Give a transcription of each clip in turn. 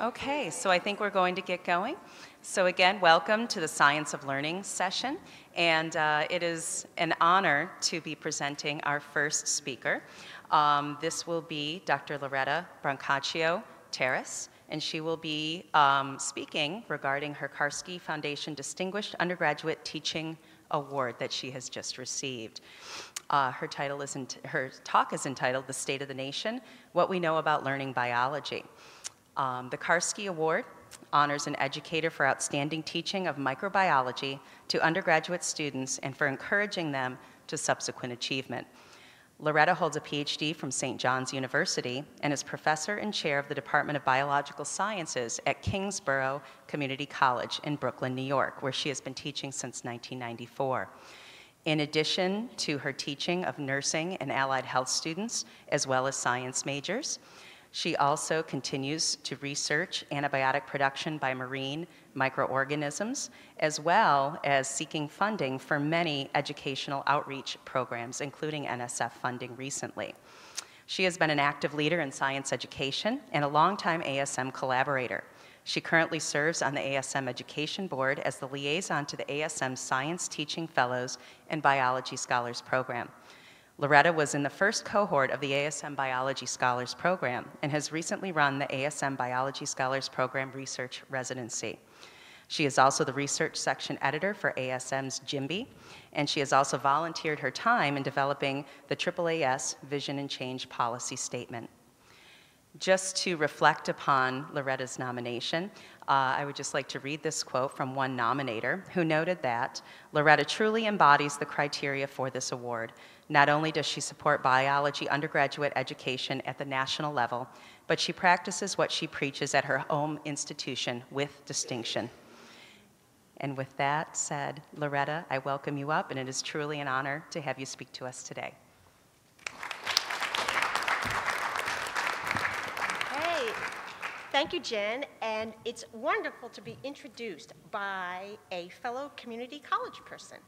Okay, so I think we're going to get going. So again, welcome to the Science of Learning session, and it is an honor to be presenting our first speaker. This will be Dr. Loretta Brancaccio-Taras, and she will be speaking regarding her Carski Foundation Distinguished Undergraduate Teaching Award that she has just received. Her talk is entitled "The State of the Nation: What We Know About Learning Biology." The Carski Award honors an educator for outstanding teaching of microbiology to undergraduate students and for encouraging them to subsequent achievement. Loretta holds a PhD from St. John's University and is professor and chair of the Department of Biological Sciences at Kingsborough Community College in Brooklyn, New York, where she has been teaching since 1994. In addition to her teaching of nursing and allied health students, as well as science majors, she also continues to research antibiotic production by marine microorganisms, as well as seeking funding for many educational outreach programs, including NSF funding recently. She has been an active leader in science education and a longtime ASM collaborator. She currently serves on the ASM Education Board as the liaison to the ASM Science Teaching Fellows and Biology Scholars Program. Loretta was in the first cohort of the ASM Biology Scholars Program and has recently run the ASM Biology Scholars Program Research Residency. She is also the research section editor for ASM's JMBE, and she has also volunteered her time in developing the AAAS Vision and Change Policy Statement. Just to reflect upon Loretta's nomination, I would just like to read this quote from one nominator who noted that Loretta truly embodies the criteria for this award. Not only does she support biology undergraduate education at the national level, but she practices what she preaches at her home institution with distinction. And with that said, Loretta, I welcome you up, and it is truly an honor to have you speak to us today. Okay. Thank you, Jen, and it's wonderful to be introduced by a fellow community college person.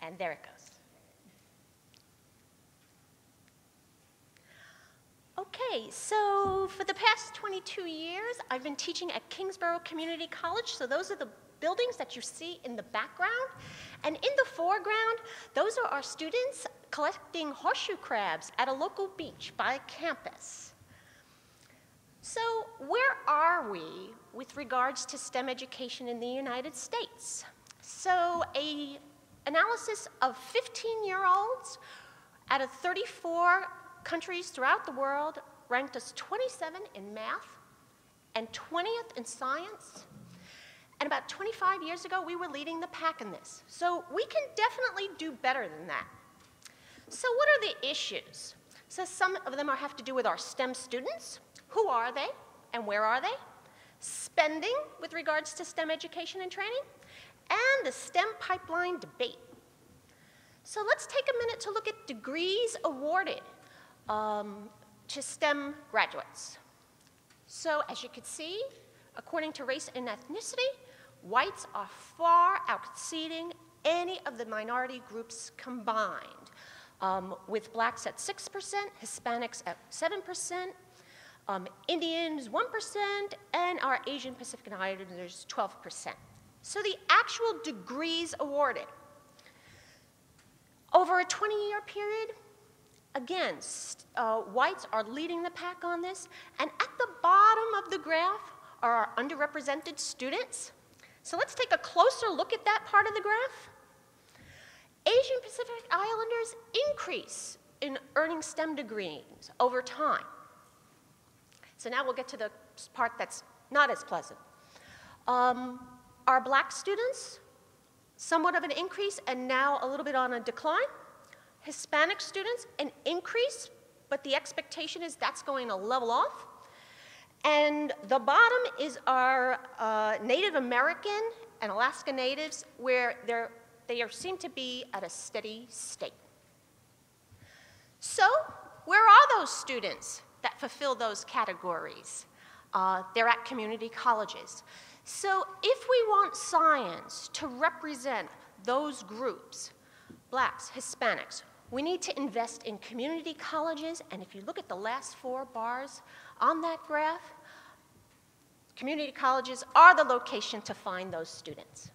And there it goes. Okay, so for the past 22 years, I've been teaching at Kingsborough Community College. So those are the buildings that you see in the background. And in the foreground, those are our students collecting horseshoe crabs at a local beach by campus. So where are we with regards to STEM education in the United States? So a analysis of 15-year-olds out of 34 countries throughout the world ranked us 27 in math and 20th in science. And about 25 years ago, we were leading the pack in this. So we can definitely do better than that. So what are the issues? So some of them have to do with our STEM students. Who are they and where are they? Spending with regards to STEM education and training, and the STEM pipeline debate. So let's take a minute to look at degrees awarded to STEM graduates. So as you can see, according to race and ethnicity, whites are far outseeding any of the minority groups combined, with blacks at 6%, Hispanics at 7%, Indians 1%, and our Asian Pacific Islanders 12%. So the actual degrees awarded over a 20-year period, again, whites are leading the pack on this. And at the bottom of the graph are our underrepresented students. So let's take a closer look at that part of the graph. Asian Pacific Islanders increase in earning STEM degrees over time. So now we'll get to the part that's not as pleasant. Our black students, somewhat of an increase and now a little bit on a decline. Hispanic students, an increase, but the expectation is that's going to level off. And the bottom is our Native American and Alaska Natives, where they seem to be at a steady state. So where are those students that fulfill those categories? They're at community colleges. So if we want science to represent those groups, Blacks, Hispanics. We need to invest in community colleges, and if you look at the last four bars on that graph, community colleges are the location to find those students.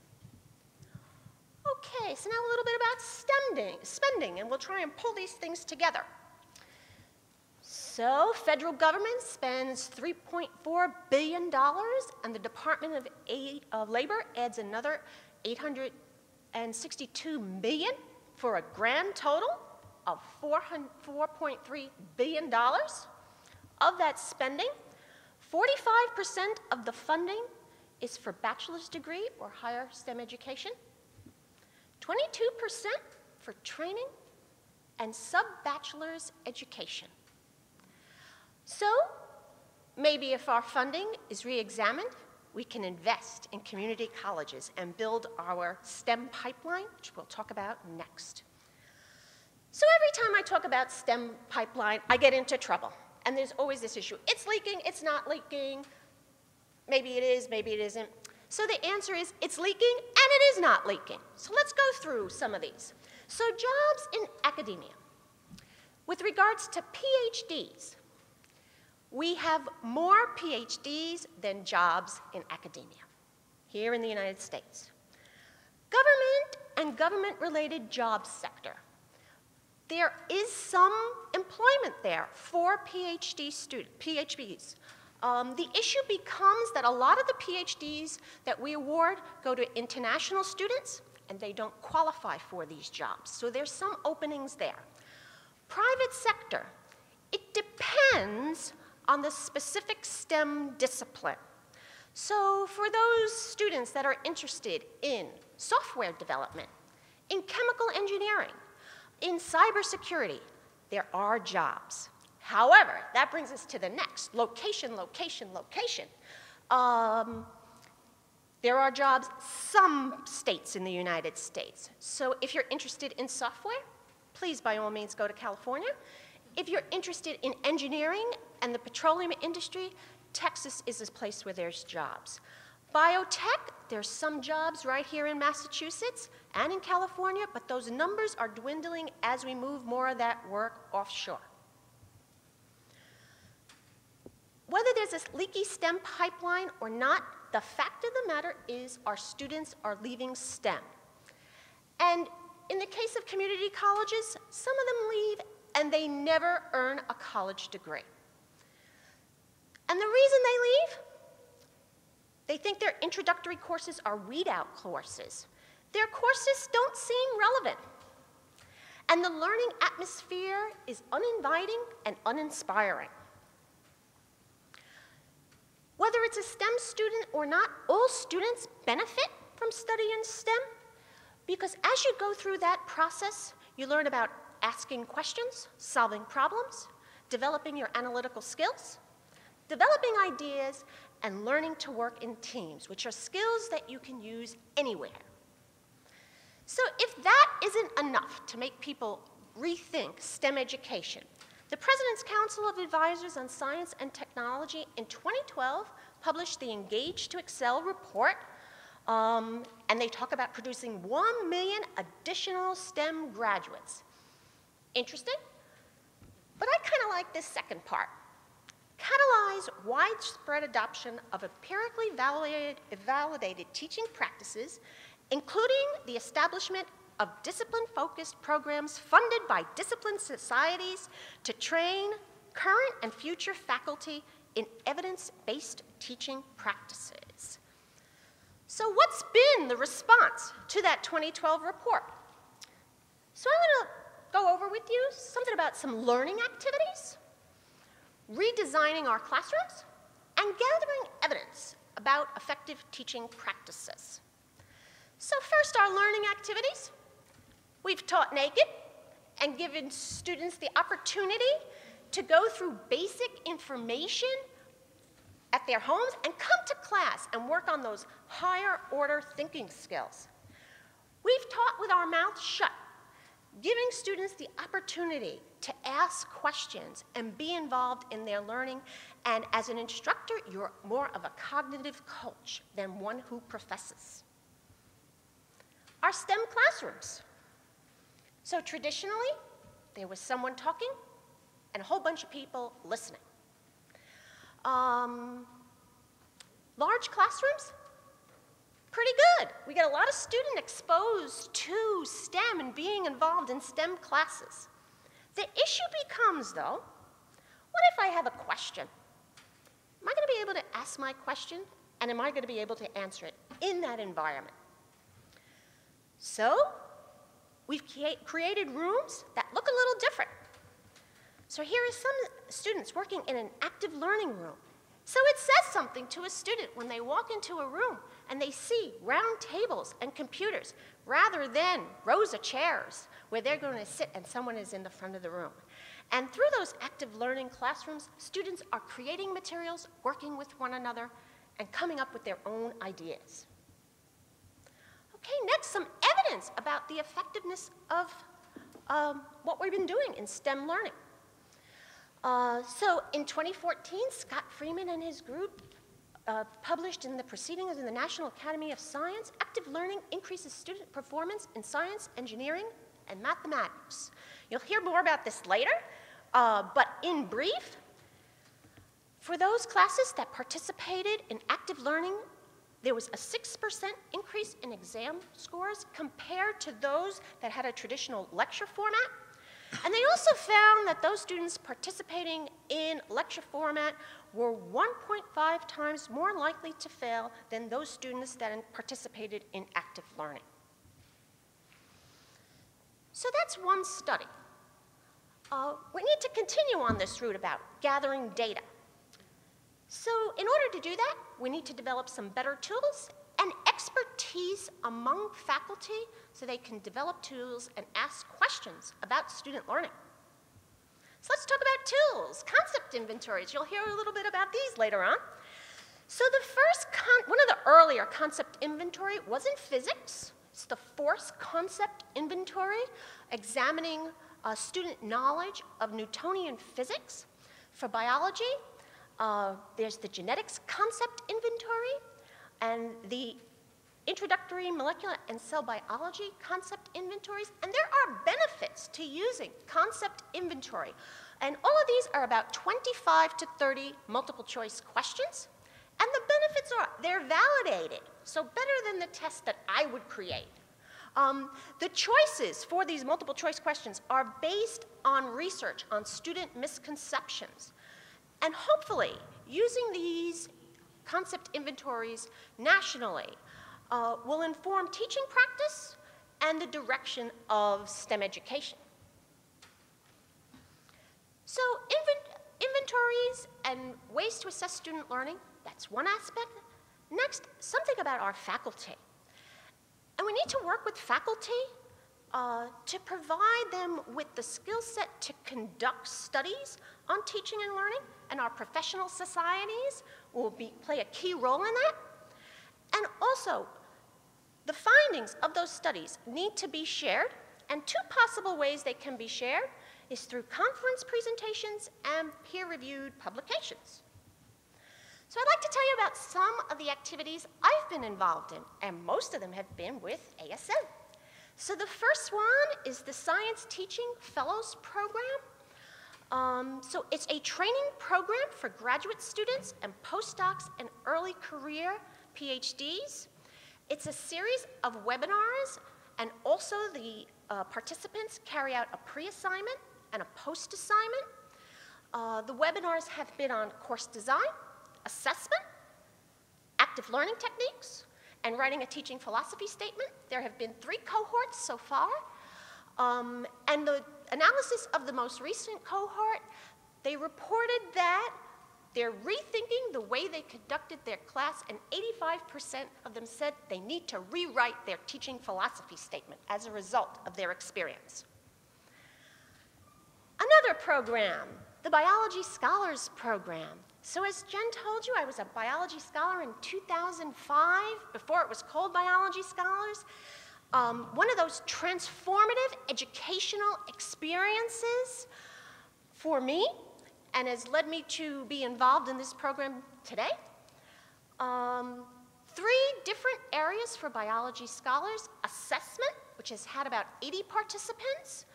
Okay, so now a little bit about spending, and we'll try and pull these things together. So, federal government spends $3.4 billion, and the Department of Labor adds another $862 million for a grand total of $4.3 billion. Of that spending, 45% of the funding is for bachelor's degree or higher STEM education, 22% for training and sub-bachelor's education. So maybe if our funding is re-examined, we can invest in community colleges and build our STEM pipeline, which we'll talk about next. So every time I talk about STEM pipeline, I get into trouble. And there's always this issue. It's leaking, it's not leaking. Maybe it is, maybe it isn't. So the answer is it's leaking and it is not leaking. So let's go through some of these. So jobs in academia. With regards to PhDs, we have more PhDs than jobs in academia here in the United States. Government and government-related job sector. There is some employment there for PhDs. The issue becomes that a lot of the PhDs that we award go to international students, and they don't qualify for these jobs. So there's some openings there. Private sector, it depends on the specific STEM discipline. So for those students that are interested in software development, in chemical engineering, in cybersecurity, there are jobs. However, that brings us to the next, location, location, location. There are jobs some states in the United States. So if you're interested in software, please by all means go to California. If you're interested in engineering and the petroleum industry, Texas is a place where there's jobs. Biotech, there's some jobs right here in Massachusetts and in California, but those numbers are dwindling as we move more of that work offshore. Whether there's this leaky STEM pipeline or not, the fact of the matter is our students are leaving STEM. And in the case of community colleges, some of them leave and they never earn a college degree. And the reason they leave? They think their introductory courses are read-out courses. Their courses don't seem relevant. And the learning atmosphere is uninviting and uninspiring. Whether it's a STEM student or not, all students benefit from studying STEM because as you go through that process, you learn about asking questions, solving problems, developing your analytical skills, developing ideas, and learning to work in teams, which are skills that you can use anywhere. So if that isn't enough to make people rethink STEM education, the President's Council of Advisors on Science and Technology in 2012 published the Engage to Excel report, and they talk about producing 1 million additional STEM graduates. Interesting? But I kind of like this second part. Catalyze widespread adoption of empirically validated teaching practices, including the establishment of discipline-focused programs funded by discipline societies to train current and future faculty in evidence-based teaching practices. So what's been the response to that 2012 report? So I'm going to go over with you something about some learning activities, redesigning our classrooms, and gathering evidence about effective teaching practices. So first, our learning activities. We've taught naked and given students the opportunity to go through basic information at their homes and come to class and work on those higher order thinking skills. We've taught with our mouths shut, giving students the opportunity to ask questions and be involved in their learning. And as an instructor, you're more of a cognitive coach than one who professes. Our STEM classrooms. So traditionally, there was someone talking and a whole bunch of people listening. Large classrooms, pretty good. We get a lot of students exposed to STEM and being involved in STEM classes. The issue becomes, though, what if I have a question? Am I going to be able to ask my question, and am I going to be able to answer it in that environment? So we've created rooms that look a little different. So here are some students working in an active learning room. So it says something to a student when they walk into a room and they see round tables and computers rather than rows of chairs where they're going to sit and someone is in the front of the room. And through those active learning classrooms, students are creating materials, working with one another, and coming up with their own ideas. Okay, next, some evidence about the effectiveness of what we've been doing in STEM learning. So in 2014, Scott Freeman and his group published in the Proceedings in the National Academy of Science, active learning increases student performance in science, engineering, and mathematics. You'll hear more about this later, but in brief, for those classes that participated in active learning, there was a 6% increase in exam scores compared to those that had a traditional lecture format. And they also found that those students participating in lecture format were 1.5 times more likely to fail than those students that participated in active learning. So that's one study. We need to continue on this route about gathering data. So in order to do that, we need to develop some better tools and expertise among faculty so they can develop tools and ask questions about student learning. So let's talk about tools, concept inventories. You'll hear a little bit about these later on. So the first, one of the earlier concept inventory was in physics. It's the force concept inventory, examining student knowledge of Newtonian physics. For biology, there's the genetics concept inventory, and the Introductory molecular and cell biology concept inventories, and there are benefits to using concept inventory. And all of these are about 25 to 30 multiple choice questions, and the benefits are they're validated, so better than the test that I would create. The choices for these multiple choice questions are based on research on student misconceptions, and hopefully using these concept inventories nationally will inform teaching practice and the direction of STEM education. So inventories and ways to assess student learning, that's one aspect. Next, something about our faculty. And we need to work with faculty to provide them with the skill set to conduct studies on teaching and learning, and our professional societies will play a key role in that. And also, the findings of those studies need to be shared, and two possible ways they can be shared is through conference presentations and peer-reviewed publications. So I'd like to tell you about some of the activities I've been involved in, and most of them have been with ASM. So the first one is the Science Teaching Fellows Program. So it's a training program for graduate students and postdocs and early career PhDs. It's a series of webinars, and also the participants carry out a pre-assignment and a post-assignment. The webinars have been on course design, assessment, active learning techniques, and writing a teaching philosophy statement. There have been 3 cohorts so far. And the analysis of the most recent cohort, they reported that they're rethinking the way they conducted their class, and 85% of them said they need to rewrite their teaching philosophy statement as a result of their experience. Another program, the Biology Scholars Program. So as Jen told you, I was a biology scholar in 2005, before it was called Biology Scholars. One of those transformative educational experiences for me, and has led me to be involved in this program today. 3 different areas for biology scholars: assessment, which has had about 80 participants,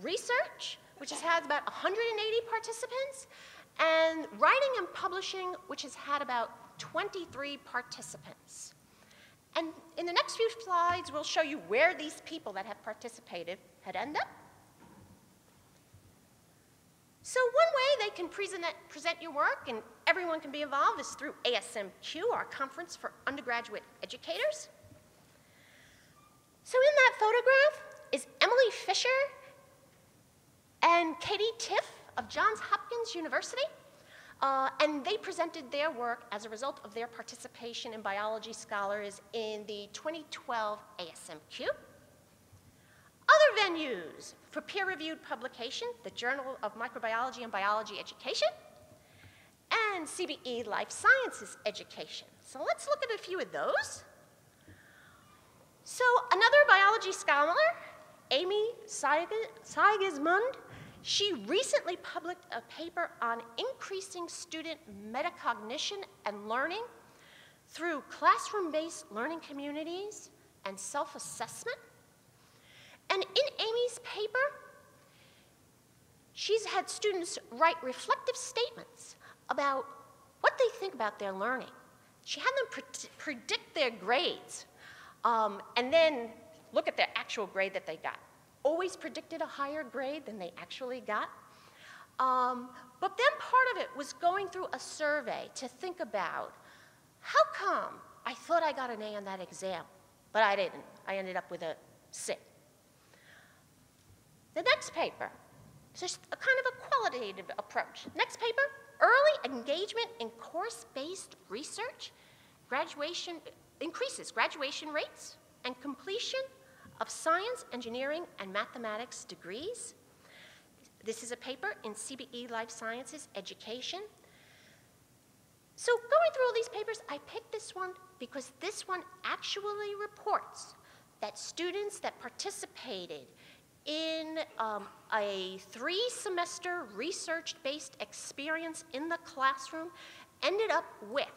research, which has had about 180 participants, and writing and publishing, which has had about 23 participants. And in the next few slides, we'll show you where these people that have participated had ended up. So one way they can present your work, and everyone can be involved, is through ASMQ, our Conference for Undergraduate Educators. So in that photograph is Emily Fisher and Katie Tiff of Johns Hopkins University. And they presented their work as a result of their participation in biology scholars in the 2012 ASMQ. Other venues for peer-reviewed publication, the Journal of Microbiology and Biology Education, and CBE Life Sciences Education. So let's look at a few of those. So another biology scholar, Amy Sigismund, she recently published a paper on increasing student metacognition and learning through classroom-based learning communities and self-assessment. And in Amy's paper, she's had students write reflective statements about what they think about their learning. She had them predict their grades and then look at the actual grade that they got. Always predicted a higher grade than they actually got. But then part of it was going through a survey to think about, how come I thought I got an A on that exam, but I didn't. I ended up with a C. The next paper, it's just a kind of a qualitative approach. Next paper, early engagement in course-based research, graduation increases graduation rates and completion of science, engineering, and mathematics degrees. This is a paper in CBE Life Sciences Education. So going through all these papers, I picked this one because this one actually reports that students that participated in a 3-semester research-based experience in the classroom ended up with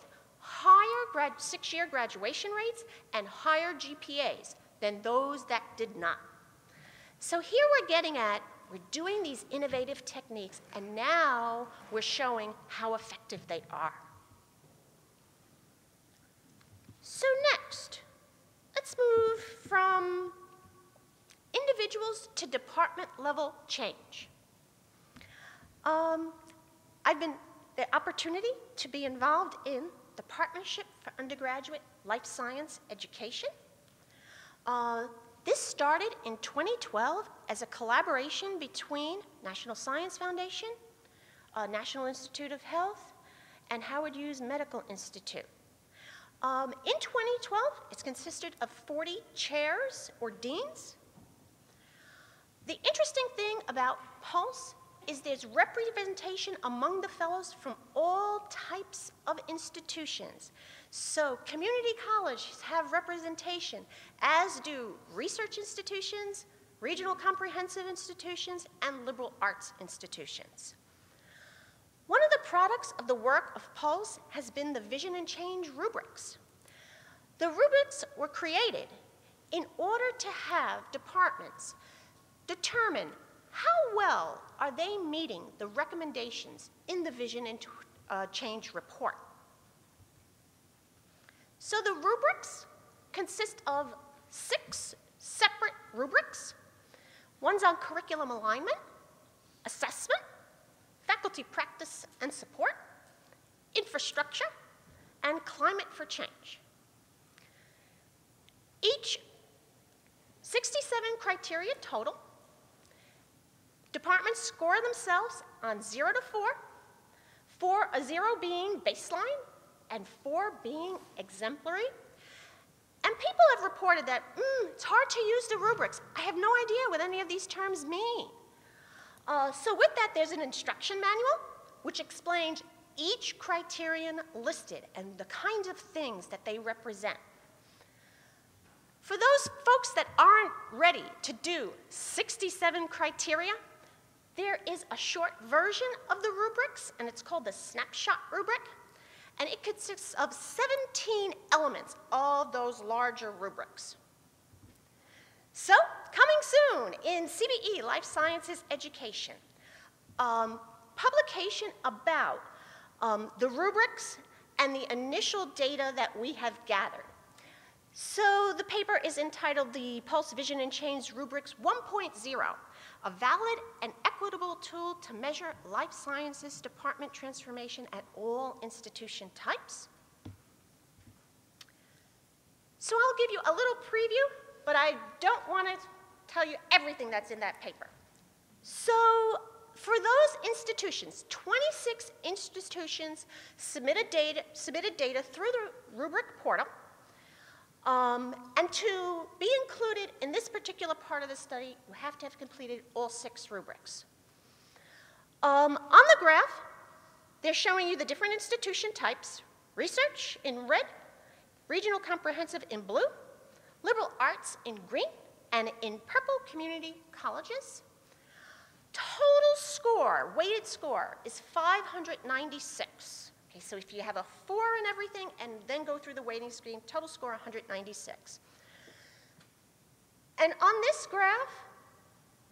higher 6-year graduation rates and higher GPAs than those that did not. So here we're getting at, we're doing these innovative techniques, and now we're showing how effective they are. So next, let's move from individuals to department-level change. I've been the opportunity to be involved in the Partnership for Undergraduate Life Science Education. This started in 2012 as a collaboration between National Science Foundation, National Institute of Health, and Howard Hughes Medical Institute. In 2012, it's consisted of 40 chairs or deans. The interesting thing about Pulse is there's representation among the fellows from all types of institutions. So community colleges have representation, as do research institutions, regional comprehensive institutions, and liberal arts institutions. One of the products of the work of Pulse has been the Vision and Change rubrics. The rubrics were created in order to have departments determine how well are they meeting the recommendations in the Vision and Change report. So the rubrics consist of 6 separate rubrics. One's on curriculum alignment, assessment, faculty practice and support, infrastructure, and climate for change. Each 67 criteria total. Departments score themselves on 0 to 4, 4 a 0 being baseline, and 4 being exemplary. And people have reported that, it's hard to use the rubrics. I have no idea what any of these terms mean. So with that, there's an instruction manual, which explains each criterion listed and the kinds of things that they represent. For those folks that aren't ready to do 67 criteria, there is a short version of the rubrics, and it's called the snapshot rubric, and it consists of 17 elements, all those larger rubrics. So soon in CBE Life Sciences Education, publication about the rubrics and the initial data that we have gathered. So the paper is entitled The Pulse, Vision and Change Rubrics 1.0, a valid and equitable tool to measure life sciences department transformation at all institution types. So I'll give you a little preview, but I don't want to tell you everything that's in that paper. So for those institutions, 26 institutions submitted data through the rubric portal, and to be included in this particular part of the study, you have to have completed all 6 rubrics. On the graph, they're showing you the different institution types: research in red, regional comprehensive in blue, liberal arts in green, and in purple community colleges. Total score, weighted score, is 596. Okay, so if you have a 4 in everything and then go through the weighting scheme, total score 196. And on this graph,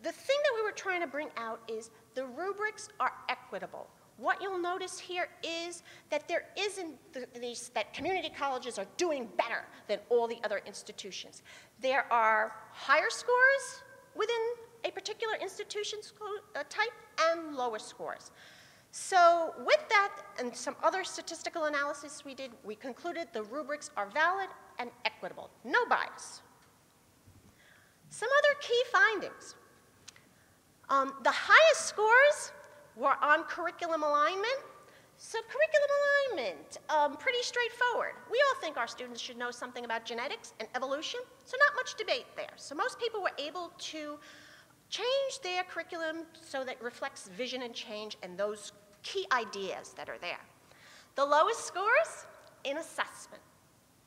the thing that we were trying to bring out is the rubrics are equitable. What you'll notice here is that there isn't that community colleges are doing better than all the other institutions. There are higher scores within a particular institution type and lower scores. So with that and some other statistical analysis we did, we concluded the rubrics are valid and equitable, no bias. Some other key findings. The highest scores were on curriculum alignment. So curriculum alignment, pretty straightforward. We all think our students should know something about genetics and evolution, so not much debate there. So most people were able to change their curriculum so that reflects vision and change and those key ideas that are there. The lowest scores in assessment.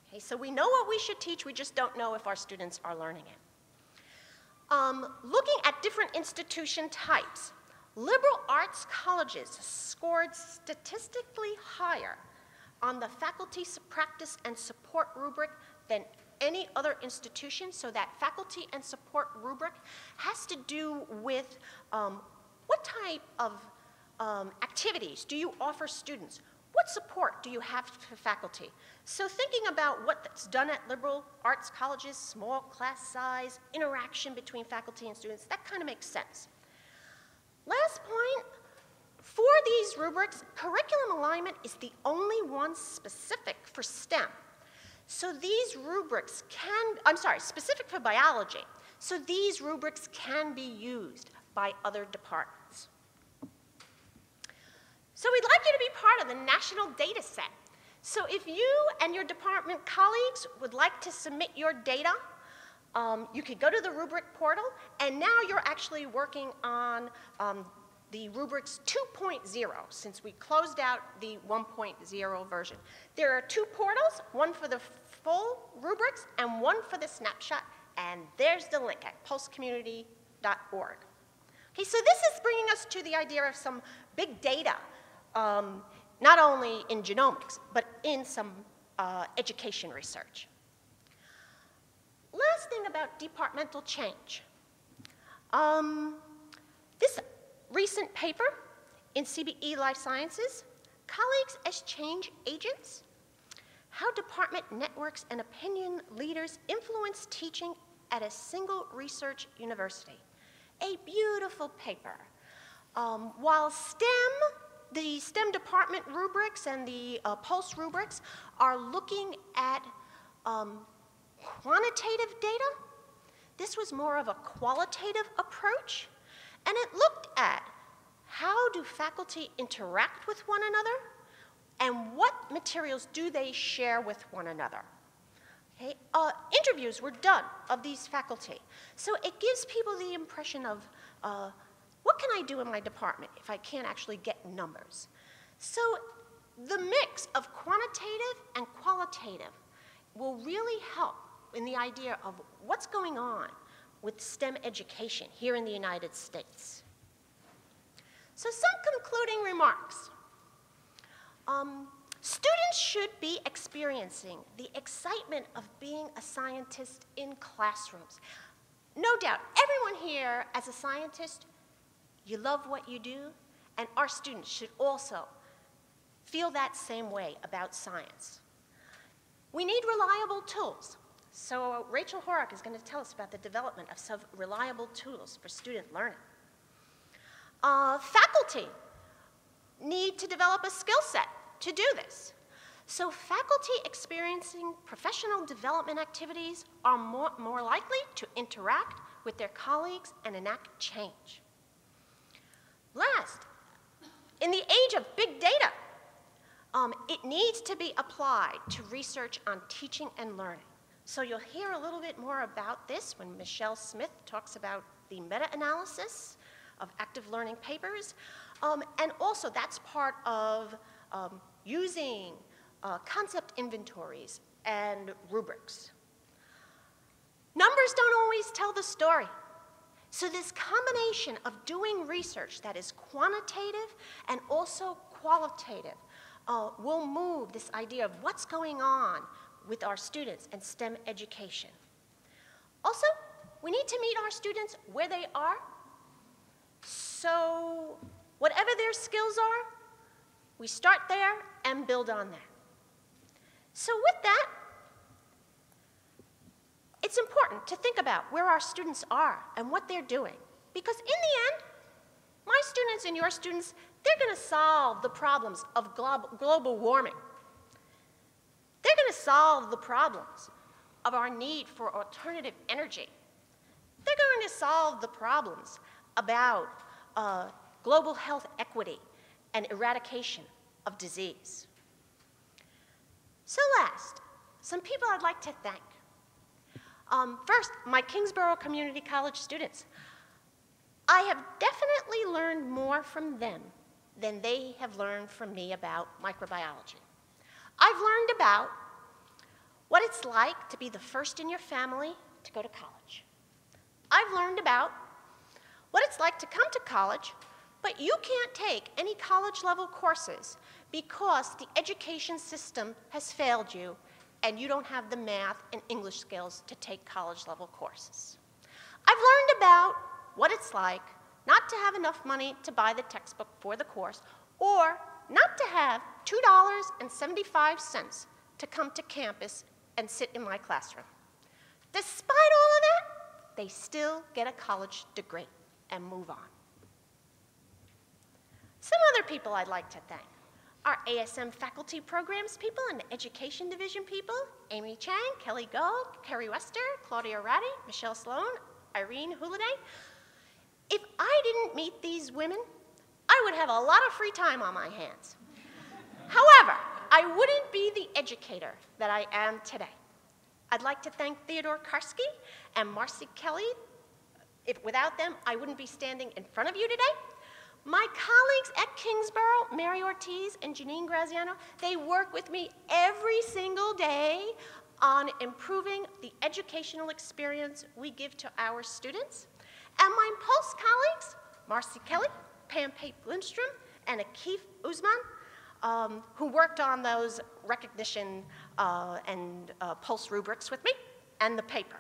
Okay, so we know what we should teach, we just don't know if our students are learning it. Looking at different institution types, liberal arts colleges scored statistically higher on the faculty practice and support rubric than any other institution, so that faculty and support rubric has to do with what type of activities do you offer students? What support do you have for faculty? So thinking about what's done at liberal arts colleges, small class size, interaction between faculty and students, that kind of makes sense. Last point, for these rubrics, curriculum alignment is the only one specific for STEM. So these rubrics can, I'm sorry, specific for biology. So these rubrics can be used by other departments. So we'd like you to be part of the national data set. So if you and your department colleagues would like to submit your data, you could go to the rubric portal, and now you're actually working on the rubrics 2.0, since we closed out the 1.0 version. There are 2 portals, one for the full rubrics and one for the snapshot, and there's the link at pulsecommunity.org. Okay, so this is bringing us to the idea of some big data, not only in genomics, but in some education research. Last thing about departmental change. This recent paper in CBE Life Sciences, Colleagues as Change Agents, How Department Networks and Opinion Leaders Influence Teaching at a Single Research University. A beautiful paper. While STEM, the STEM department rubrics and the Pulse rubrics are looking at quantitative data, this was more of a qualitative approach. And it looked at how do faculty interact with one another and what materials do they share with one another. Okay? Interviews were done of these faculty. So it gives people the impression of what can I do in my department if I can't actually get numbers. So the mix of quantitative and qualitative will really help in the idea of what's going on with STEM education here in the United States. So some concluding remarks. Students should be experiencing the excitement of being a scientist in classrooms. No doubt, everyone here, as a scientist, you love what you do, and our students should also feel that same way about science. We need reliable tools. So Rachel Horak is going to tell us about the development of some reliable tools for student learning. Faculty need to develop a skill set to do this. So faculty experiencing professional development activities are more likely to interact with their colleagues and enact change. Last, in the age of big data, it needs to be applied to research on teaching and learning. So you'll hear a little bit more about this when Michelle Smith talks about the meta-analysis of active learning papers. And also that's part of using concept inventories and rubrics. Numbers don't always tell the story. So this combination of doing research that is quantitative and also qualitative will move this idea of what's going on with our students and STEM education. Also, we need to meet our students where they are. So whatever their skills are, we start there and build on that. So with that, it's important to think about where our students are and what they're doing. Because in the end, my students and your students, they're going to solve the problems of global warming. They're going to solve the problems of our need for alternative energy. They're going to solve the problems about global health equity and eradication of disease. So last, some people I'd like to thank. First, my Kingsborough Community College students. I have definitely learned more from them than they have learned from me about microbiology. I've learned about what it's like to be the first in your family to go to college. I've learned about what it's like to come to college, but you can't take any college-level courses because the education system has failed you and you don't have the math and English skills to take college-level courses. I've learned about what it's like not to have enough money to buy the textbook for the course or not to have $2.75 to come to campus and sit in my classroom. Despite all of that, they still get a college degree and move on. Some other people I'd like to thank are ASM faculty programs people and the education division people, Amy Chang, Kelly Goh, Kerry Wester, Claudia Ratti, Michelle Sloan, Irene Houliday. If I didn't meet these women, I would have a lot of free time on my hands. However, I wouldn't be the educator that I am today. I'd like to thank Theodore Karski and Marcy Kelly. Without them, I wouldn't be standing in front of you today. My colleagues at Kingsborough, Mary Ortiz and Janine Graziano, they work with me every single day on improving the educational experience we give to our students. And my Pulse colleagues, Marcy Kelly, Pam Pape-Lindstrom, and Akif Usman, who worked on those recognition and Pulse rubrics with me, and the paper.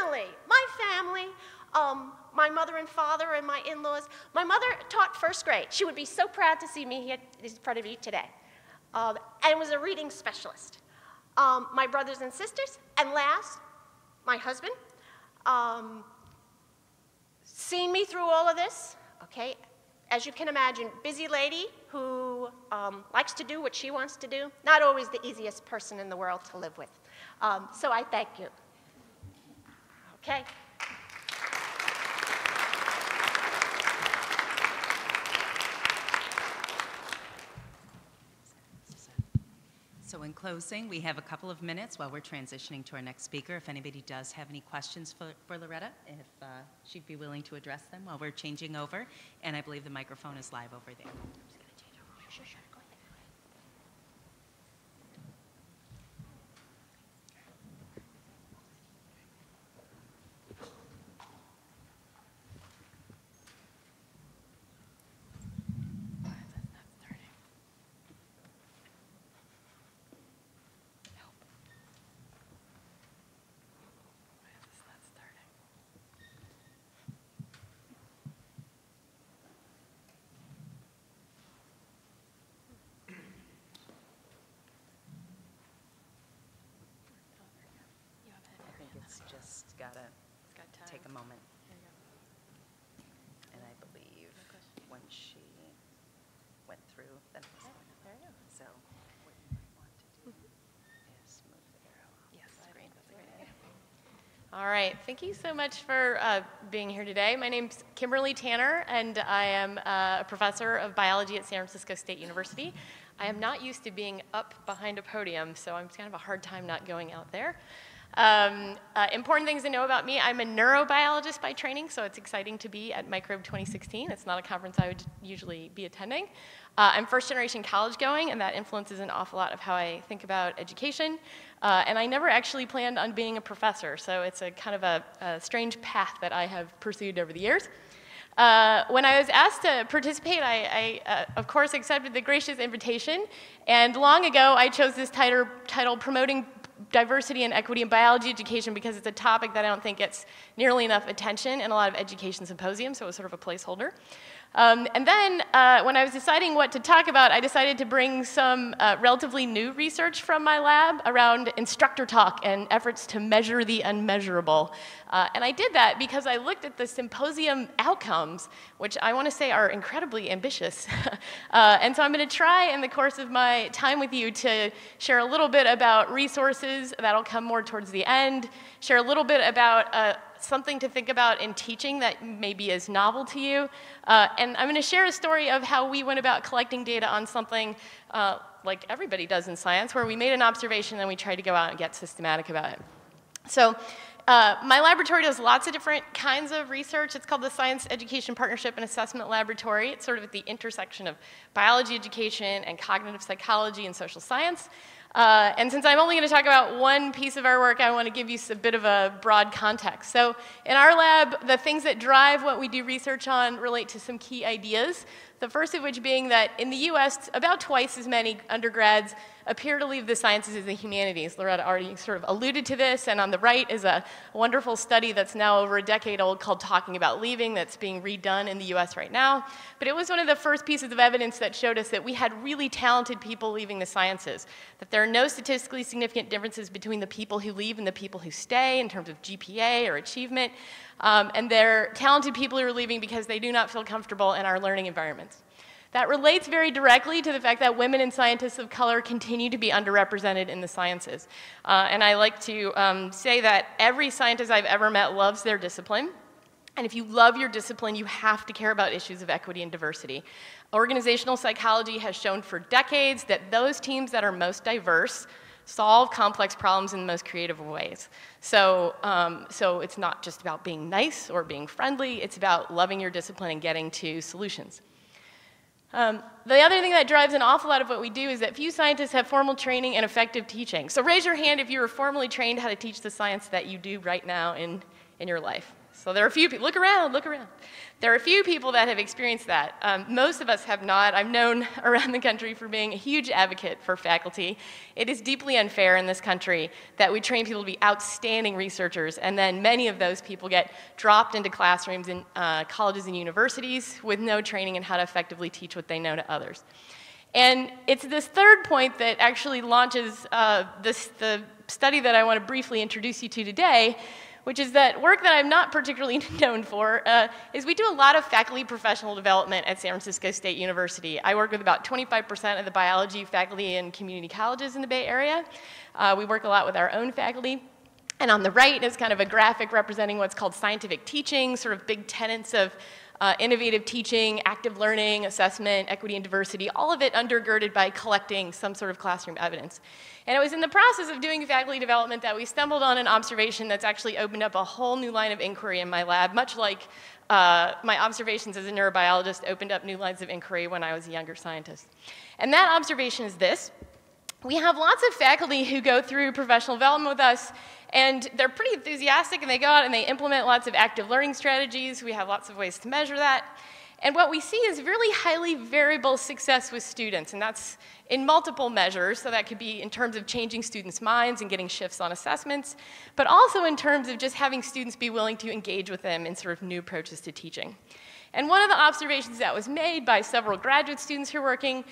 Finally, my family, my mother and father and my in-laws. My mother taught first grade. She would be so proud to see me here in front of you today, and was a reading specialist. My brothers and sisters, and last, my husband, seeing me through all of this, okay? As you can imagine, busy lady who likes to do what she wants to do, not always the easiest person in the world to live with. So I thank you. Okay. So in closing, we have a couple of minutes while we're transitioning to our next speaker. If anybody does have any questions for Loretta, if she'd be willing to address them while we're changing over. And I believe the microphone is live over there. it's just gotta take a moment. And I believe when she went through the next one. So what you might want to do is move the arrow up. Yes, that's a great idea. All right, thank you so much for being here today. My name's Kimberly Tanner, and I am a professor of biology at San Francisco State University. I am not used to being up behind a podium, so I'm kind of a hard time not going out there. Important things to know about me, I'm a neurobiologist by training, so it's exciting to be at Microbe 2016. It's not a conference I would usually be attending. I'm first-generation college-going, and that influences an awful lot of how I think about education. And I never actually planned on being a professor, so it's a kind of a strange path that I have pursued over the years. When I was asked to participate, I of course, accepted the gracious invitation, and long ago I chose this title, Promoting Diversity and Equity in Biology Education, because it's a topic that I don't think gets nearly enough attention in a lot of education symposiums, so it was sort of a placeholder. And then when I was deciding what to talk about, I decided to bring some relatively new research from my lab around instructor talk and efforts to measure the unmeasurable. And I did that because I looked at the symposium outcomes, which I want to say are incredibly ambitious. And so I'm going to try in the course of my time with you to share a little bit about resources that'll come more towards the end, share a little bit about something to think about in teaching that maybe is novel to you. And I'm going to share a story of how we went about collecting data on something like everybody does in science, where we made an observation and we tried to go out and get systematic about it. So my laboratory does lots of different kinds of research. It's called the Science Education Partnership and Assessment Laboratory. It's sort of at the intersection of biology education and cognitive psychology and social science. And since I'm only going to talk about one piece of our work, I want to give you a bit of a broad context. So in our lab, the things that drive what we do research on relate to some key ideas, the first of which being that in the US, about twice as many undergrads appear to leave the sciences as the humanities. Loretta already sort of alluded to this, and on the right is a wonderful study that's now over a decade old called Talking About Leaving that's being redone in the US right now. But it was one of the first pieces of evidence that showed us that we had really talented people leaving the sciences, that there are no statistically significant differences between the people who leave and the people who stay in terms of GPA or achievement. And they're talented people who are leaving because they do not feel comfortable in our learning environments. That relates very directly to the fact that women and scientists of color continue to be underrepresented in the sciences. And I like to say that every scientist I've ever met loves their discipline. And if you love your discipline, you have to care about issues of equity and diversity. Organizational psychology has shown for decades that those teams that are most diverse solve complex problems in the most creative ways. So, so it's not just about being nice or being friendly, it's about loving your discipline and getting to solutions. The other thing that drives an awful lot of what we do is that few scientists have formal training and effective teaching. So raise your hand if you were formally trained how to teach the science that you do right now in your life. So there are a few people, look around. There are a few people that have experienced that. Most of us have not. I'm known around the country for being a huge advocate for faculty. It is deeply unfair in this country that we train people to be outstanding researchers, and then many of those people get dropped into classrooms in colleges and universities with no training in how to effectively teach what they know to others. And it's this third point that actually launches the study that I want to briefly introduce you to today, which is that work that I'm not particularly known for, is we do a lot of faculty professional development at San Francisco State University. I work with about 25% of the biology faculty in community colleges in the Bay Area. We work a lot with our own faculty. And on the right is kind of a graphic representing what's called scientific teaching, sort of big tenets of innovative teaching, active learning, assessment, equity and diversity, all of it undergirded by collecting some sort of classroom evidence. And it was in the process of doing faculty development that we stumbled on an observation that's actually opened up a whole new line of inquiry in my lab, much like my observations as a neurobiologist opened up new lines of inquiry when I was a younger scientist. And that observation is this. We have lots of faculty who go through professional development with us, and they're pretty enthusiastic, and they go out and they implement lots of active learning strategies. We have lots of ways to measure that. And what we see is really highly variable success with students, and that's in multiple measures. So that could be in terms of changing students' minds and getting shifts on assessments, but also in terms of just having students be willing to engage with them in sort of new approaches to teaching. And one of the observations that was made by several graduate students who were working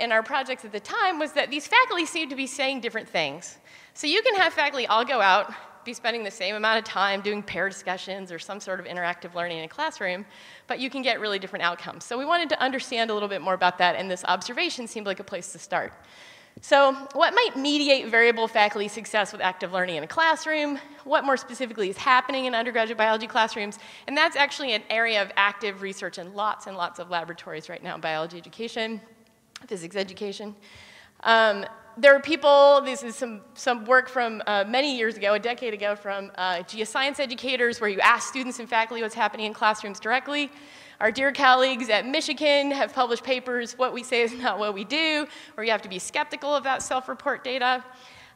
in our projects at the time was that these faculty seemed to be saying different things. So you can have faculty all go out, be spending the same amount of time doing pair discussions or some sort of interactive learning in a classroom, but you can get really different outcomes. So we wanted to understand a little bit more about that, and this observation seemed like a place to start. So what might mediate variable faculty success with active learning in a classroom? What more specifically is happening in undergraduate biology classrooms? And that's actually an area of active research in lots and lots of laboratories right now in biology education, physics education. There are people, this is some work from many years ago, a decade ago, from geoscience educators, where you ask students and faculty what's happening in classrooms directly. Our dear colleagues at Michigan have published papers, "What We Say Is Not What We Do," where you have to be skeptical of that self-report data.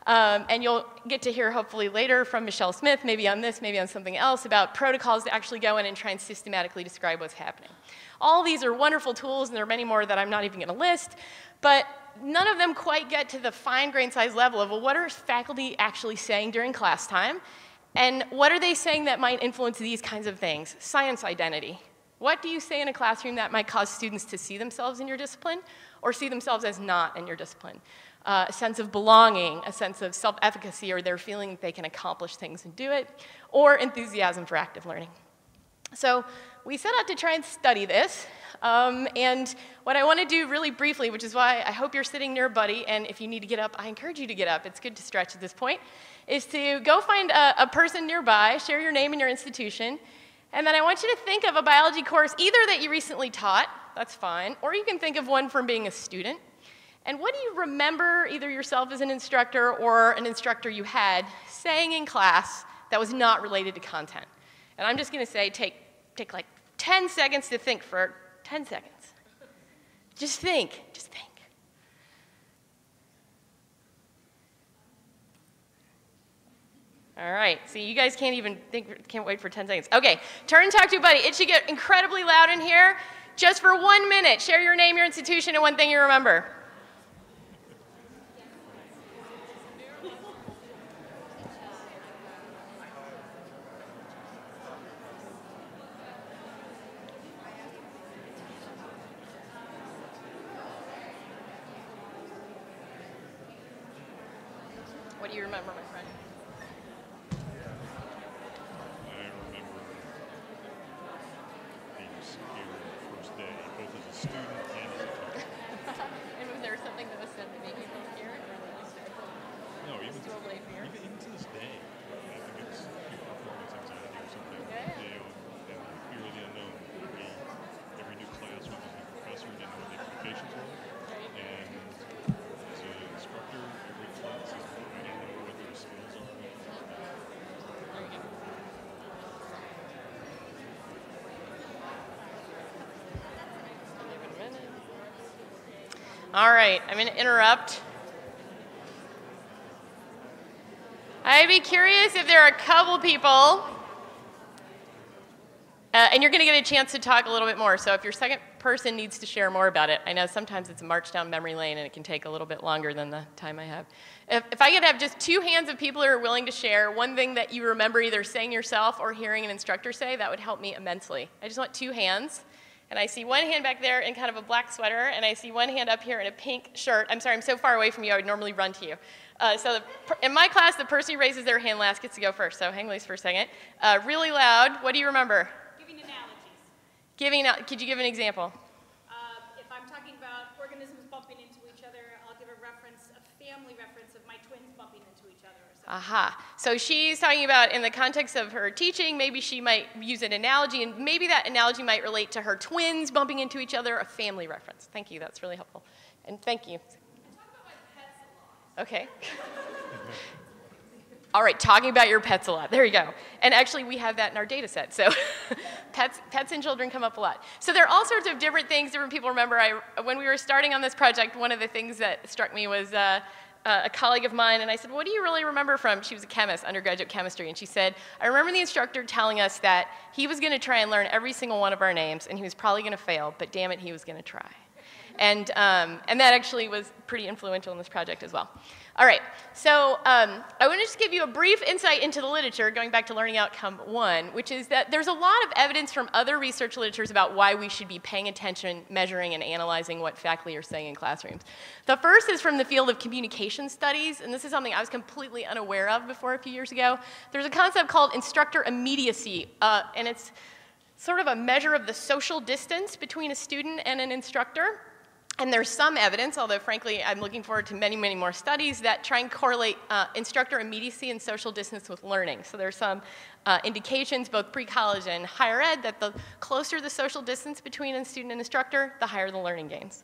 And you'll get to hear, hopefully later, from Michelle Smith, maybe on this, maybe on something else, about protocols to actually go in and try and systematically describe what's happening. All these are wonderful tools, and there are many more that I'm not even going to list, but none of them quite get to the fine-grained size level of, well, what are faculty actually saying during class time, and what are they saying that might influence these kinds of things? Science identity. What do you say in a classroom that might cause students to see themselves in your discipline or see themselves as not in your discipline? A sense of belonging, a sense of self-efficacy, or their feeling that they can accomplish things and do it, or enthusiasm for active learning. So we set out to try and study this, and what I want to do really briefly, which is why I hope you're sitting near a buddy, and if you need to get up, I encourage you to get up. It's good to stretch at this point, is to go find a person nearby, share your name and your institution, and then I want you to think of a biology course either that you recently taught, that's fine, or you can think of one from being a student. And what do you remember, either yourself as an instructor or an instructor you had, saying in class that was not related to content? And I'm just going to say take like 10 seconds to think for 10 seconds. Just think, just think. All right, see, you guys can't even think, can't wait for 10 seconds. Okay, turn and talk to your buddy. It should get incredibly loud in here. Just for 1 minute, share your name, your institution, and one thing you remember. What do you remember, my friend? All right, I'm going to interrupt. I'd be curious if there are a couple people, and you're going to get a chance to talk a little bit more. So if your second person needs to share more about it, I know sometimes it's a march down memory lane and it can take a little bit longer than the time I have. If I could have just two hands of people who are willing to share one thing that you remember either saying yourself or hearing an instructor say, that would help me immensely. I just want two hands. And I see one hand back there in kind of a black sweater, and I see one hand up here in a pink shirt. I'm sorry, I'm so far away from you, I would normally run to you. In my class, the person who raises their hand last gets to go first, so hang loose for a second. Really loud, what do you remember? Giving analogies. Could you give an example? If I'm talking about organisms bumping into each other, I'll give a family reference of my twins bumping into each other or something. Aha. So she's talking about, in the context of her teaching, maybe she might use an analogy, and maybe that analogy might relate to her twins bumping into each other, a family reference. Thank you, that's really helpful. And thank you. I talk about my pets a lot. Okay. All right, talking about your pets a lot. There you go. And actually, we have that in our data set. So pets and children come up a lot. So there are all sorts of different things different people remember. When we were starting on this project, one of the things that struck me was a colleague of mine, and I said, what do you really remember from, she was a chemist, undergraduate chemistry, and she said, I remember the instructor telling us that he was going to try and learn every single one of our names, and he was probably going to fail, but damn it, he was going to try. And that actually was pretty influential in this project as well. All right, so I want to just give you a brief insight into the literature, going back to learning outcome one, which is that there's a lot of evidence from other research literatures about why we should be paying attention, measuring, and analyzing what faculty are saying in classrooms. The first is from the field of communication studies, and this is something I was completely unaware of before a few years ago. There's a concept called instructor immediacy, and it's sort of a measure of the social distance between a student and an instructor. And there's some evidence, although frankly I'm looking forward to many, many more studies that try and correlate instructor immediacy and social distance with learning. So there's some indications, both pre-college and higher ed, that the closer the social distance between a student and instructor, the higher the learning gains.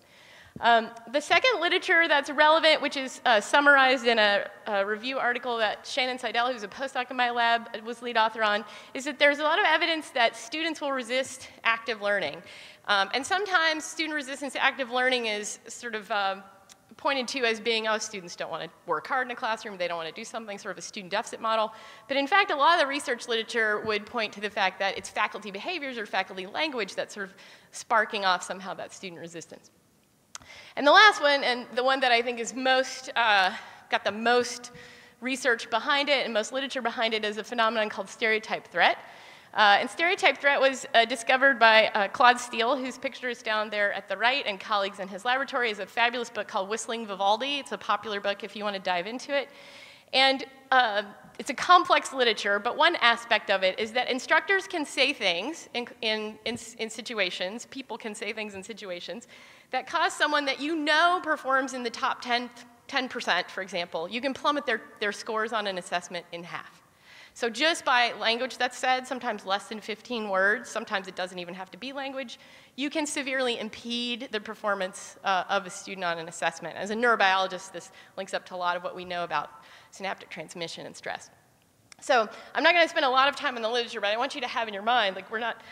The second literature that's relevant, which is summarized in a review article that Shannon Seidel, who's a postdoc in my lab, was lead author on, is that there's a lot of evidence that students will resist active learning. And sometimes student resistance to active learning is sort of pointed to as being, oh, students don't want to work hard in a classroom, they don't want to do something, sort of a student deficit model. But in fact, a lot of the research literature would point to the fact that it's faculty behaviors or faculty language that's sort of sparking off somehow that student resistance. And the last one, and the one that I think is most, got the most research behind it and most literature behind it, is a phenomenon called stereotype threat. And stereotype threat was discovered by Claude Steele, whose picture is down there at the right, and colleagues in his laboratory. Is a fabulous book called Whistling Vivaldi. It's a popular book if you want to dive into it. And it's a complex literature, but one aspect of it is that instructors can say things in situations, people can say things in situations, that cause someone that you know performs in the top 10%, for example, you can plummet their scores on an assessment in half. So just by language that's said, sometimes less than 15 words, sometimes it doesn't even have to be language, you can severely impede the performance of a student on an assessment. As a neurobiologist, this links up to a lot of what we know about synaptic transmission and stress. So I'm not going to spend a lot of time on the literature, but I want you to have in your mind, like, we're not,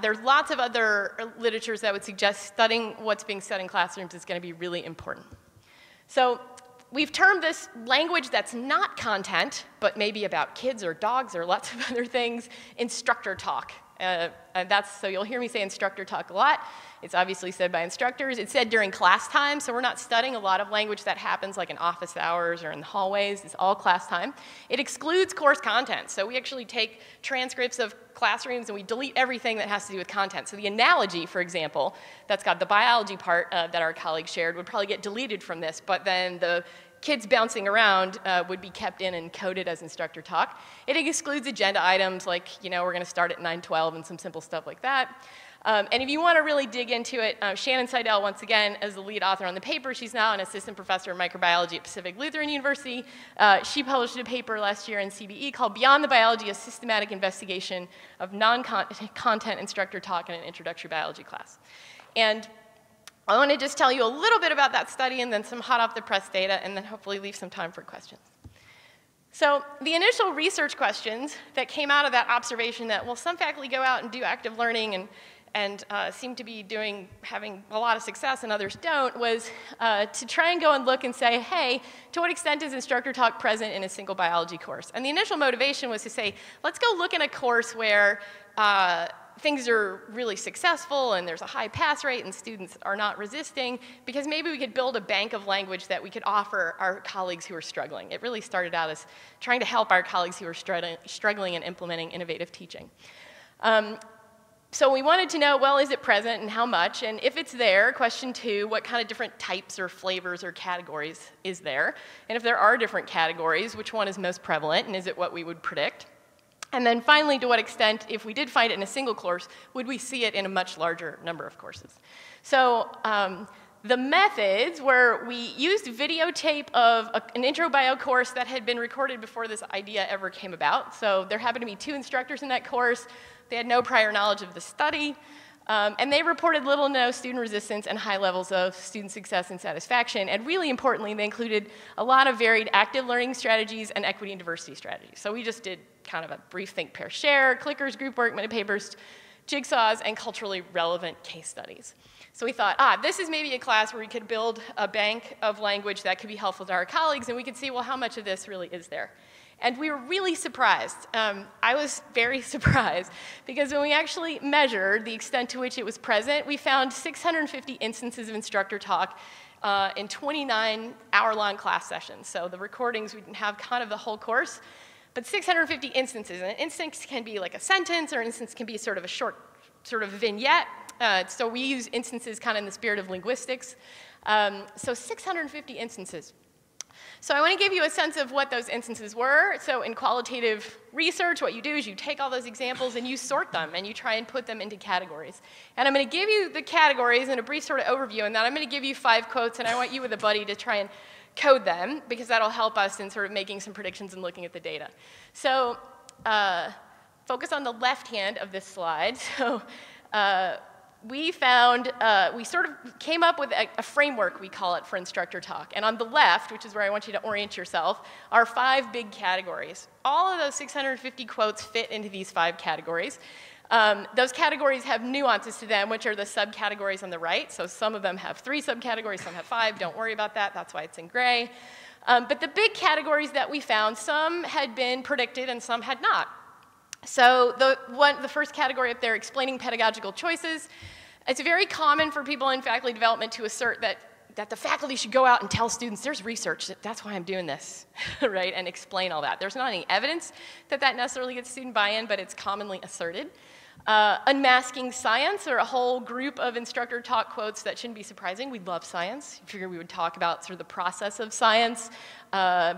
there's lots of other literatures that would suggest studying what's being said in classrooms is going to be really important. So we've termed this language that's not content, but maybe about kids or dogs or lots of other things, instructor talk. And that's, so you'll hear me say instructor talk a lot. It's obviously said by instructors. It's said during class time, so we're not studying a lot of language that happens like in office hours or in the hallways. It's all class time. It excludes course content, so we actually take transcripts of classrooms and we delete everything that has to do with content. So the analogy, for example, that's got the biology part that our colleague shared would probably get deleted from this, but then the kids bouncing around would be kept in and coded as instructor talk. It excludes agenda items like, you know, we're going to start at 9:12 and some simple stuff like that. And if you want to really dig into it, Shannon Seidel, once again, as the lead author on the paper, she's now an assistant professor of microbiology at Pacific Lutheran University. She published a paper last year in CBE called Beyond the Biology, a Systematic Investigation of Non-Content Instructor Talk in an Introductory Biology Class. And I want to just tell you a little bit about that study and then some hot-off-the-press data, and then hopefully leave some time for questions. So the initial research questions that came out of that observation that, well, some faculty go out and do active learning and seem to be having a lot of success and others don't, was to try and go and look and say, hey, to what extent is instructor talk present in a single biology course? And the initial motivation was to say, let's go look in a course where things are really successful and there's a high pass rate and students are not resisting, because maybe we could build a bank of language that we could offer our colleagues who are struggling. It really started out as trying to help our colleagues who are struggling and implementing innovative teaching. So we wanted to know, well, is it present and how much? And if it's there, question two, what kind of different types or flavors or categories is there? And if there are different categories, which one is most prevalent and is it what we would predict? And then finally, to what extent, if we did find it in a single course, would we see it in a much larger number of courses? So the methods were, we used videotape of an intro bio course that had been recorded before this idea ever came about. So there happened to be two instructors in that course. They had no prior knowledge of the study, and they reported little to no student resistance and high levels of student success and satisfaction. And really importantly, they included a lot of varied active learning strategies and equity and diversity strategies. So we just did kind of a brief think, pair, share, clickers, group work, meta papers, jigsaws, and culturally relevant case studies. So we thought, this is maybe a class where we could build a bank of language that could be helpful to our colleagues, and we could see, well, how much of this really is there? And we were really surprised. I was very surprised, because when we actually measured the extent to which it was present, we found 650 instances of instructor talk in 29 hour-long class sessions. So the recordings, we didn't have kind of the whole course, but 650 instances. And an instance can be like a sentence, or an instance can be sort of a short sort of vignette. So we use instances kind of in the spirit of linguistics. So 650 instances. So I want to give you a sense of what those instances were. So in qualitative research, what you do is you take all those examples and you sort them and you try and put them into categories. And I'm going to give you the categories in a brief sort of overview, and then I'm going to give you 5 quotes, and I want you with a buddy to try and code them, because that'll help us in sort of making some predictions and looking at the data. So focus on the left hand of this slide. So we found, we sort of came up with a framework, we call it, for instructor talk. And on the left, which is where I want you to orient yourself, are 5 big categories. All of those 650 quotes fit into these 5 categories. Those categories have nuances to them, which are the subcategories on the right. So some of them have 3 subcategories, some have 5. Don't worry about that. That's why it's in gray. But the big categories that we found, some had been predicted and some had not. So the first category up there, explaining pedagogical choices. It's very common for people in faculty development to assert that the faculty should go out and tell students, there's research, that's why I'm doing this, right, and explain all that. There's not any evidence that necessarily gets student buy-in, but it's commonly asserted. Unmasking science, or a whole group of instructor talk quotes that shouldn't be surprising. We love science. You figure we would talk about sort of the process of science,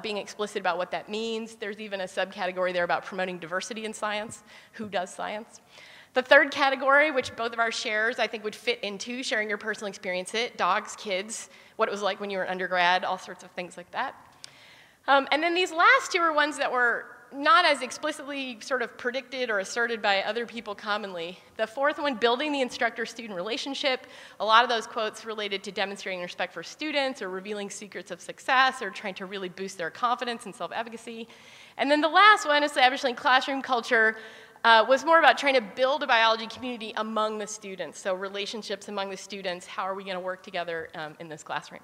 being explicit about what that means. There's even a subcategory there about promoting diversity in science. Who does science? The third category, which both of our shares I think would fit into, sharing your personal experience, dogs, kids, what it was like when you were an undergrad, all sorts of things like that. And then these last two are ones that were not as explicitly sort of predicted or asserted by other people commonly. The fourth one, building the instructor-student relationship. A lot of those quotes related to demonstrating respect for students, or revealing secrets of success, or trying to really boost their confidence and self-efficacy. And then the last one, establishing classroom culture, was more about trying to build a biology community among the students. So relationships among the students, how are we going to work together in this classroom?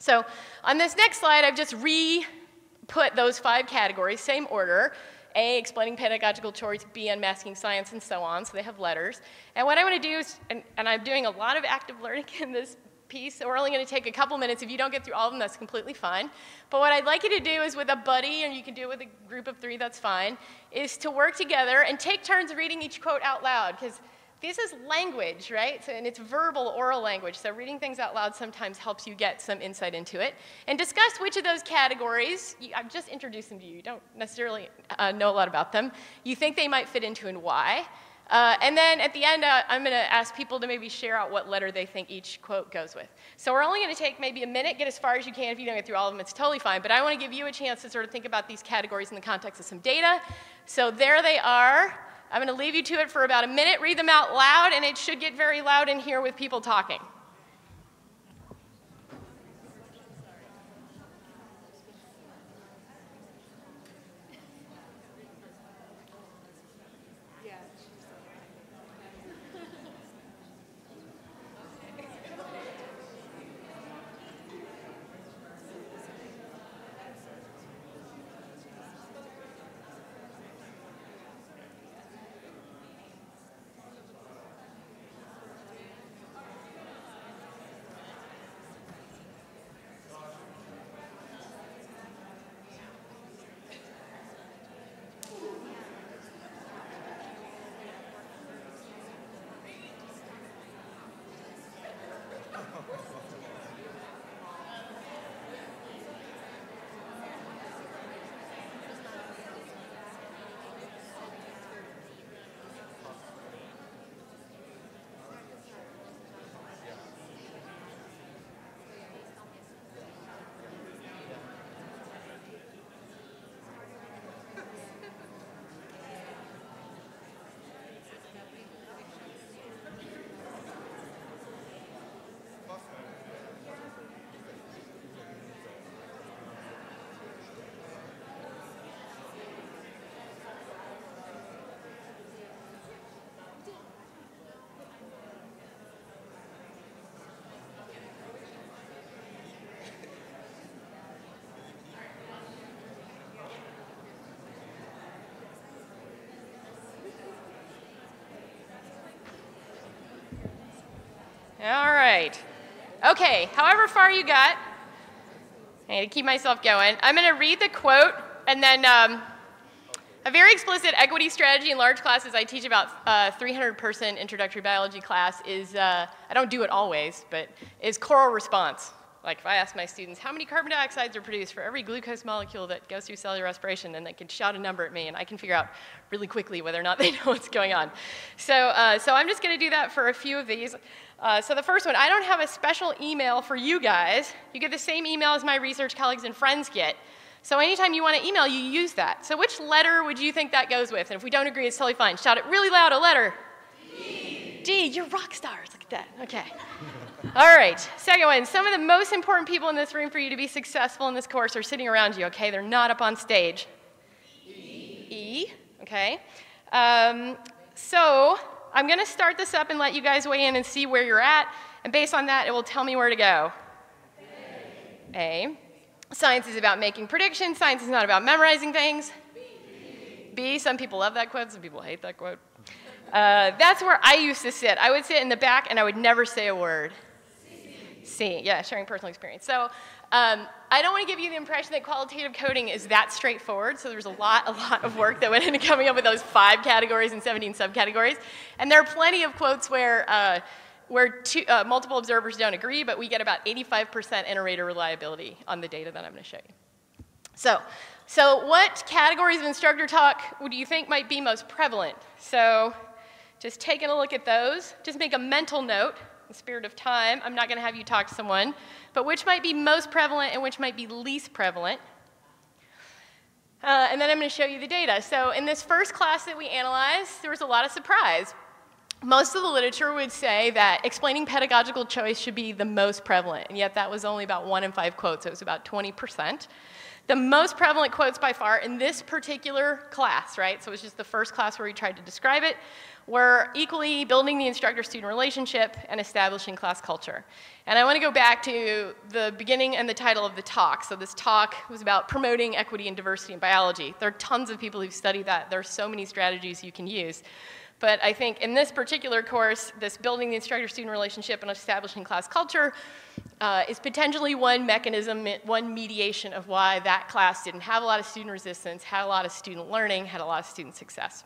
So on this next slide, I've just put those 5 categories, same order: A, explaining pedagogical choice, B, unmasking science, and so on, so they have letters. And what I want to do is, and I'm doing a lot of active learning in this piece, so we're only going to take a couple minutes. If you don't get through all of them, that's completely fine. But what I'd like you to do is, with a buddy, and you can do it with a group of 3, that's fine, is to work together and take turns reading each quote out loud, because this is language, right? So, and it's verbal, oral language, so reading things out loud sometimes helps you get some insight into it. And discuss which of those categories, I've just introduced them to you, you don't necessarily know a lot about them, you think they might fit into and why. And then at the end, I'm going to ask people to maybe share out what letter they think each quote goes with. So we're only going to take maybe a minute, get as far as you can. If you don't get through all of them, it's totally fine. But I want to give you a chance to sort of think about these categories in the context of some data. So there they are. I'm going to leave you to it for about a minute. Read them out loud, and it should get very loud in here with people talking. All right, Okay, however far you got, I need to keep myself going. I'm going to read the quote, and then a very explicit equity strategy in large classes. I teach about 300-person introductory biology class is, I don't do it always, but is choral response. Like if I ask my students how many carbon dioxides are produced for every glucose molecule that goes through cellular respiration, then they can shout a number at me, and I can figure out really quickly whether or not they know what's going on. So, so I'm just going to do that for a few of these. So the first one, I don't have a special email for you guys. You get the same email as my research colleagues and friends get. So anytime you want to email, you use that. So which letter would you think that goes with? And if we don't agree, it's totally fine. Shout it really loud, a letter. D. D, you're rock stars. Look at that. Okay. All right, second one. Some of the most important people in this room for you to be successful in this course are sitting around you, okay? They're not up on stage. E, okay? So I'm going to start this up and let you guys weigh in and see where you're at, and based on that, it will tell me where to go. A. Science is about making predictions. Science is not about memorizing things. B. Some people love that quote. Some people hate that quote. That's where I used to sit. I would sit in the back, and I would never say a word. C, yeah, sharing personal experience. So I don't want to give you the impression that qualitative coding is that straightforward. So there's a lot of work that went into coming up with those 5 categories and 17 subcategories. And there are plenty of quotes where multiple observers don't agree, but we get about 85% inter-rater reliability on the data that I'm going to show you. So what categories of instructor talk would you think might be most prevalent? So just taking a look at those, just make a mental note. In the spirit of time, I'm not going to have you talk to someone, but which might be most prevalent and which might be least prevalent. And then I'm going to show you the data. So in this first class that we analyzed, there was a lot of surprise. Most of the literature would say that explaining pedagogical choice should be the most prevalent, and yet that was only about 1 in 5 quotes, so it was about 20%. The most prevalent quotes by far in this particular class, right, so it was just the first class where we tried to describe it, were equally building the instructor-student relationship and establishing class culture. And I want to go back to the beginning and the title of the talk. So this talk was about promoting equity and diversity in biology. There are tons of people who've studied that. There are so many strategies you can use. But I think in this particular course, this building the instructor-student relationship and establishing class culture is potentially one mechanism, one mediation of why that class didn't have a lot of student resistance, had a lot of student learning, had a lot of student success.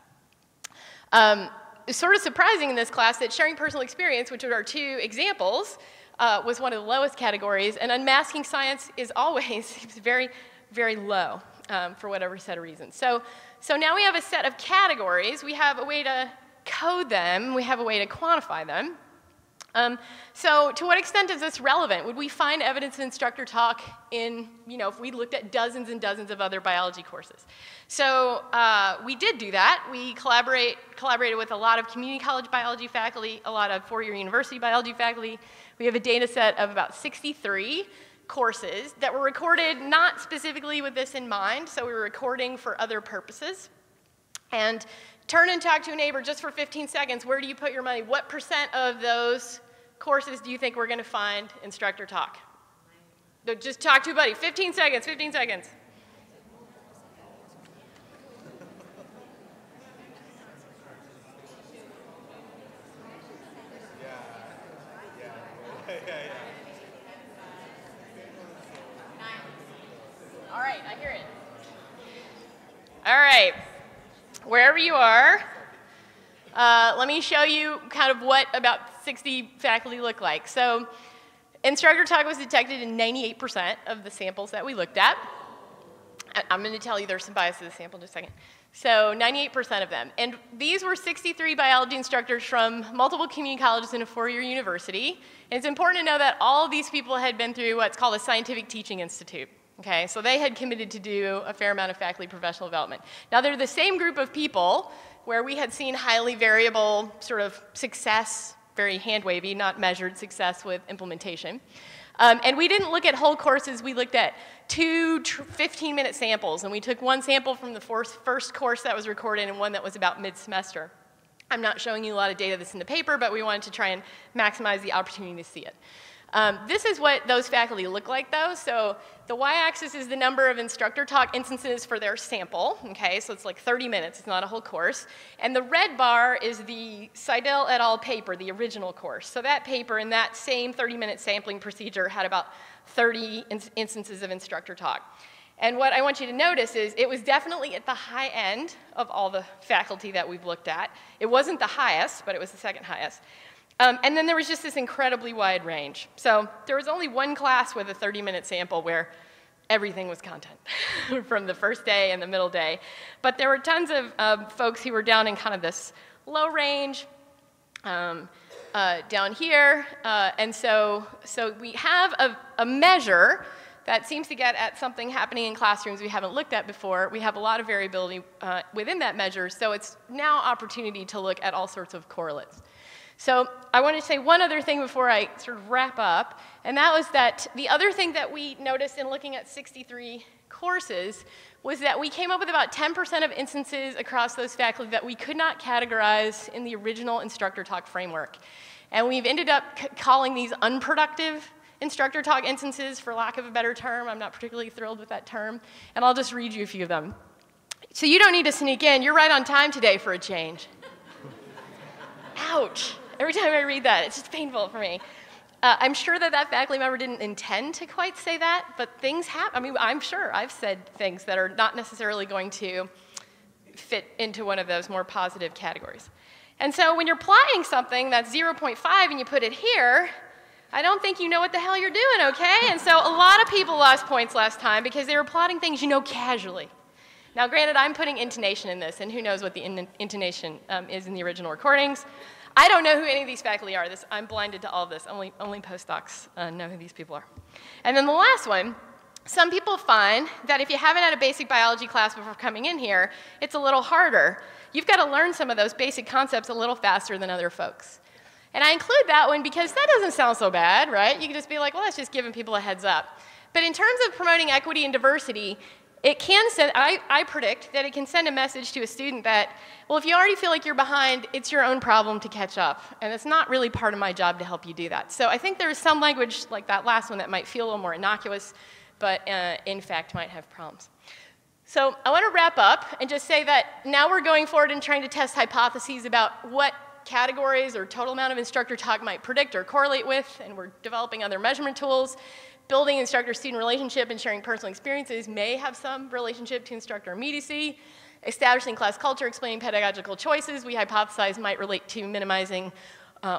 It's sort of surprising in this class that sharing personal experience, which are our 2 examples, was one of the lowest categories, and unmasking science is always very, very low for whatever set of reasons. So now we have a set of categories. We have a way to code them. We have a way to quantify them. So to what extent is this relevant? Would we find evidence in instructor talk in, you know, if we looked at dozens and dozens of other biology courses? So we did do that. We collaborated with a lot of community college biology faculty, a lot of four-year university biology faculty. We have a data set of about 63 courses that were recorded not specifically with this in mind, so we were recording for other purposes. And turn and talk to a neighbor just for 15 seconds. Where do you put your money? What % of those courses do you think we're going to find instructor talk? Just talk to a buddy. 15 seconds, 15 seconds. All right, I hear it. All right. Wherever you are, let me show you kind of what about 60 faculty look like. So instructor talk was detected in 98% of the samples that we looked at. I'm going to tell you there's some bias in the sample in just a second. So 98% of them. And these were 63 biology instructors from multiple community colleges and a four-year university. And it's important to know that all of these people had been through what's called a scientific teaching institute. Okay, so they had committed to do a fair amount of faculty professional development. Now, they're the same group of people where we had seen highly variable sort of success, very hand-wavy, not measured success with implementation. And we didn't look at whole courses. We looked at 2 15-minute samples, and we took one sample from the first course that was recorded and one that was about mid-semester. I'm not showing you a lot of data that's in the paper, but we wanted to try and maximize the opportunity to see it. This is what those faculty look like, though. So the y-axis is the number of instructor talk instances for their sample. Okay, so it's like 30 minutes. It's not a whole course. And the red bar is the Seidel et al. Paper, the original course. So that paper in that same 30-minute sampling procedure had about 30 instances of instructor talk. And what I want you to notice is it was definitely at the high end of all the faculty that we've looked at. It wasn't the highest, but it was the second highest. And then there was just this incredibly wide range. So there was only one class with a 30-minute sample where everything was content from the first day and the middle day. But there were tons of folks who were down in kind of this low range, down here. And so we have a measure that seems to get at something happening in classrooms we haven't looked at before. We have a lot of variability within that measure, so it's now an opportunity to look at all sorts of correlates. So I want to say one other thing before I sort of wrap up, and that was that the other thing that we noticed in looking at 63 courses was that we came up with about 10% of instances across those faculty that we could not categorize in the original instructor talk framework. And we've ended up calling these unproductive instructor talk instances, for lack of a better term. I'm not particularly thrilled with that term. And I'll just read you a few of them. So you don't need to sneak in. You're right on time today for a change. Ouch. Every time I read that, it's just painful for me. I'm sure that faculty member didn't intend to quite say that, but things happen. I mean, I'm sure I've said things that are not necessarily going to fit into one of those more positive categories. And so when you're plotting something that's 0.5 and you put it here, I don't think you know what the hell you're doing, okay? And so a lot of people lost points last time because they were plotting things, you know, casually. Now, granted, I'm putting intonation in this, and who knows what the intonation is in the original recordings. I don't know who any of these faculty are. I'm blinded to all this. Only postdocs know who these people are. And then the last one, some people find that if you haven't had a basic biology class before coming in here, it's a little harder. You've got to learn some of those basic concepts a little faster than other folks. And I include that one because that doesn't sound so bad, right? You can just be like, well, that's just giving people a heads up. But in terms of promoting equity and diversity, it can send, I predict that it can send a message to a student that, well, if you already feel like you're behind, it's your own problem to catch up. And it's not really part of my job to help you do that. So I think there is some language like that last one that might feel a little more innocuous, but in fact might have problems. So I want to wrap up and just say that now we're going forward and trying to test hypotheses about what categories or total amount of instructor talk might predict or correlate with, and we're developing other measurement tools. Building instructor-student relationship and sharing personal experiences may have some relationship to instructor immediacy. Establishing class culture, explaining pedagogical choices, we hypothesize might relate to minimizing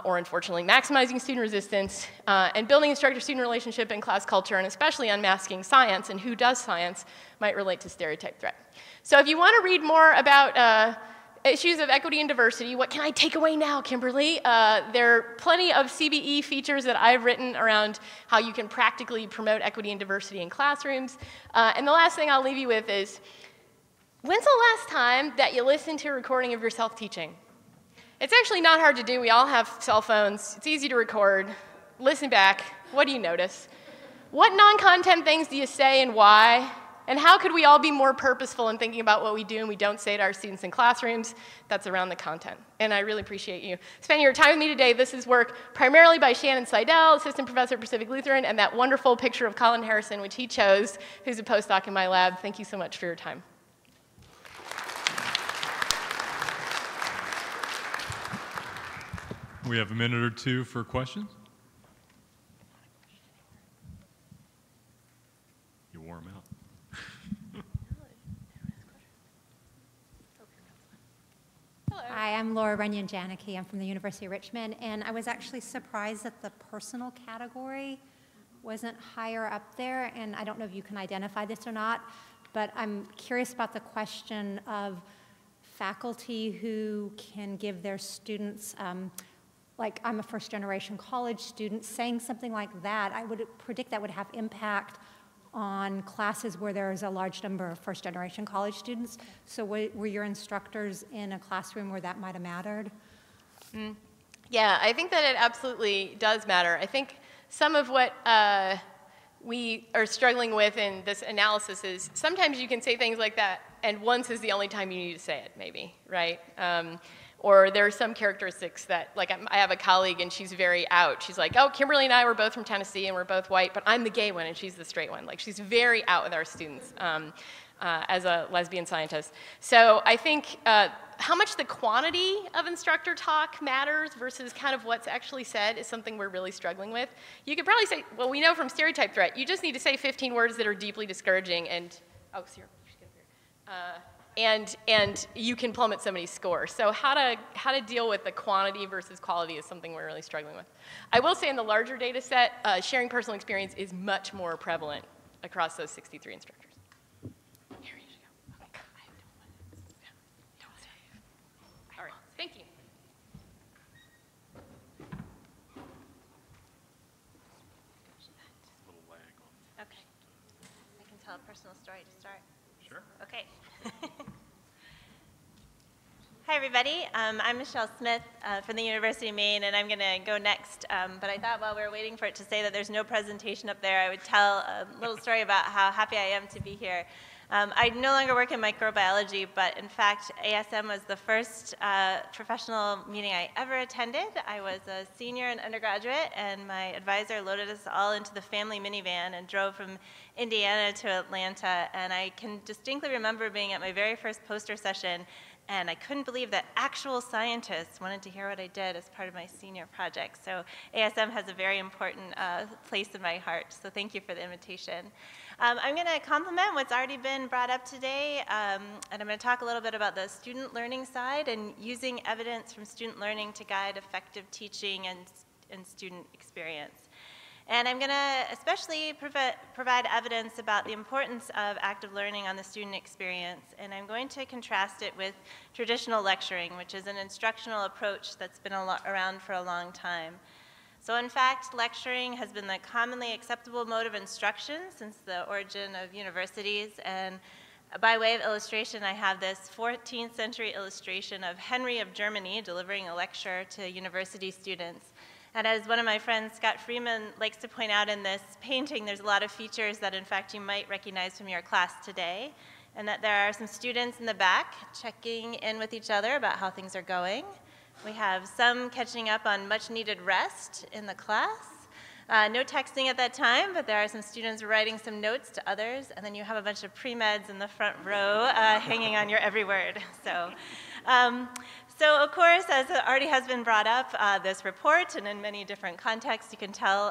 or unfortunately maximizing student resistance, and building instructor-student relationship and class culture, and especially unmasking science and who does science might relate to stereotype threat. So if you want to read more about issues of equity and diversity, what can I take away now, Kimberly? There are plenty of CBE features that I've written around how you can practically promote equity and diversity in classrooms. And the last thing I'll leave you with is, when's the last time that you listened to a recording of yourself teaching? It's actually not hard to do. We all have cell phones. It's easy to record. Listen back. What do you notice? What non-content things do you say and why? And how could we all be more purposeful in thinking about what we do and we don't say to our students in classrooms that's around the content? And I really appreciate you spending your time with me today. This is work primarily by Shannon Seidel, assistant professor at Pacific Lutheran, and that wonderful picture of Colin Harrison, which he chose, who's a postdoc in my lab. Thank you so much for your time. We have a minute or two for questions. You wore them out. Hi, I'm Laura Runyon-Janicki. I'm from the University of Richmond, and I was actually surprised that the personal category wasn't higher up there, and I don't know if you can identify this or not, but I'm curious about the question of faculty who can give their students, like I'm a first-generation college student, saying something like that, I would predict that would have impact on classes where there's a large number of first-generation college students. So were your instructors in a classroom where that might have mattered? Yeah, I think that it absolutely does matter. I think some of what we are struggling with in this analysis is sometimes you can say things like that, and once is the only time you need to say it, maybe, right? Or there are some characteristics that, like, I have a colleague and she's very out. She's like, oh, Kimberly and I were both from Tennessee and we're both white, but I'm the gay one and she's the straight one. Like, she's very out with our students as a lesbian scientist. So I think how much the quantity of instructor talk matters versus kind of what's actually said is something we're really struggling with. You could probably say, well, we know from stereotype threat, you just need to say 15 words that are deeply discouraging and, oh, sorry, she's getting here. And you can plummet somebody's score. So how to deal with the quantity versus quality is something we're really struggling with. I will say in the larger data set, sharing personal experience is much more prevalent across those 63 instructors. Here you go. Oh my God, I don't want it. Yeah. Don't say it. All right, thank you. Okay. I can tell a personal story to start. Sure. Okay. Hi, everybody. I'm Michelle Smith from the University of Maine, and I'm going to go next. But I thought while we were waiting for it to say that there's no presentation up there, I would tell a little story about how happy I am to be here. I no longer work in microbiology, but in fact, ASM was the first professional meeting I ever attended. I was a senior and undergraduate, and my advisor loaded us all into the family minivan and drove from Indiana to Atlanta. And I can distinctly remember being at my very first poster session, and I couldn't believe that actual scientists wanted to hear what I did as part of my senior project. So ASM has a very important place in my heart, so thank you for the invitation. I'm going to complement what's already been brought up today, and I'm going to talk a little bit about the student learning side and using evidence from student learning to guide effective teaching and student experience. And I'm going to especially provide evidence about the importance of active learning on the student experience, and I'm going to contrast it with traditional lecturing, which is an instructional approach that's been around for a long time. So in fact, lecturing has been the commonly acceptable mode of instruction since the origin of universities, and by way of illustration, I have this 14th century illustration of Henry of Germany delivering a lecture to university students. And as one of my friends, Scott Freeman, likes to point out in this painting, there's a lot of features that, in fact, you might recognize from your class today, and that there are some students in the back checking in with each other about how things are going. We have some catching up on much-needed rest in the class. No texting at that time, but there are some students writing some notes to others, and then you have a bunch of pre-meds in the front row hanging on your every word. So of course, as already has been brought up, this report, and in many different contexts, you can tell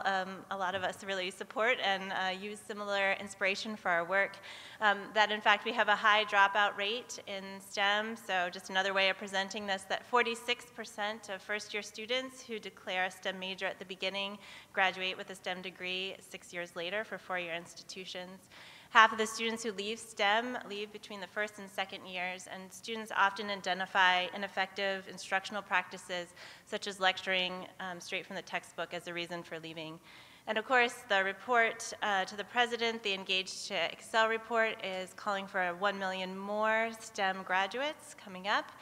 a lot of us really support and use similar inspiration for our work, that in fact we have a high dropout rate in STEM, so just another way of presenting this, that 46% of first-year students who declare a STEM major at the beginning graduate with a STEM degree 6 years later for four-year institutions. Half of the students who leave STEM leave between the first and second years, and students often identify ineffective instructional practices, such as lecturing straight from the textbook, as a reason for leaving. And of course, the report to the president, the Engage to Excel report, is calling for 1 million more STEM graduates coming up.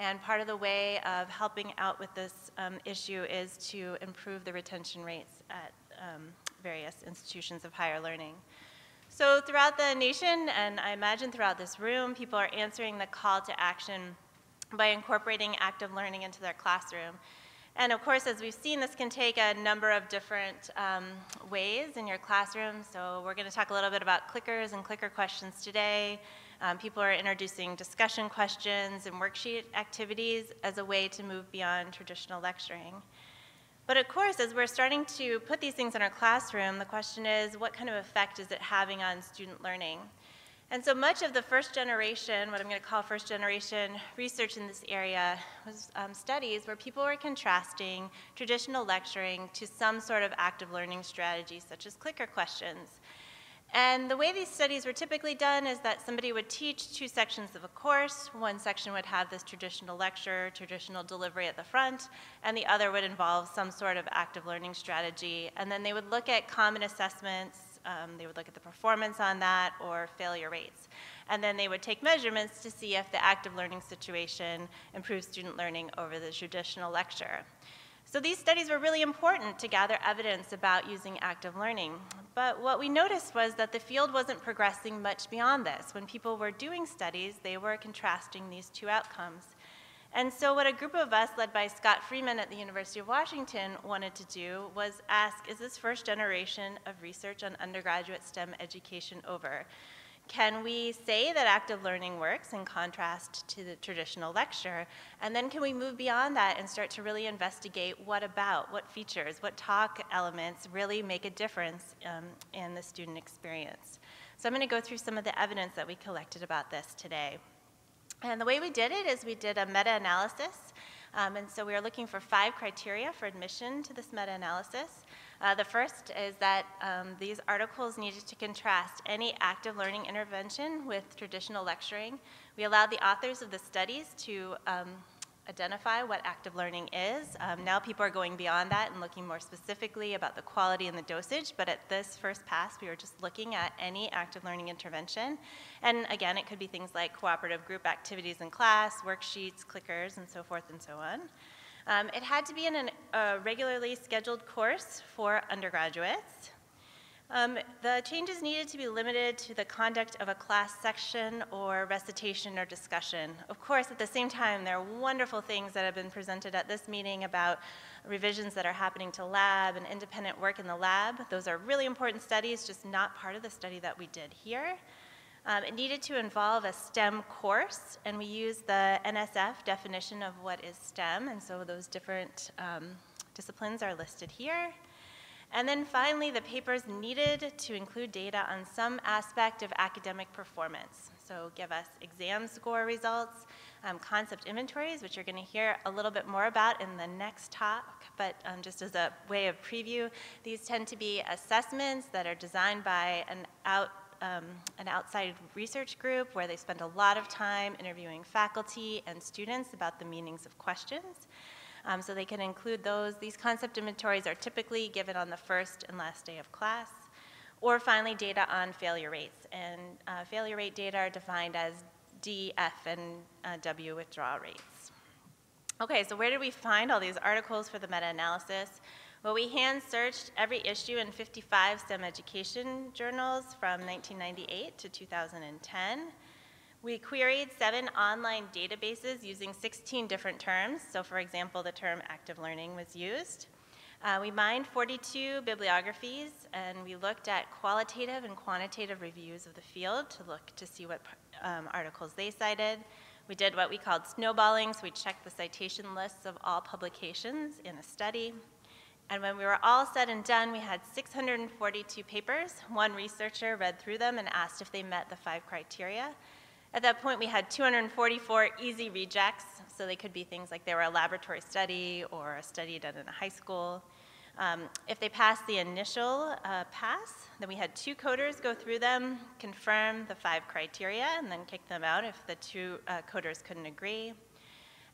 And part of the way of helping out with this issue is to improve the retention rates at various institutions of higher learning. So throughout the nation, and I imagine throughout this room, people are answering the call to action by incorporating active learning into their classroom. And of course, as we've seen, this can take a number of different ways in your classroom. So we're going to talk a little bit about clickers and clicker questions today. People are introducing discussion questions and worksheet activities as a way to move beyond traditional lecturing. But of course, as we're starting to put these things in our classroom, the question is, what kind of effect is it having on student learning? And so much of the first generation, what I'm going to call first generation research in this area, was studies where people were contrasting traditional lecturing to some sort of active learning strategy, such as clicker questions. And the way these studies were typically done is that somebody would teach two sections of a course. One section would have this traditional lecture, traditional delivery at the front, and the other would involve some sort of active learning strategy. And then they would look at common assessments. They would look at the performance on that or failure rates. And then they would take measurements to see if the active learning situation improves student learning over the traditional lecture. So these studies were really important to gather evidence about using active learning. But what we noticed was that the field wasn't progressing much beyond this. When people were doing studies, they were contrasting these two outcomes. And so what a group of us led by Scott Freeman at the University of Washington wanted to do was ask, is this first generation of research on undergraduate STEM education over? Can we say that active learning works in contrast to the traditional lecture? And then can we move beyond that and start to really investigate what about, what features, what talk elements really make a difference in the student experience? So I'm going to go through some of the evidence that we collected about this today. And the way we did it is we did a meta-analysis. And so we were looking for 5 criteria for admission to this meta-analysis. The first is that these articles needed to contrast any active learning intervention with traditional lecturing. We allowed the authors of the studies to identify what active learning is. Now people are going beyond that and looking more specifically about the quality and the dosage, but at this first pass, we were just looking at any active learning intervention. And again, it could be things like cooperative group activities in class, worksheets, clickers, and so forth and so on. It had to be in a regularly scheduled course for undergraduates. The changes needed to be limited to the conduct of a class section or recitation or discussion. Of course, at the same time, there are wonderful things that have been presented at this meeting about revisions that are happening to lab and independent work in the lab. Those are really important studies, just not part of the study that we did here. It needed to involve a STEM course, and we used the NSF definition of what is STEM, and so those different disciplines are listed here. And then finally, the papers needed to include data on some aspect of academic performance. So give us exam score results, concept inventories, which you're going to hear a little bit more about in the next talk, but just as a way of preview, these tend to be assessments that are designed by an outside research group where they spend a lot of time interviewing faculty and students about the meanings of questions. So they can include those. These concept inventories are typically given on the first and last day of class. Or finally, data on failure rates. And failure rate data are defined as D, F, and W withdrawal rates. Okay, so where did we find all these articles for the meta-analysis? Well, we hand-searched every issue in 55 STEM education journals from 1998 to 2010. We queried 7 online databases using 16 different terms. So, for example, the term active learning was used. We mined 42 bibliographies, and we looked at qualitative and quantitative reviews of the field to look to see what articles they cited. We did what we called snowballing, so we checked the citation lists of all publications in a study. And when we were all said and done, we had 642 papers. One researcher read through them and asked if they met the 5 criteria. At that point, we had 244 easy rejects, so they could be things like they were a laboratory study or a study done in a high school. If they passed the initial pass, then we had 2 coders go through them, confirm the 5 criteria, and then kick them out if the 2 coders couldn't agree.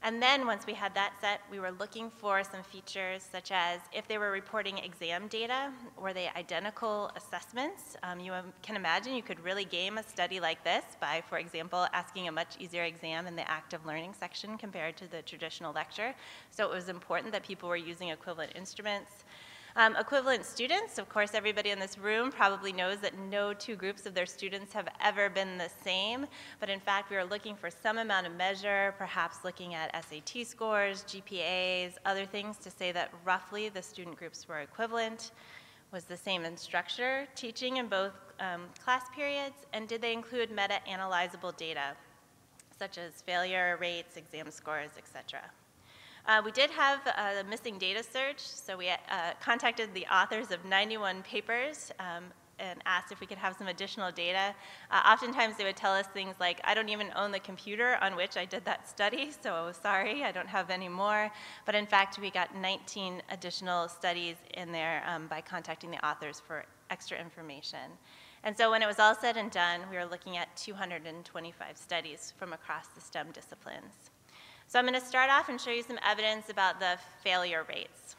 And then once we had that set, we were looking for some features such as if they were reporting exam data, were they identical assessments? You can imagine you could really game a study like this by, for example, asking a much easier exam in the active learning section compared to the traditional lecture. So it was important that people were using equivalent instruments. Equivalent students, of course, everybody in this room probably knows that no 2 groups of their students have ever been the same, but in fact we were looking for some amount of measure, perhaps looking at SAT scores, GPAs, other things to say that roughly the student groups were equivalent, was the same instructor teaching in both class periods, and did they include meta-analyzable data, such as failure rates, exam scores, etc. We did have a missing data search, so we contacted the authors of 91 papers and asked if we could have some additional data. Oftentimes they would tell us things like, I don't even own the computer on which I did that study, so sorry, I don't have any more. But in fact, we got 19 additional studies in there by contacting the authors for extra information. And so when it was all said and done, we were looking at 225 studies from across the STEM disciplines. So I'm going to start off and show you some evidence about the failure rates.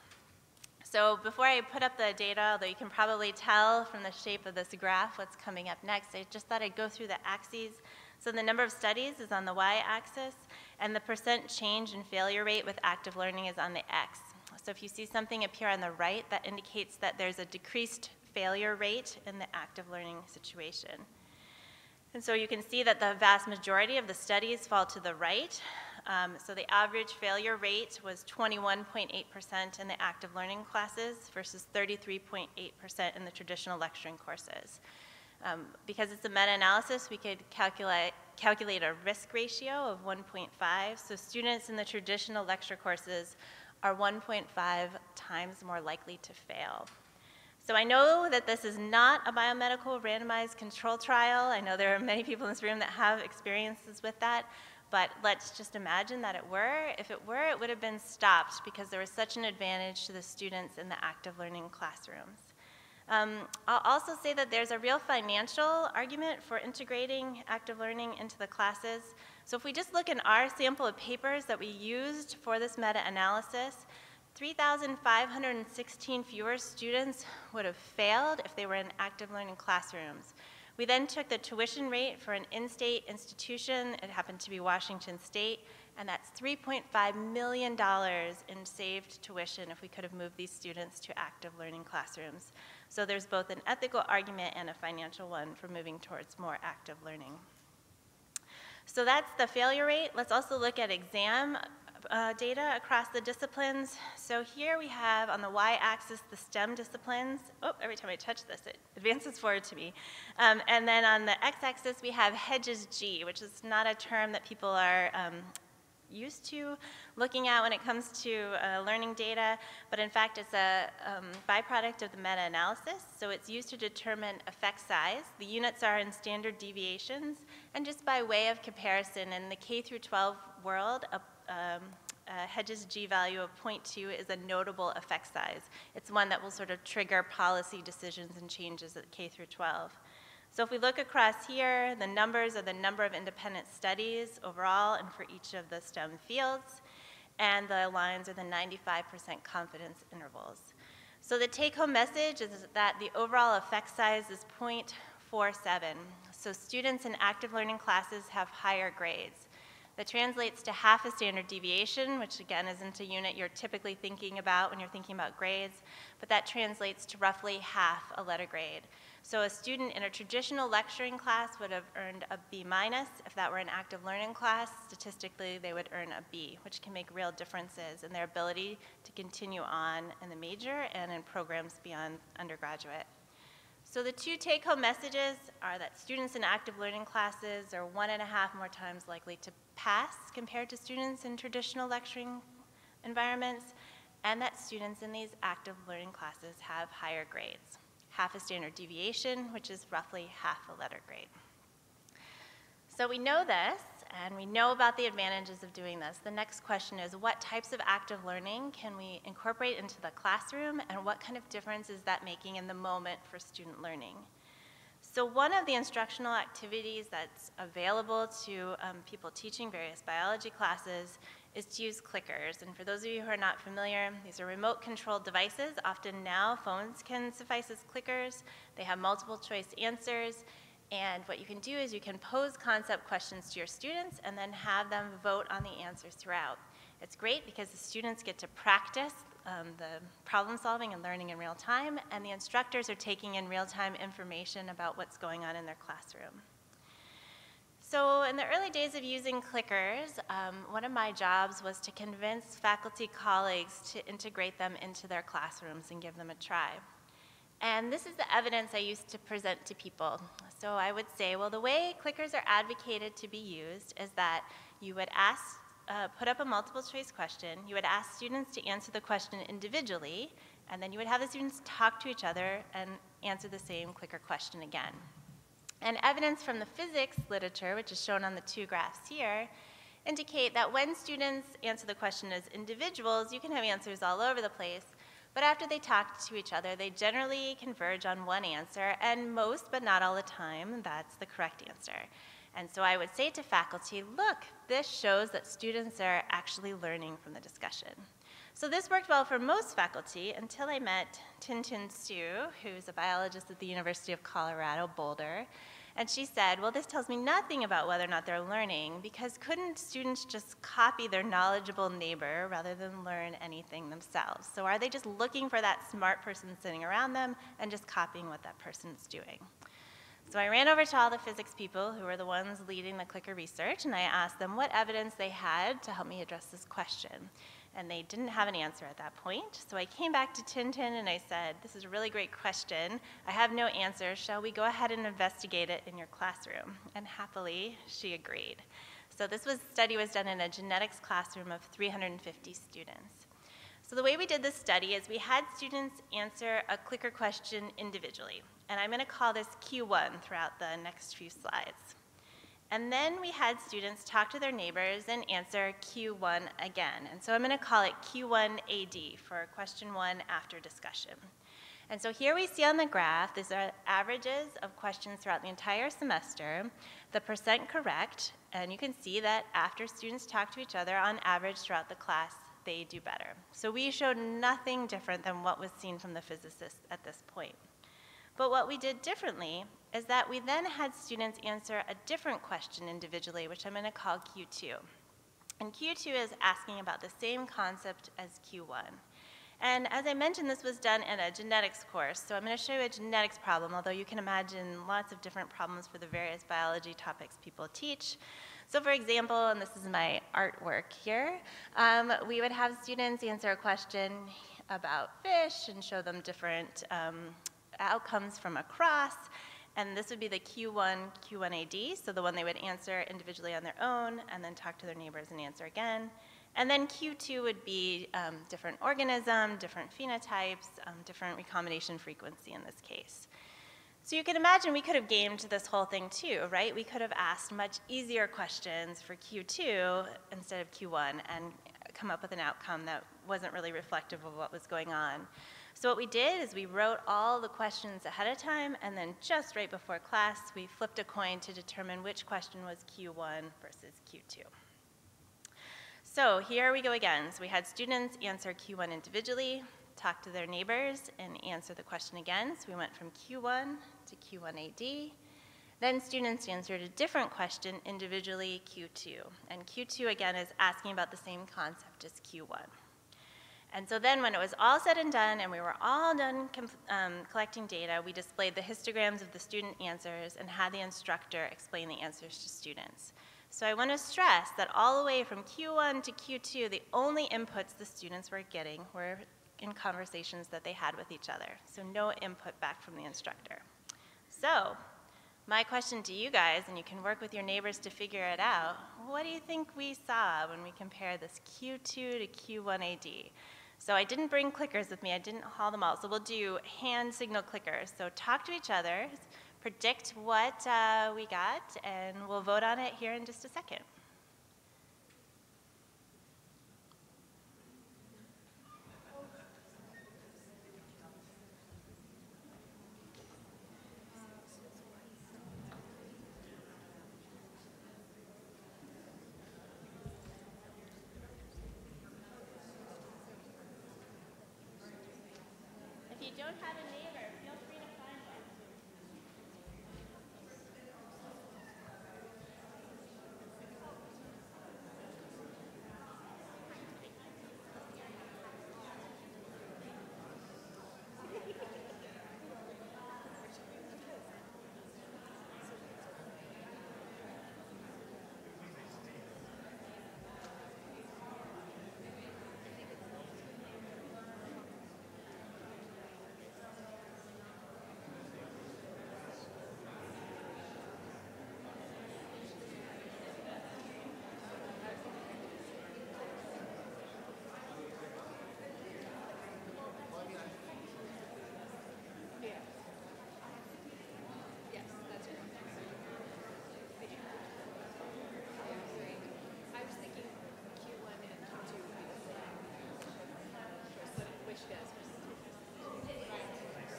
So before I put up the data, although you can probably tell from the shape of this graph what's coming up next, I just thought I'd go through the axes. So the number of studies is on the y-axis, and the percent change in failure rate with active learning is on the x. So if you see something appear on the right, that indicates that there's a decreased failure rate in the active learning situation. And so you can see that the vast majority of the studies fall to the right. So the average failure rate was 21.8% in the active learning classes versus 33.8% in the traditional lecturing courses. Because it's a meta-analysis, we could calculate a risk ratio of 1.5. So students in the traditional lecture courses are 1.5 times more likely to fail. So I know that this is not a biomedical randomized control trial. I know there are many people in this room that have experiences with that, but let's just imagine that it were. If it were, it would have been stopped because there was such an advantage to the students in the active learning classrooms. I'll also say that there's a real financial argument for integrating active learning into the classes. So if we just look in our sample of papers that we used for this meta-analysis, 3,516 fewer students would have failed if they were in active learning classrooms. We then took the tuition rate for an in-state institution, it happened to be Washington State, and that's $3.5 million in saved tuition if we could have moved these students to active learning classrooms. So there's both an ethical argument and a financial one for moving towards more active learning. So that's the failure rate. Let's also look at exam data across the disciplines. So here we have on the y-axis the STEM disciplines. Oh, every time I touch this, it advances forward to me. And then on the x-axis, we have Hedges G, which is not a term that people are used to looking at when it comes to learning data, but in fact it's a byproduct of the meta-analysis, so it's used to determine effect size. The units are in standard deviations, and just by way of comparison, in the K-12 world, a Hedges G value of 0.2 is a notable effect size. It's one that will sort of trigger policy decisions and changes at K-12. So if we look across here, the numbers are the number of independent studies overall and for each of the STEM fields, and the lines are the 95% confidence intervals. So the take-home message is that the overall effect size is 0.47. So students in active learning classes have higher grades. That translates to half a standard deviation, which again isn't a unit you're typically thinking about when you're thinking about grades, but that translates to roughly half a letter grade. So a student in a traditional lecturing class would have earned a B-. If that were an active learning class, statistically they would earn a B, which can make real differences in their ability to continue on in the major and in programs beyond undergraduate. So the two take-home messages are that students in active learning classes are 1.5 more times likely to pass compared to students in traditional lecturing environments, and that students in these active learning classes have higher grades. Half a standard deviation, which is roughly half a letter grade. So we know this, and we know about the advantages of doing this. The next question is, what types of active learning can we incorporate into the classroom, and what kind of difference is that making in the moment for student learning? So one of the instructional activities that's available to people teaching various biology classes is to use clickers. And for those of you who are not familiar, these are remote controlled devices. Often now phones can suffice as clickers. They have multiple choice answers. And what you can do is you can pose concept questions to your students and then have them vote on the answers throughout. It's great because the students get to practice the problem solving and learning in real time, and the instructors are taking in real time information about what's going on in their classroom. So in the early days of using clickers, one of my jobs was to convince faculty colleagues to integrate them into their classrooms and give them a try. And this is the evidence I used to present to people. So I would say, well, the way clickers are advocated to be used is that you would ask, put up a multiple choice question, you would ask students to answer the question individually, and then you would have the students talk to each other and answer the same clicker question again. And evidence from the physics literature, which is shown on the two graphs here, indicate that when students answer the question as individuals, you can have answers all over the place, but after they talk to each other, they generally converge on one answer, and most, but not all the time, that's the correct answer. And so I would say to faculty, look, this shows that students are actually learning from the discussion. So this worked well for most faculty until I met Tintin Su, who's a biologist at the University of Colorado Boulder, and she said, well, this tells me nothing about whether or not they're learning, because couldn't students just copy their knowledgeable neighbor rather than learn anything themselves? So are they just looking for that smart person sitting around them and just copying what that person's doing? So I ran over to all the physics people who were the ones leading the clicker research, and I asked them what evidence they had to help me address this question. And they didn't have an answer at that point. So I came back to Tintin and I said, this is a really great question. I have no answer. Shall we go ahead and investigate it in your classroom? And happily, she agreed. So this study was done in a genetics classroom of 350 students. So the way we did this study is we had students answer a clicker question individually. And I'm going to call this Q1 throughout the next few slides. And then we had students talk to their neighbors and answer Q1 again. And so I'm going to call it Q1AD for question one after discussion. And so here we see on the graph, these are averages of questions throughout the entire semester, the percent correct, and you can see that after students talk to each other, on average throughout the class, they do better. So we showed nothing different than what was seen from the physicists at this point. But what we did differently is that we then had students answer a different question individually, which I'm going to call Q2. And Q2 is asking about the same concept as Q1. And as I mentioned, this was done in a genetics course, so I'm going to show you a genetics problem, although you can imagine lots of different problems for the various biology topics people teach. So for example, and this is my artwork here, we would have students answer a question about fish and show them different outcomes from a cross, and this would be the Q1, Q1AD, so the one they would answer individually on their own and then talk to their neighbors and answer again. And then Q2 would be different organism, different phenotypes, different recombination frequency in this case. So you can imagine we could have gamed this whole thing too, right? We could have asked much easier questions for Q2 instead of Q1 and come up with an outcome that wasn't really reflective of what was going on. So what we did is we wrote all the questions ahead of time, and then just right before class, we flipped a coin to determine which question was Q1 versus Q2. So here we go again. So we had students answer Q1 individually, talk to their neighbors, and answer the question again. So we went from Q1 to Q1AD. Then students answered a different question individually, Q2. And Q2, again, is asking about the same concept as Q1. And so then when it was all said and done and we were all done collecting data, we displayed the histograms of the student answers and had the instructor explain the answers to students. So I want to stress that all the way from Q1 to Q2, the only inputs the students were getting were in conversations that they had with each other. So no input back from the instructor. So my question to you guys, and you can work with your neighbors to figure it out, what do you think we saw when we compared this Q2 to Q1AD? So I didn't bring clickers with me. I didn't haul them all. So we'll do hand signal clickers. So talk to each other, predict what we got, and we'll vote on it here in just a second.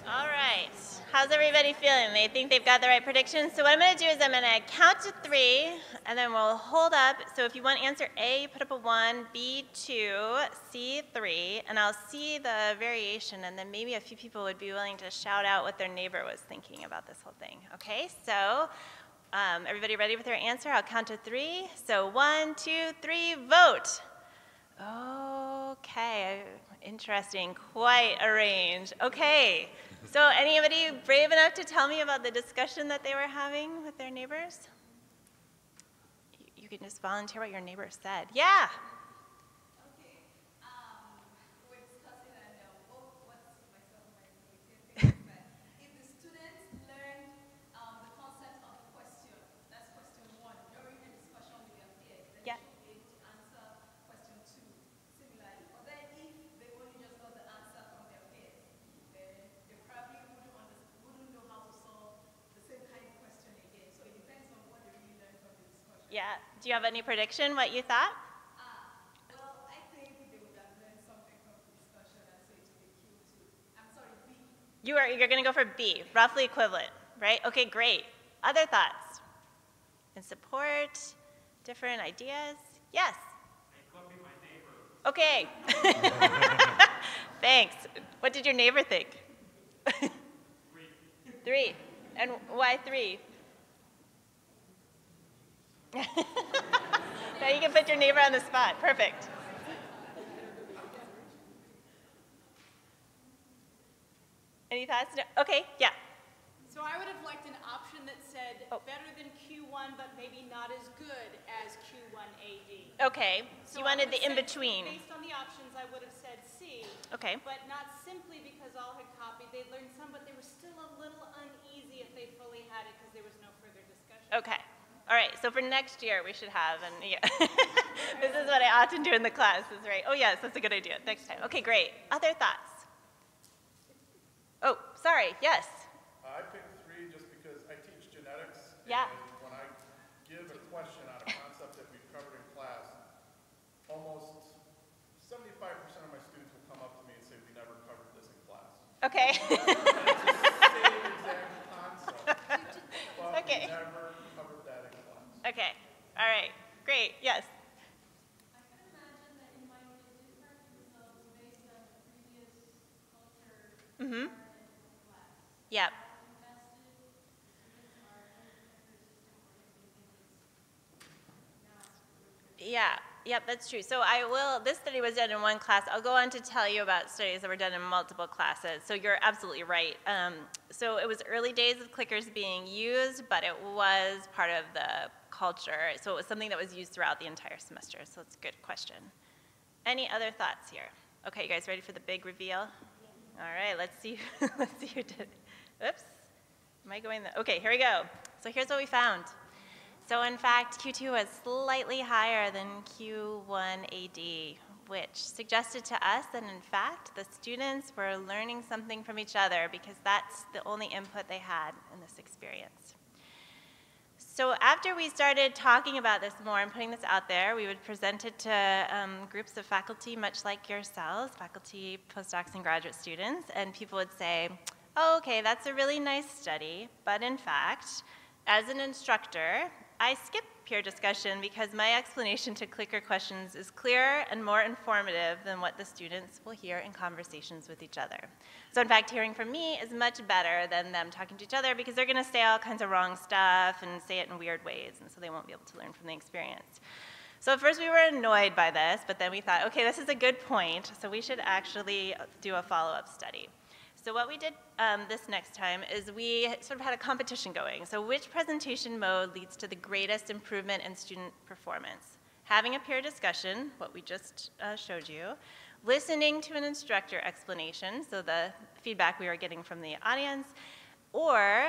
All right, how's everybody feeling? They think they've got the right predictions? So what I'm gonna do is I'm gonna count to 3, and then we'll hold up. So if you want answer A, you put up a 1, B 2, C 3, and I'll see the variation, and then maybe a few people would be willing to shout out what their neighbor was thinking about this whole thing. Okay, so everybody ready with their answer? I'll count to 3, so 1, 2, 3, vote. Okay, interesting, quite a range. Okay. So anybody brave enough to tell me about the discussion that they were having with their neighbors? You can just volunteer what your neighbor said. Yeah. Yeah. Do you have any prediction what you thought? Well, I think they would have learned something from the discussion, and so it would be Q too. I'm sorry, B. You're going to go for B, roughly equivalent, right? Okay, great. Other thoughts? And support, different ideas? Yes? I copied my neighbor. Okay. Thanks. What did your neighbor think? Three. And why three? Now you can put your neighbor on the spot. Perfect. Any thoughts? No? Okay, yeah. So I would have liked an option that said better than Q1, but maybe not as good as Q1 AD. Okay, so you wanted the in-between. Based on the options, I would have said C. Okay. But not simply because all had copied. They learned some, but they were still a little uneasy if they fully had it because there was no further discussion. Okay. All right, so for next year we should have, and yeah. This is what I often do in the classes, right? Oh yes, that's a good idea, next time. Okay, great. Other thoughts? Oh, sorry, yes. I picked three just because I teach genetics, yeah. And when I give a question on a concept that we've covered in class, almost 75% of my students will come up to me and say, we never covered this in class. Okay. It's the same exact concept, but okay. We never okay. All right. Great. Yes. I could imagine that you might be different results based on previous culture. Mm-hmm. Yep. Yeah. Yep, that's true. So I will, this study was done in one class. I'll go on to tell you about studies that were done in multiple classes. So you're absolutely right. So it was early days of clickers being used, but it was part of the culture. So it was something that was used throughout the entire semester. So it's a good question. Any other thoughts here? Okay, you guys ready for the big reveal? Yeah. All right, let's see. Let's see who did it. Oops. Am I going the, okay, here we go. So here's what we found. So in fact, Q2 was slightly higher than Q1 AD, which suggested to us that in fact the students were learning something from each other because that's the only input they had in this experience. So after we started talking about this more and putting this out there, we would present it to groups of faculty much like yourselves, faculty, postdocs, and graduate students, and people would say, oh, okay, that's a really nice study, but in fact, as an instructor, I skip peer discussion because my explanation to clicker questions is clearer and more informative than what the students will hear in conversations with each other. So in fact, hearing from me is much better than them talking to each other because they're going to say all kinds of wrong stuff and say it in weird ways, and so they won't be able to learn from the experience. So at first we were annoyed by this, but then we thought, okay, this is a good point, so we should actually do a follow-up study. So what we did this next time is we sort of had a competition going. So which presentation mode leads to the greatest improvement in student performance? Having a peer discussion, what we just showed you, listening to an instructor explanation, so the feedback we were getting from the audience, or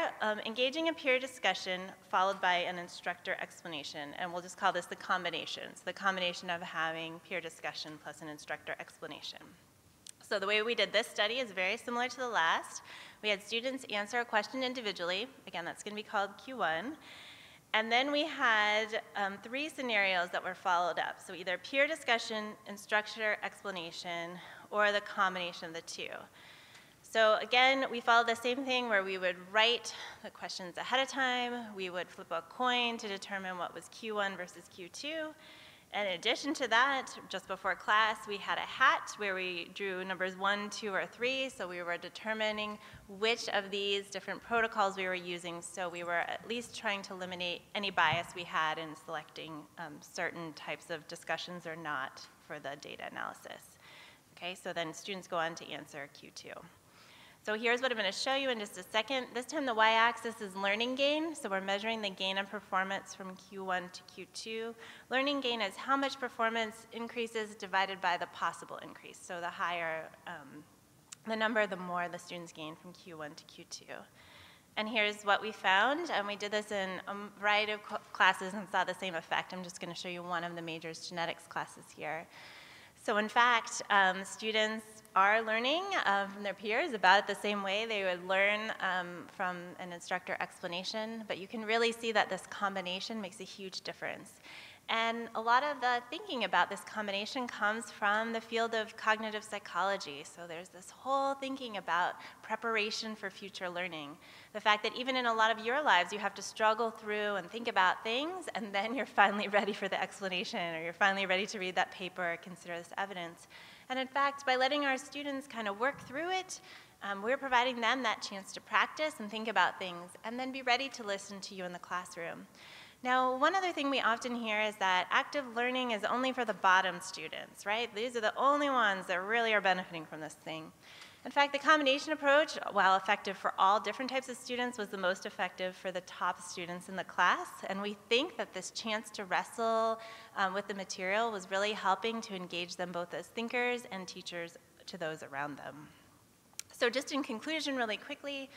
engaging a peer discussion followed by an instructor explanation, and we'll just call this the combination. So the combination of having peer discussion plus an instructor explanation. So the way we did this study is very similar to the last. We had students answer a question individually. Again, that's going to be called Q1. And then we had three scenarios that were followed up. So either peer discussion, instructor explanation, or the combination of the two. So again, we followed the same thing where we would write the questions ahead of time. We would flip a coin to determine what was Q1 versus Q2. And in addition to that, just before class, we had a hat where we drew numbers 1, 2, or 3, so we were determining which of these different protocols we were using, so we were at least trying to eliminate any bias we had in selecting certain types of discussions or not for the data analysis. Okay, so then students go on to answer Q2. So here's what I'm going to show you in just a second. This time the y-axis is learning gain, so we're measuring the gain of performance from Q1 to Q2. Learning gain is how much performance increases divided by the possible increase, so the higher the number, the more the students gain from Q1 to Q2. And here's what we found, and we did this in a variety of classes and saw the same effect. I'm just going to show you one of the majors, genetics classes here. So in fact, students are learning from their peers about the same way they would learn from an instructor explanation, but you can really see that this combination makes a huge difference. And a lot of the thinking about this combination comes from the field of cognitive psychology. So there's this whole thinking about preparation for future learning. The fact that even in a lot of your lives, you have to struggle through and think about things, and then you're finally ready for the explanation, or you're finally ready to read that paper or consider this evidence. And in fact, by letting our students kind of work through it, we're providing them that chance to practice and think about things, and then be ready to listen to you in the classroom. Now, one other thing we often hear is that active learning is only for the bottom students, right? These are the only ones that really are benefiting from this thing. In fact, the combination approach, while effective for all different types of students, was the most effective for the top students in the class. And we think that this chance to wrestle with the material was really helping to engage them both as thinkers and teachers to those around them. So just in conclusion, really quickly,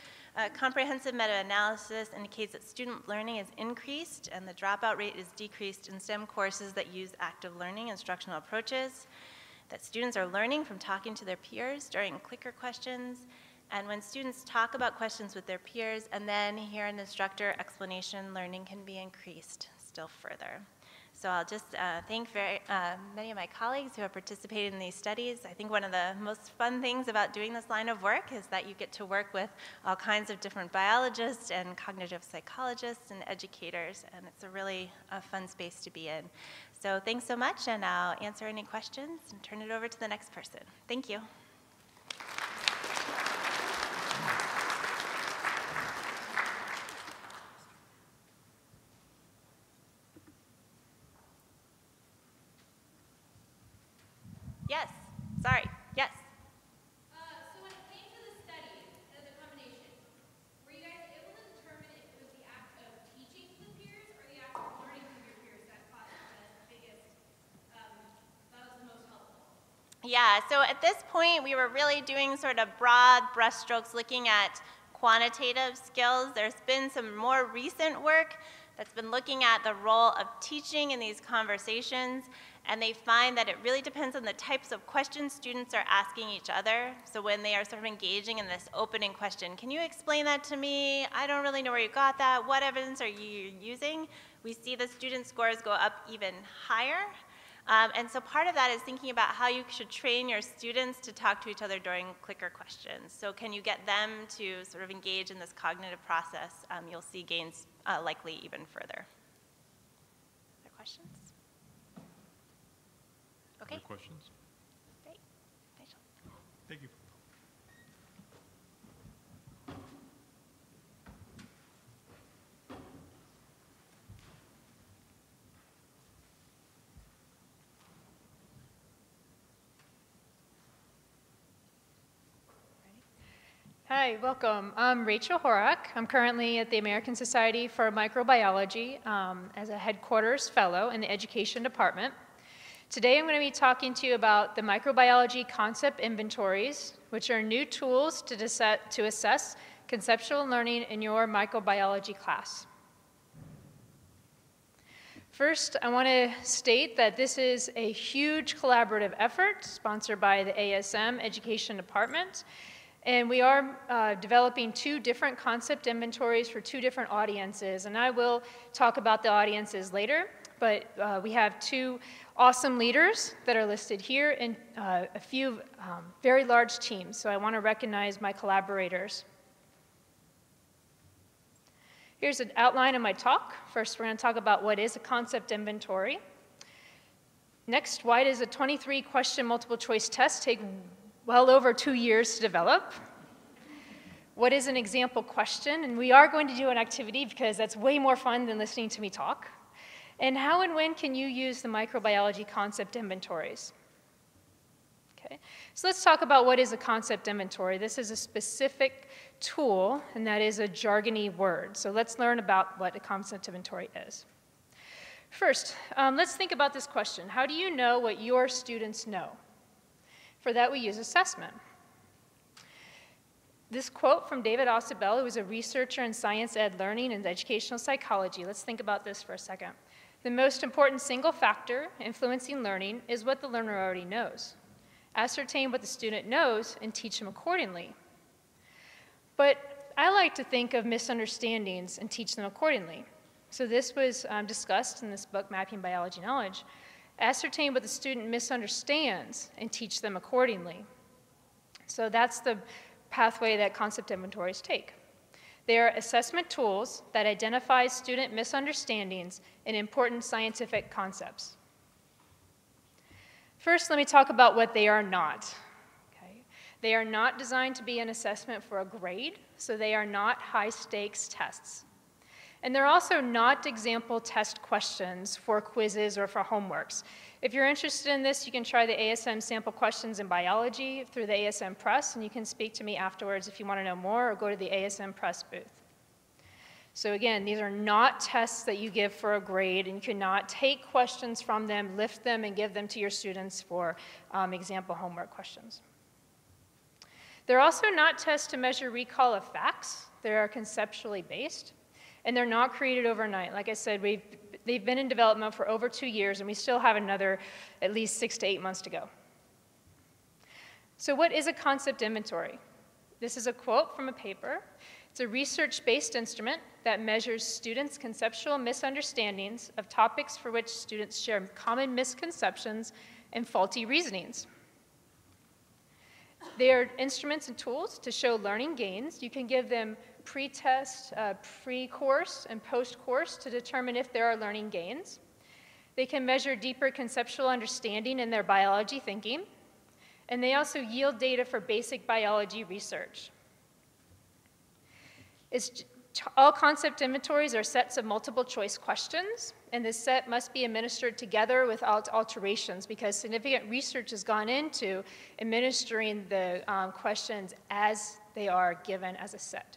comprehensive meta-analysis indicates that student learning is increased and the dropout rate is decreased in STEM courses that use active learning instructional approaches, that students are learning from talking to their peers during clicker questions, and when students talk about questions with their peers and then hear an instructor explanation, learning can be increased still further. So I'll just thank many of my colleagues who have participated in these studies. I think one of the most fun things about doing this line of work is that you get to work with all kinds of different biologists and cognitive psychologists and educators, and it's a really fun space to be in. So thanks so much, and I'll answer any questions and turn it over to the next person. Thank you. Yeah, so at this point, we were really doing sort of broad brushstrokes looking at quantitative skills. There's been some more recent work that's been looking at the role of teaching in these conversations, and they find that it really depends on the types of questions students are asking each other. So when they are sort of engaging in this opening question, can you explain that to me? I don't really know where you got that. What evidence are you using? We see the student scores go up even higher. And so part of that is thinking about how you should train your students to talk to each other during clicker questions. So can you get them to sort of engage in this cognitive process? You'll see gains likely even further. Other questions? Okay. Other questions? Great. Thank you. Hi, welcome. I'm Rachel Horak. I'm currently at the American Society for Microbiology as a headquarters fellow in the education department. Today I'm going to be talking to you about the microbiology concept inventories, which are new tools to assess conceptual learning in your microbiology class. First, I want to state that this is a huge collaborative effort sponsored by the ASM Education Department. And we are developing two different concept inventories for two different audiences. And I will talk about the audiences later, but we have two awesome leaders that are listed here and a few very large teams. So I want to recognize my collaborators. Here's an outline of my talk. First, we're going to talk about what is a concept inventory. Next, why does a 23-question multiple-choice test take well over 2 years to develop? What is an example question? And we are going to do an activity because that's way more fun than listening to me talk. And how and when can you use the microbiology concept inventories? Okay, so let's talk about what is a concept inventory. This is a specific tool, and that is a jargony word. So let's learn about what a concept inventory is. First, let's think about this question. How do you know what your students know? For that, we use assessment. This quote from David Ossibel, who was a researcher in science ed learning and educational psychology. Let's think about this for a second. The most important single factor influencing learning is what the learner already knows. Ascertain what the student knows and teach them accordingly. But I like to think of misunderstandings and teach them accordingly. So this was discussed in this book, Mapping Biology Knowledge. Ascertain what the student misunderstands and teach them accordingly. So that's the pathway that concept inventories take. They are assessment tools that identify student misunderstandings in important scientific concepts. First, let me talk about what they are not. Okay? They are not designed to be an assessment for a grade, so they are not high-stakes tests. And they're also not example test questions for quizzes or for homeworks. If you're interested in this, you can try the ASM sample questions in biology through the ASM Press, and you can speak to me afterwards if you want to know more, or go to the ASM Press booth. So again, these are not tests that you give for a grade, and you cannot take questions from them, lift them, and give them to your students for example homework questions. They're also not tests to measure recall of facts. They are conceptually based. And they're not created overnight. Like I said, they've been in development for over 2 years, and we still have another at least 6 to 8 months to go. So what is a concept inventory? This is a quote from a paper. It's a research-based instrument that measures students' conceptual misunderstandings of topics for which students share common misconceptions and faulty reasonings. They are instruments and tools to show learning gains. You can give them pre-test, pre-course, and post-course to determine if there are learning gains. They can measure deeper conceptual understanding in their biology thinking. And they also yield data for basic biology research. All concept inventories are sets of multiple choice questions, and this set must be administered together without alterations because significant research has gone into administering the questions as they are given as a set.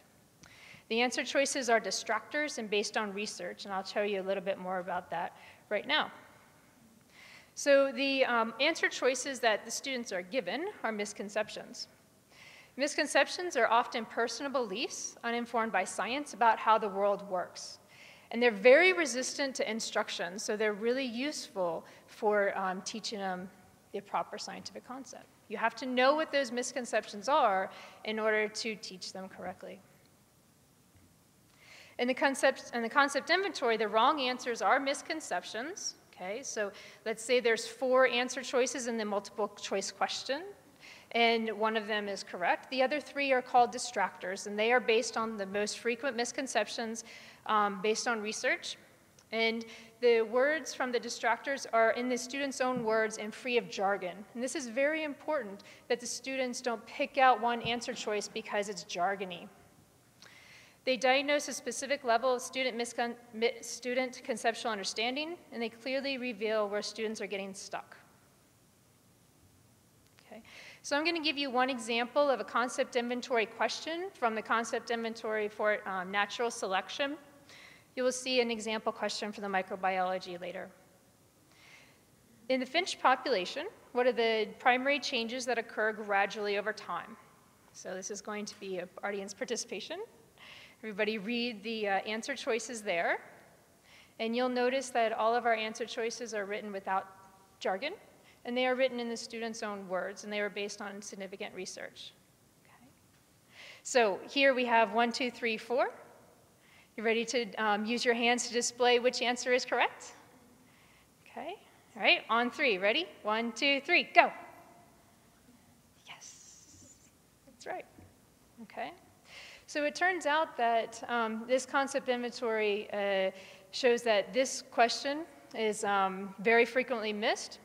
The answer choices are distractors and based on research, and I'll tell you a little bit more about that right now. So the answer choices that the students are given are misconceptions. Misconceptions are often personal beliefs uninformed by science about how the world works. And they're very resistant to instruction, so they're really useful for teaching them the proper scientific concept. You have to know what those misconceptions are in order to teach them correctly. In the concept inventory, the wrong answers are misconceptions. Okay, so let's say there's 4 answer choices in the multiple choice question, and one of them is correct. The other 3 are called distractors, and they are based on the most frequent misconceptions based on research. And the words from the distractors are in the students' own words and free of jargon. And this is very important that the students don't pick out one answer choice because it's jargony. They diagnose a specific level of student conceptual understanding, and they clearly reveal where students are getting stuck. Okay. So I'm going to give you one example of a concept inventory question from the concept inventory for natural selection. You will see an example question for the microbiology later. In the finch population, what are the primary changes that occur gradually over time? So this is going to be audience participation. Everybody read the answer choices there. And you'll notice that all of our answer choices are written without jargon. And they are written in the students' own words, and they are based on significant research. Okay. So here we have 1, 2, 3, 4. You ready to use your hands to display which answer is correct? Okay, all right, on 3, ready? 1, 2, 3, go. Yes, that's right, okay. So it turns out that this concept inventory shows that this question is very frequently missed.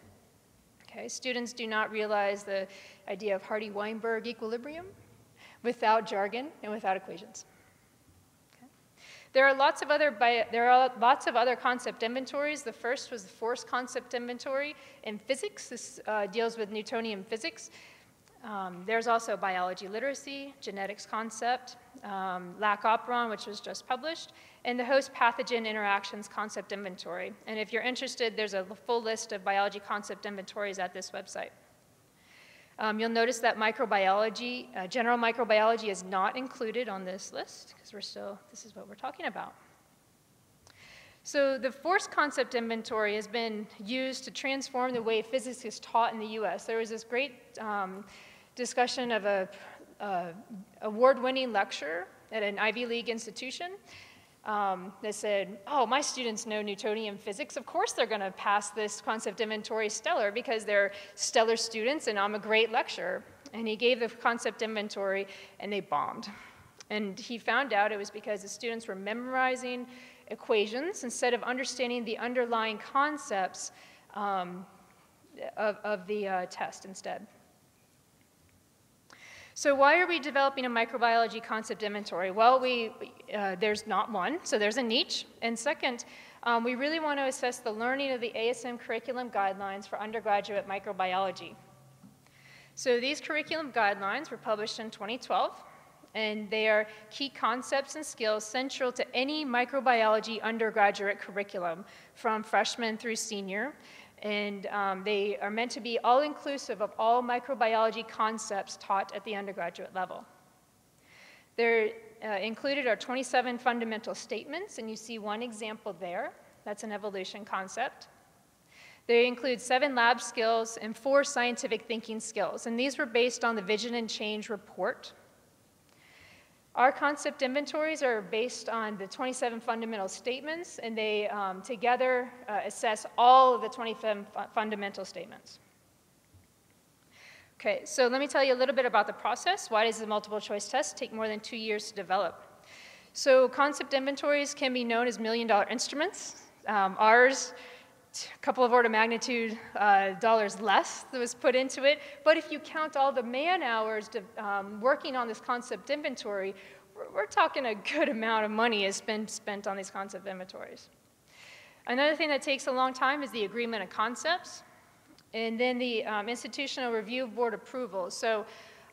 Okay, students do not realize the idea of Hardy-Weinberg equilibrium without jargon and without equations. Okay. There are lots of other concept inventories. The first was the force concept inventory in physics. This deals with Newtonian physics. There's also biology literacy, genetics concept, lac operon, which was just published, and the host-pathogen interactions concept inventory. And if you're interested, there's a full list of biology concept inventories at this website. You'll notice that microbiology, general microbiology is not included on this list because we're still, this is what we're talking about. So the force concept inventory has been used to transform the way physics is taught in the US. There was this great discussion of an award-winning lecturer at an Ivy League institution that said, oh, my students know Newtonian physics. Of course they're going to pass this concept inventory stellar because they're stellar students and I'm a great lecturer. And he gave the concept inventory and they bombed. And he found out it was because the students were memorizing equations instead of understanding the underlying concepts of the test instead. So why are we developing a microbiology concept inventory? Well, there's not one, so there's a niche. And second, we really want to assess the learning of the ASM curriculum guidelines for undergraduate microbiology. So these curriculum guidelines were published in 2012. And they are key concepts and skills central to any microbiology undergraduate curriculum from freshman through senior. And they are meant to be all-inclusive of all microbiology concepts taught at the undergraduate level. They're included are 27 fundamental statements, and you see one example there. That's an evolution concept. They include 7 lab skills and 4 scientific thinking skills. And these were based on the Vision and Change report. Our concept inventories are based on the 27 fundamental statements, and they together assess all of the 27 fundamental statements. Okay, so let me tell you a little bit about the process. Why does the multiple choice test take more than 2 years to develop? So concept inventories can be known as million-dollar instruments. Ours, a couple of order of magnitude dollars less that was put into it, but if you count all the man hours working on this concept inventory, we're talking a good amount of money has been spent on these concept inventories. Another thing that takes a long time is the agreement of concepts, and then the institutional review board approval. So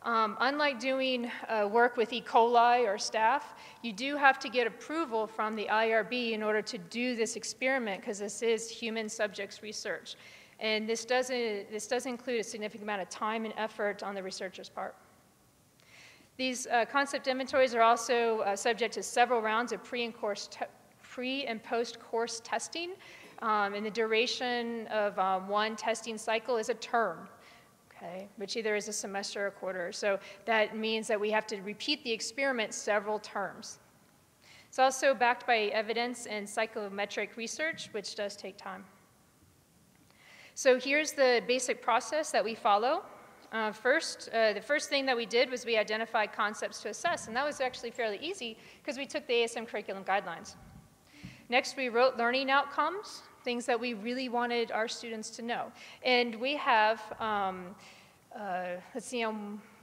unlike doing work with E. coli or staph, you do have to get approval from the IRB in order to do this experiment because this is human subjects research. And this does include a significant amount of time and effort on the researcher's part. These concept inventories are also subject to several rounds of pre and post-course testing. And the duration of one testing cycle is a term. Okay, which either is a semester or a quarter. So that means that we have to repeat the experiment several terms. It's also backed by evidence and psychometric research, which does take time. So here's the basic process that we follow. The first thing that we did was we identified concepts to assess, and that was actually fairly easy because we took the ASM curriculum guidelines. Next, we wrote learning outcomes, things that we really wanted our students to know. And we have,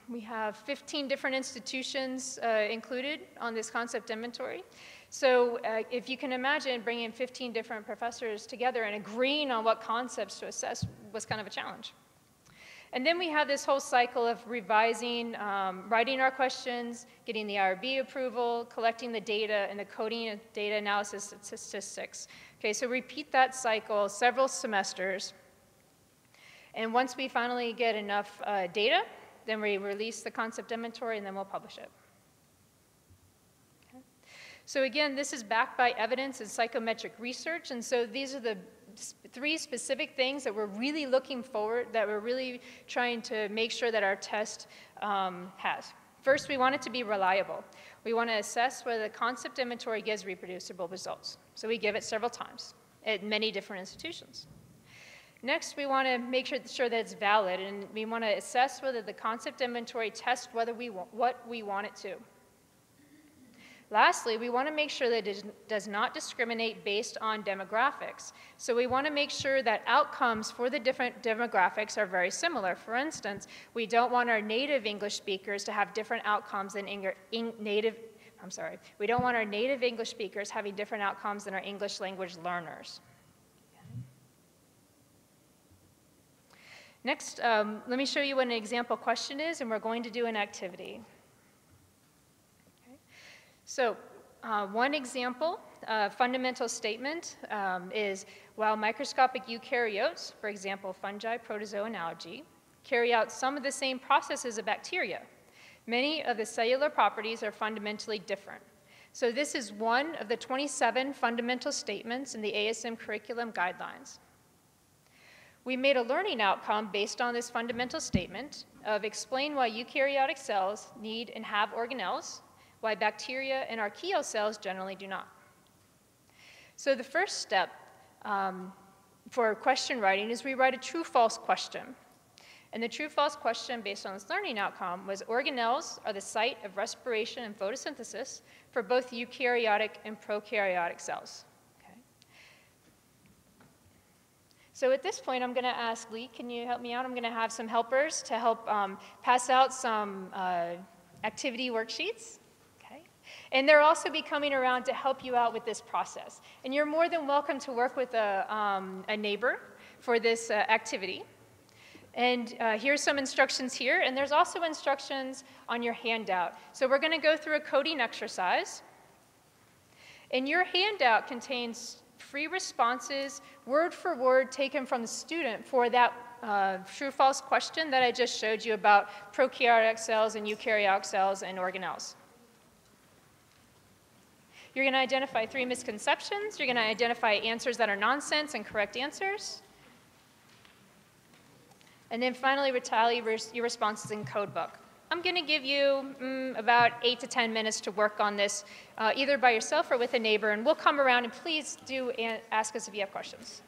we have 15 different institutions included on this concept inventory. So if you can imagine bringing 15 different professors together and agreeing on what concepts to assess was kind of a challenge. And then we had this whole cycle of revising, writing our questions, getting the IRB approval, collecting the data, and the coding of data analysis and statistics. Okay, so repeat that cycle several semesters. And once we finally get enough data, then we release the concept inventory and then we'll publish it. Okay. So again, this is backed by evidence and psychometric research, and so these are the 3 specific things that we're really looking forward, that we're really trying to make sure that our test has. First, we want it to be reliable. We want to assess whether the concept inventory gives reproducible results. So we give it several times at many different institutions. Next, we want to make sure that it's valid, and we want to assess whether the concept inventory tests what we want it to. Lastly, we want to make sure that it does not discriminate based on demographics. So we want to make sure that outcomes for the different demographics are very similar. For instance, we don't want our native English speakers to have different outcomes than native We don't want our native English speakers having different outcomes than our English language learners. Next, let me show you what an example question is, and we're going to do an activity. Okay. So one example, fundamental statement is, while microscopic eukaryotes, for example, fungi, protozoa, and algae, carry out some of the same processes of bacteria, many of the cellular properties are fundamentally different. So this is one of the 27 fundamental statements in the ASM curriculum guidelines. We made a learning outcome based on this fundamental statement of explain why eukaryotic cells need and have organelles, why bacteria and archaeal cells generally do not. So the first step for question writing is we write a true-false question. And the true-false question based on this learning outcome was organelles are the site of respiration and photosynthesis for both eukaryotic and prokaryotic cells. Okay. So at this point, I'm going to ask Lee, can you help me out? I'm going to have some helpers to help pass out some activity worksheets. And they'll also be coming around to help you out with this process. And you're more than welcome to work with a neighbor for this activity. And here's some instructions here. And there's also instructions on your handout. So we're going to go through a coding exercise. And your handout contains free responses, word for word, taken from the student for that true-false question that I just showed you about prokaryotic cells and eukaryotic cells and organelles. You're going to identify three misconceptions. You're going to identify answers that are nonsense and correct answers. And then finally, retaliate your responses in codebook. I'm going to give you about 8 to 10 minutes to work on this, either by yourself or with a neighbor. And we'll come around, and please do ask us if you have questions.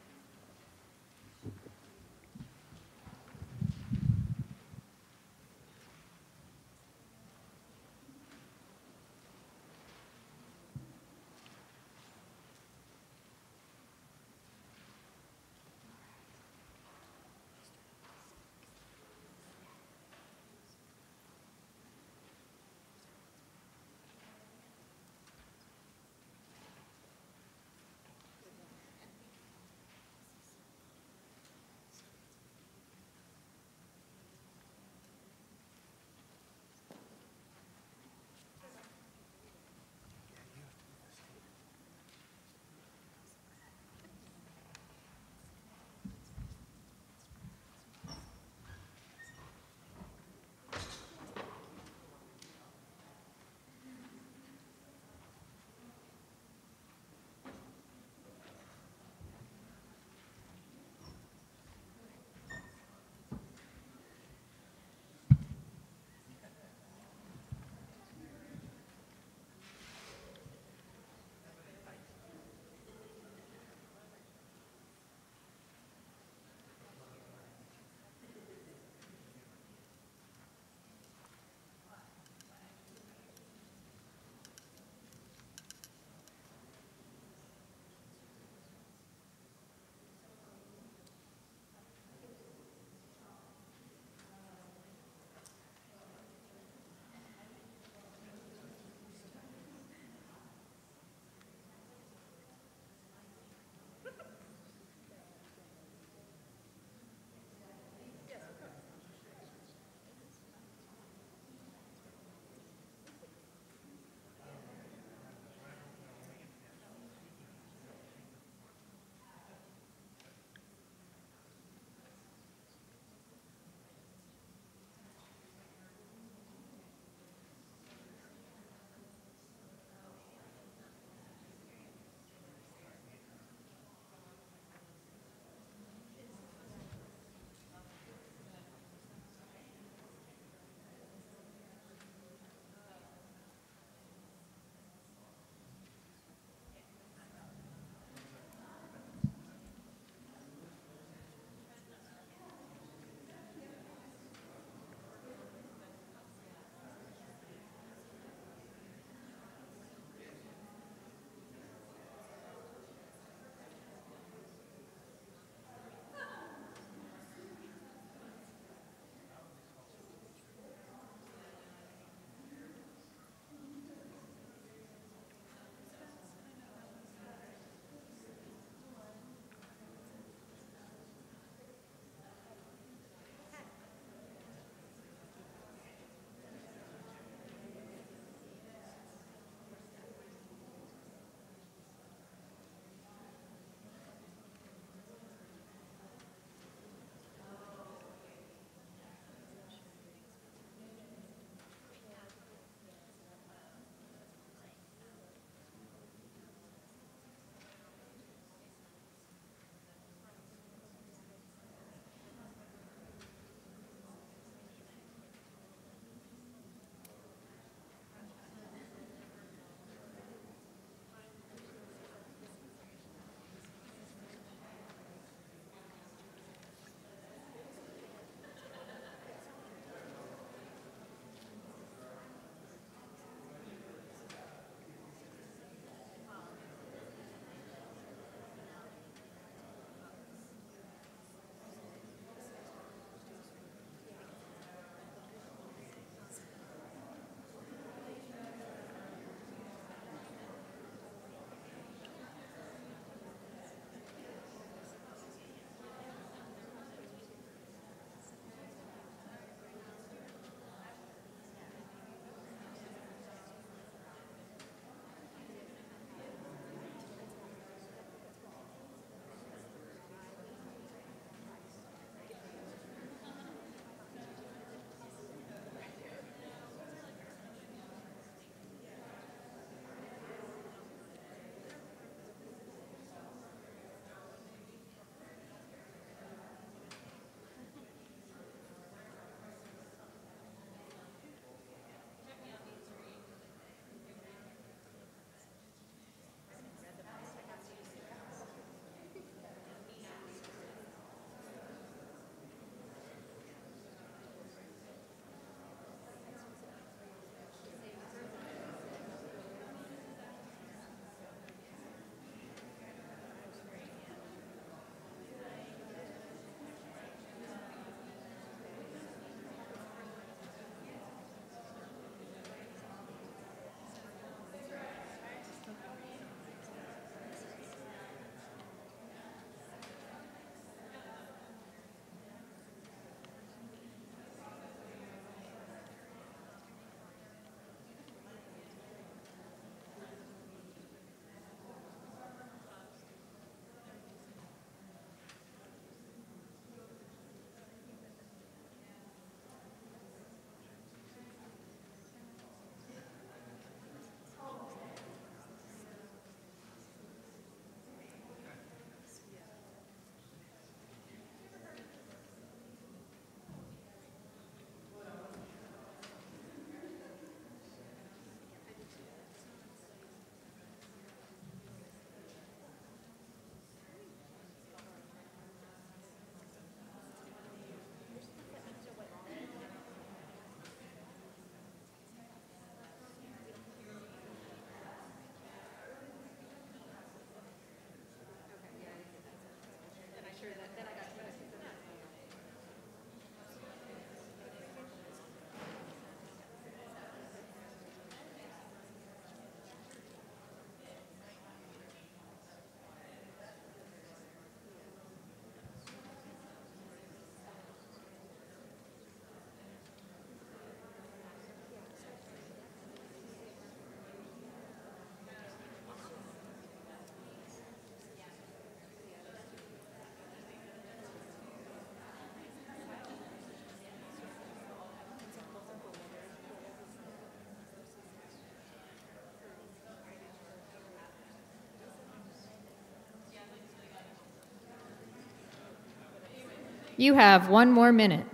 You have 1 more minute.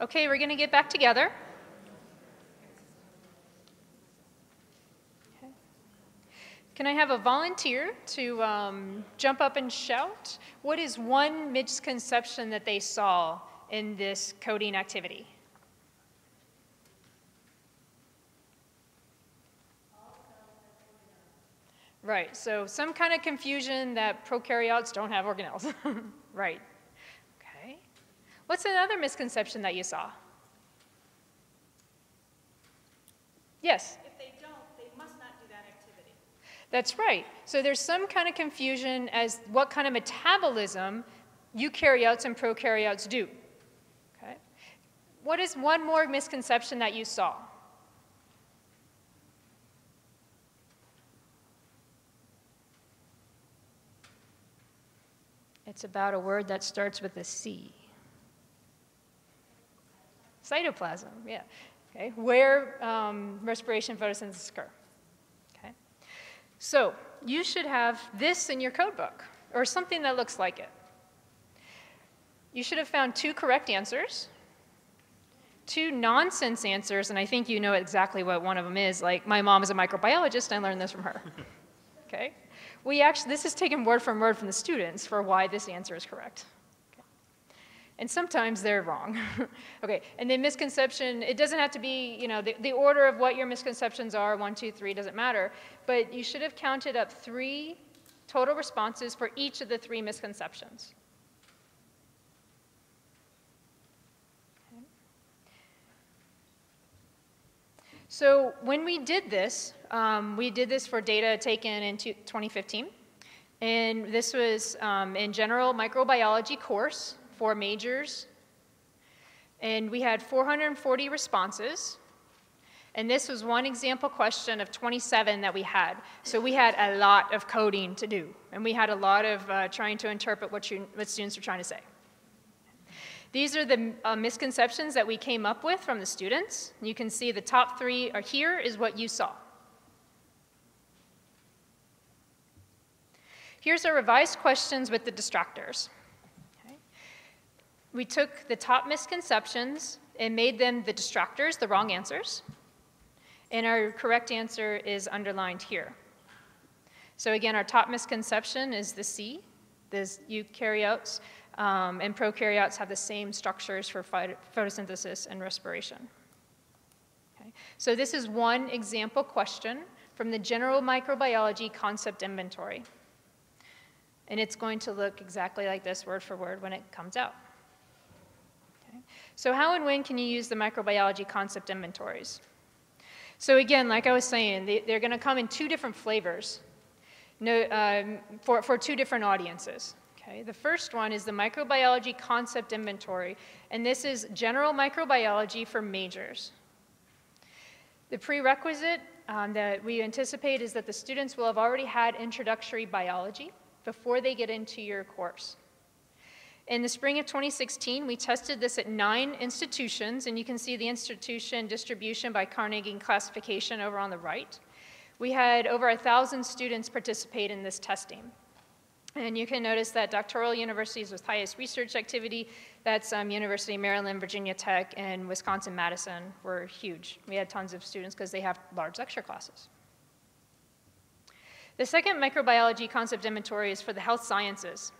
Okay, we're going to get back together. Okay. Can I have a volunteer to jump up and shout? What is one misconception that they saw in this coding activity? Right, so some kind of confusion that prokaryotes don't have organelles. Right. What's another misconception that you saw? Yes? If they don't, they must not do that activity. That's right. So there's some kind of confusion as what kind of metabolism eukaryotes and prokaryotes do. Okay. What is one more misconception that you saw? It's about a word that starts with a C. Cytoplasm, yeah, okay, where respiration photosynthesis occur, okay? So you should have this in your code book, or something that looks like it. You should have found 2 correct answers, 2 nonsense answers, and I think you know exactly what one of them is, like, my mom is a microbiologist, I learned this from her, okay? We actually, this is taken word from the students for why this answer is correct. And sometimes they're wrong. Okay, and then misconception, it doesn't have to be, you know, the order of what your misconceptions are, 1, 2, 3, doesn't matter, but you should have counted up 3 total responses for each of the 3 misconceptions. Okay. So when we did this for data taken in 2015, and this was in general microbiology course, 4 majors, and we had 440 responses, and this was one example question of 27 that we had. So we had a lot of coding to do, and we had a lot of trying to interpret what students were trying to say. These are the misconceptions that we came up with from the students. You can see the top 3 are here is what you saw. Here's our revised questions with the distractors. We took the top misconceptions and made them the distractors, the wrong answers, and our correct answer is underlined here. So again, our top misconception is the C. These eukaryotes and prokaryotes have the same structures for photosynthesis and respiration. Okay. So this is one example question from the General Microbiology Concept Inventory, and it's going to look exactly like this word for word when it comes out. So how and when can you use the microbiology concept inventories? So again, like I was saying, they're going to come in 2 different flavors for 2 different audiences. Okay? The first one is the microbiology concept inventory, and this is general microbiology for majors. The prerequisite that we anticipate is that the students will have already had introductory biology before they get into your course. In the spring of 2016, we tested this at 9 institutions, and you can see the institution distribution by Carnegie classification over on the right. We had over 1,000 students participate in this testing. And you can notice that doctoral universities with highest research activity, that's University of Maryland, Virginia Tech, and Wisconsin-Madison were huge. We had tons of students because they have large lecture classes. The second microbiology concept inventory is for the health sciences.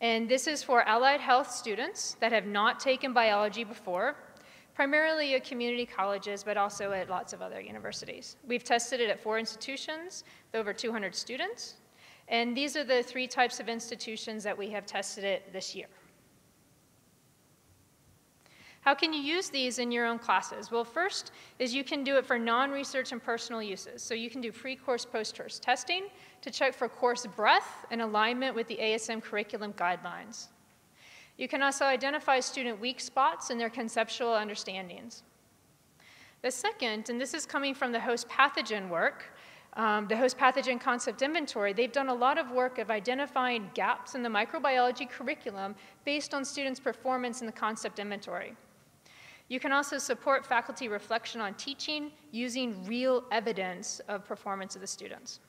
And this is for allied health students that have not taken biology before, primarily at community colleges, but also at lots of other universities. We've tested it at 4 institutions with over 200 students. And these are the 3 types of institutions that we have tested it this year. How can you use these in your own classes? Well, first is you can do it for non-research and personal uses. So you can do pre-course, post-course testing to check for course breadth and alignment with the ASM curriculum guidelines. You can also identify student weak spots in their conceptual understandings. The second, and this is coming from the host pathogen work, the host pathogen concept inventory, they've done a lot of work of identifying gaps in the microbiology curriculum based on students' performance in the concept inventory. You can also support faculty reflection on teaching using real evidence of performance of the students.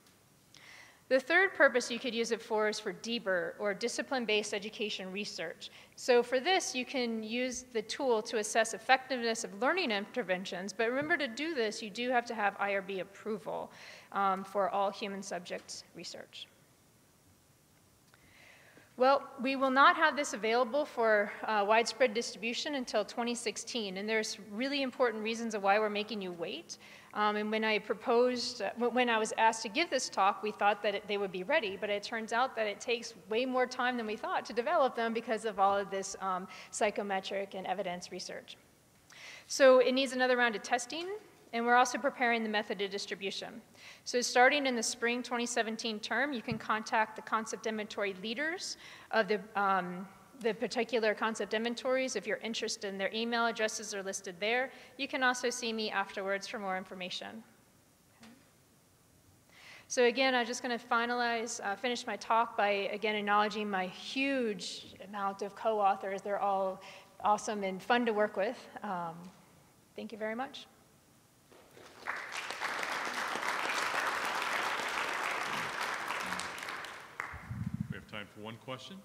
The third purpose you could use it for is for DBER, or discipline-based education research. So for this, you can use the tool to assess effectiveness of learning interventions, but remember, to do this, you do have to have IRB approval for all human subjects research. Well, we will not have this available for widespread distribution until 2016, and there's really important reasons of why we're making you wait. And when I was asked to give this talk, we thought that they would be ready, but it turns out that it takes way more time than we thought to develop them because of all of this psychometric and evidence research. So it needs another round of testing, and we're also preparing the method of distribution. So starting in the spring 2017 term, you can contact the concept inventory leaders of the particular concept inventories. If you're interested in their email addresses are listed there. You can also see me afterwards for more information. Okay. So again, I'm just gonna finish my talk by again acknowledging my huge amount of co-authors. They're all awesome and fun to work with. Thank you very much. Time for one question.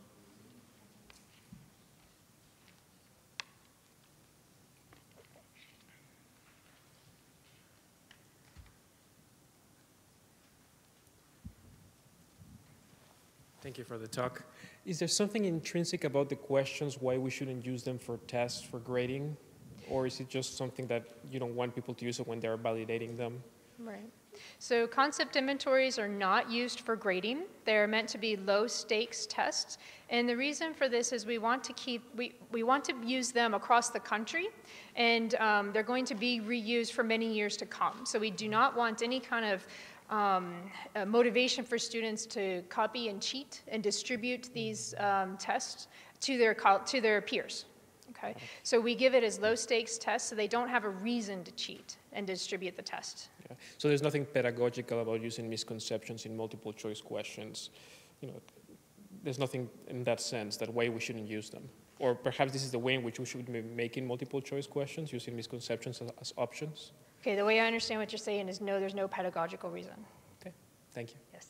Thank you for the talk. Is there something intrinsic about the questions why we shouldn't use them for tests, for grading? Or is it just something that you don't want people to use it when they're validating them? Right. So concept inventories are not used for grading. They're meant to be low stakes tests. And the reason for this is we want to use them across the country, and they're going to be reused for many years to come. So we do not want any kind of motivation for students to copy and cheat and distribute these tests to their peers. Okay, so we give it as low stakes tests so they don't have a reason to cheat and distribute the test. Yeah. So there's nothing pedagogical about using misconceptions in multiple choice questions. You know, there's nothing in that sense that why we shouldn't use them. Or perhaps this is the way in which we should be making multiple choice questions, using misconceptions as options. Okay, the way I understand what you're saying is no, there's no pedagogical reason. Okay, thank you. Yes.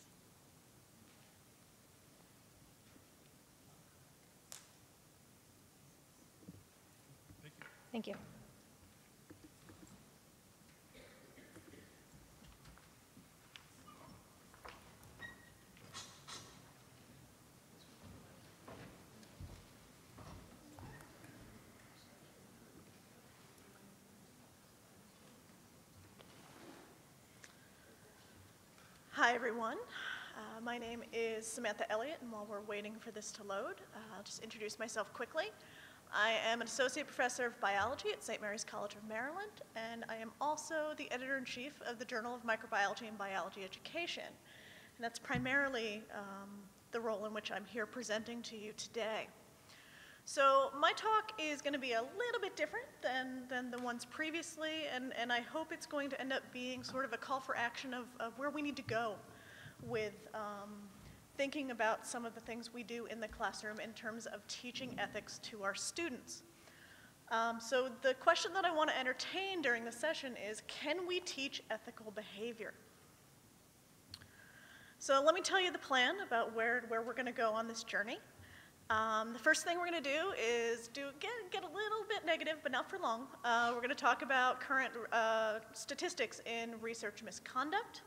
Thank you. Hi, everyone. My name is Samantha Elliott, and while we're waiting for this to load, I'll just introduce myself quickly. I am an associate professor of biology at St. Mary's College of Maryland, and I am also the editor-in-chief of the Journal of Microbiology and Biology Education. And that's primarily the role in which I'm here presenting to you today. So my talk is going to be a little bit different than the ones previously, and I hope it's going to end up being sort of a call for action of where we need to go with thinking about some of the things we do in the classroom in terms of teaching ethics to our students. So the question that I want to entertain during the session is, can we teach ethical behavior? So let me tell you the plan about where we're going to go on this journey. The first thing we're going to do is get a little bit negative, but not for long. We're going to talk about current statistics in research misconduct.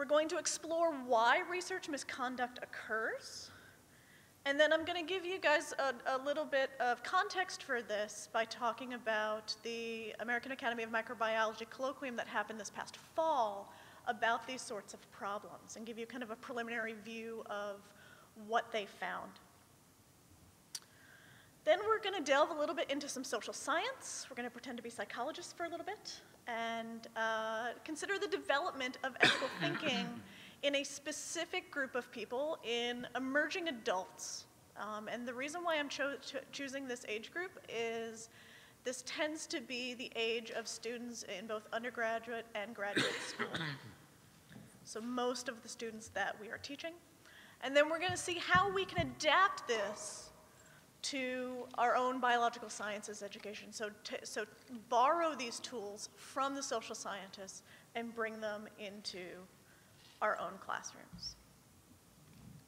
We're going to explore why research misconduct occurs. And then I'm going to give you guys a little bit of context for this by talking about the American Academy of Microbiology colloquium that happened this past fall about these sorts of problems, and give you kind of a preliminary view of what they found. Then we're going to delve a little bit into some social science. We're going to pretend to be psychologists for a little bit and consider the development of ethical thinking in a specific group of people, in emerging adults. And the reason why I'm choosing this age group is this tends to be the age of students in both undergraduate and graduate school. So most of the students that we are teaching. And then we're going to see how we can adapt this to our own biological sciences education. So borrow these tools from the social scientists and bring them into our own classrooms.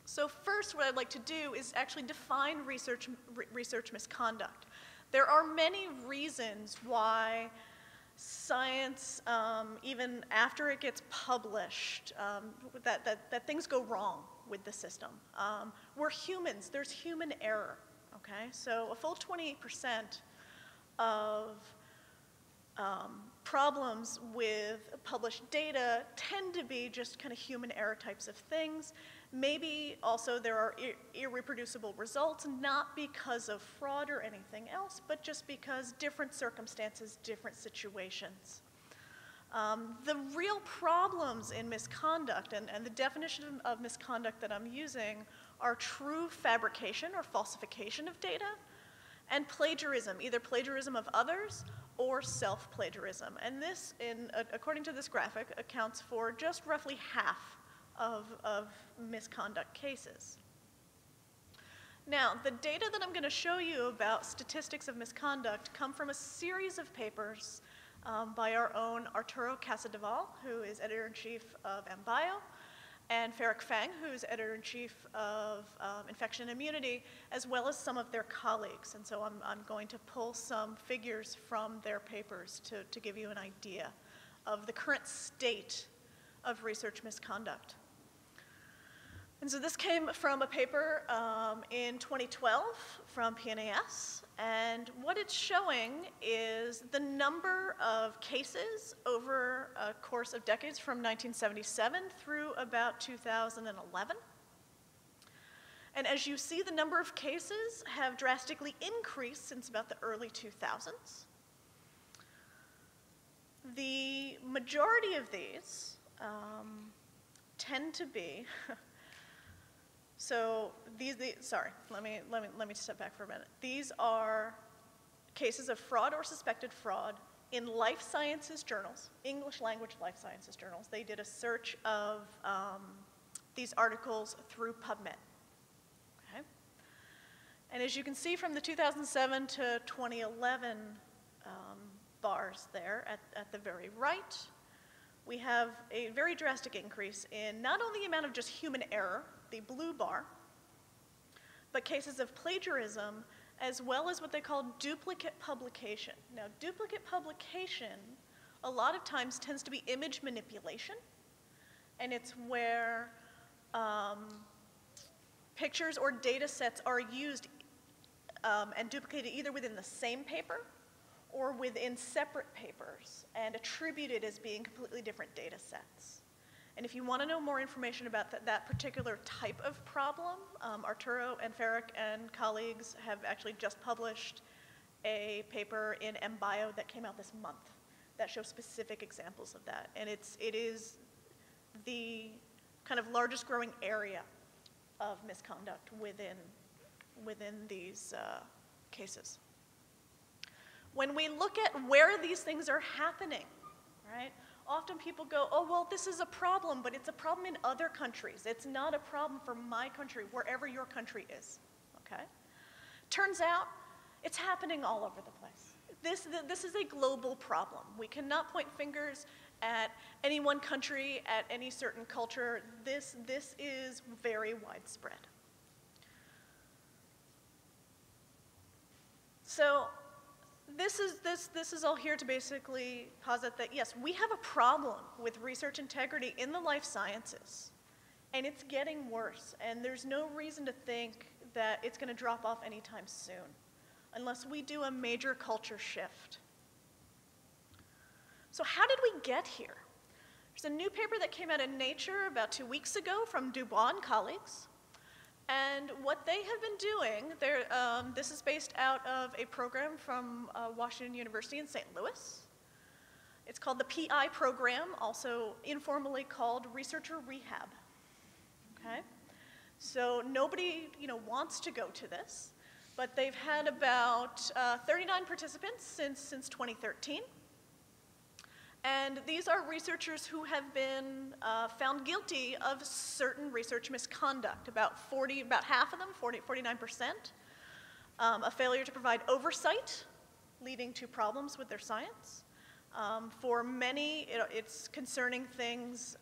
So first, what I'd like to do is actually define research misconduct. There are many reasons why science, even after it gets published, that things go wrong with the system. We're humans, there's human error, okay? So a full 28% of problems with published data tend to be just kind of human error types of things. Maybe also there are irreproducible results, not because of fraud or anything else, but just because different circumstances, different situations. The real problems in misconduct, and the definition of misconduct that I'm using, are true fabrication or falsification of data, and plagiarism, either plagiarism of others or self-plagiarism. And this, according to this graphic, accounts for just roughly half of misconduct cases. Now, the data that I'm going to show you about statistics of misconduct come from a series of papers by our own Arturo Casadevall, who is editor-in-chief of MBio, and Farrukh Fang, who's editor-in-chief of Infection and Immunity, as well as some of their colleagues. And so I'm going to pull some figures from their papers to give you an idea of the current state of research misconduct. And so this came from a paper in 2012 from PNAS, and what it's showing is the number of cases over a course of decades from 1977 through about 2011. And as you see, the number of cases have drastically increased since about the early 2000s. The majority of these tend to be so these sorry, let me step back for a minute. These are cases of fraud or suspected fraud in life sciences journals, English language life sciences journals. They did a search of these articles through PubMed. Okay? And as you can see from the 2007 to 2011 bars there at the very right, we have a very drastic increase in not only the amount of just human error, the blue bar, but cases of plagiarism, as well as what they call duplicate publication. Now, duplicate publication a lot of times tends to be image manipulation, and it's where pictures or data sets are used and duplicated either within the same paper or within separate papers and attributed as being completely different data sets. And if you want to know more information about that particular type of problem, Arturo and Farrukh and colleagues have actually just published a paper in MBio that came out this month that shows specific examples of that. And it is the kind of largest growing area of misconduct within these cases. When we look at where these things are happening, right? Often people go, oh, well, this is a problem, but it's a problem in other countries. It's not a problem for my country, wherever your country is, okay? Turns out, it's happening all over the place. This is a global problem. We cannot point fingers at any one country, at any certain culture. This is very widespread. So This is all here to basically posit that, yes, we have a problem with research integrity in the life sciences, and it's getting worse, and there's no reason to think that it's going to drop off anytime soon, unless we do a major culture shift. So how did we get here? There's a new paper that came out in Nature about 2 weeks ago from Dubois and colleagues. And what they have been doing, this is based out of a program from Washington University in St. Louis. It's called the PI program, also informally called Researcher Rehab. Okay? So nobody, you know, wants to go to this, but they've had about 39 participants since 2013. And these are researchers who have been found guilty of certain research misconduct, about half of them, 49%, a failure to provide oversight, leading to problems with their science. For many, it's concerning things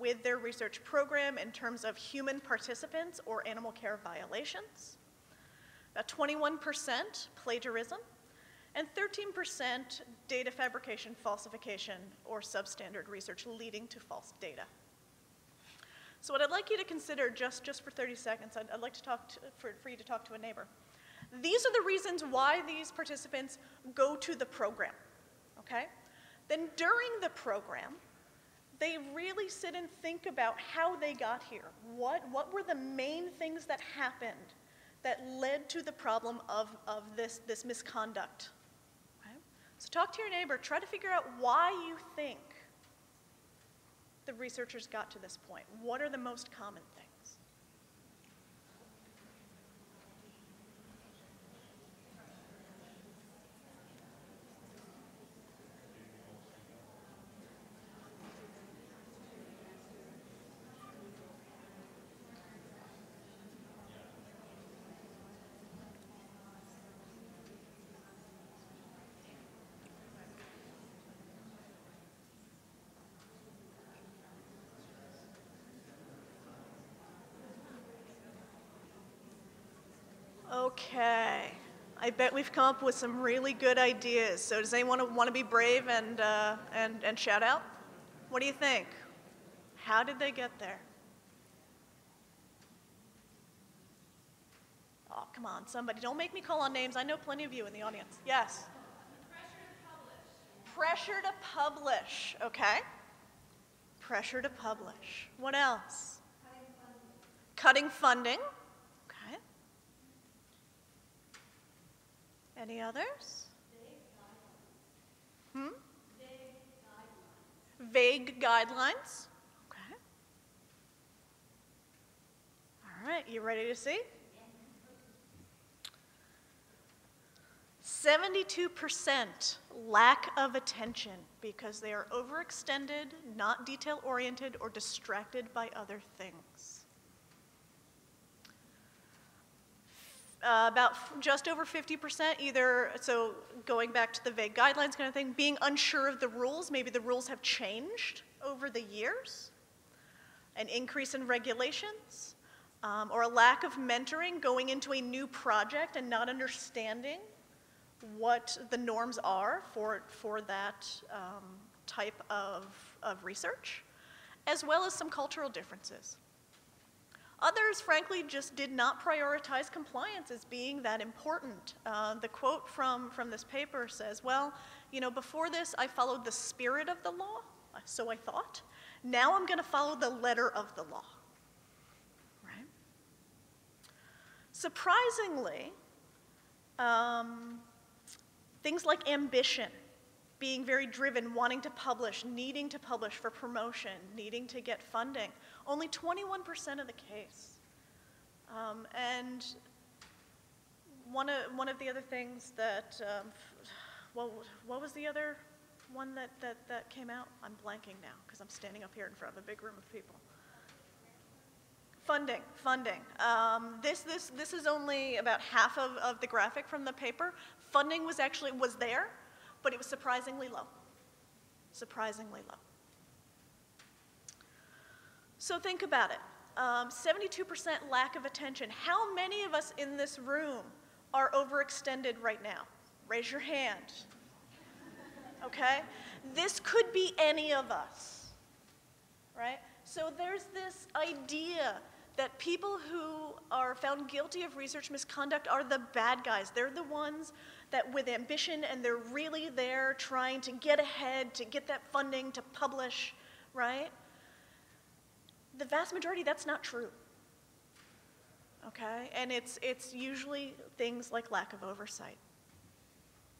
with their research program in terms of human participants or animal care violations. About 21% plagiarism, and 13% data fabrication, falsification, or substandard research leading to false data. So what I'd like you to consider, just for 30 seconds, I'd like to for you to talk to a neighbor. These are the reasons why these participants go to the program, okay? Then during the program, they really sit and think about how they got here. What were the main things that happened that led to the problem of this misconduct? So talk to your neighbor, try to figure out why you think the researchers got to this point. What are the most common things? Okay, I bet we've come up with some really good ideas. So does anyone want to be brave and shout out? What do you think? How did they get there? Oh, come on, somebody. Don't make me call on names. I know plenty of you in the audience. Yes? Pressure to publish. Pressure to publish, okay. Pressure to publish. What else? Cutting funding. Cutting funding. Any others? Hmm? Vague guidelines. Vague guidelines. Okay. All right, you ready to see? 72% lack of attention because they are overextended, not detail-oriented, or distracted by other things. Just over 50% either, so going back to the vague guidelines kind of thing, being unsure of the rules, maybe the rules have changed over the years, an increase in regulations, or a lack of mentoring, going into a new project and not understanding what the norms are for that type of research, as well as some cultural differences. Others, frankly, just did not prioritize compliance as being that important. The quote from this paper says, well, you know, before this, I followed the spirit of the law, so I thought. Now I'm going to follow the letter of the law, right? Surprisingly, things like ambition, being very driven, wanting to publish, needing to publish for promotion, needing to get funding. Only 21% of the case. And one of the other things that, what was the other one that came out? I'm blanking now because I'm standing up here in front of a big room of people. Funding. This is only about half of the graphic from the paper. Funding was there, but it was surprisingly low, surprisingly low. So think about it, 72% lack of attention. How many of us in this room are overextended right now? raise your hand. Okay? This could be any of us, right? So there's this idea that people who are found guilty of research misconduct are the bad guys. They're the ones that with ambition, and they're really there trying to get ahead, to get that funding, to publish, right? The vast majority, that's not true, okay? And it's usually things like lack of oversight.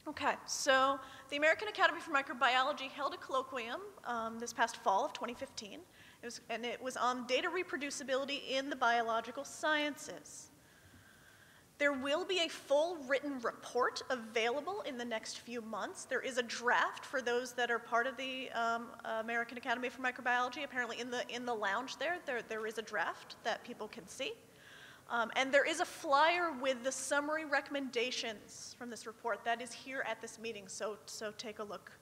Okay, so the American Academy for Microbiology held a colloquium this past fall of 2015, and it was on data reproducibility in the biological sciences. There will be a full written report available in the next few months. There is a draft for those that are part of the American Academy for Microbiology. Apparently in the lounge there is a draft that people can see. And there is a flyer with the summary recommendations from this report that is here at this meeting, so take a look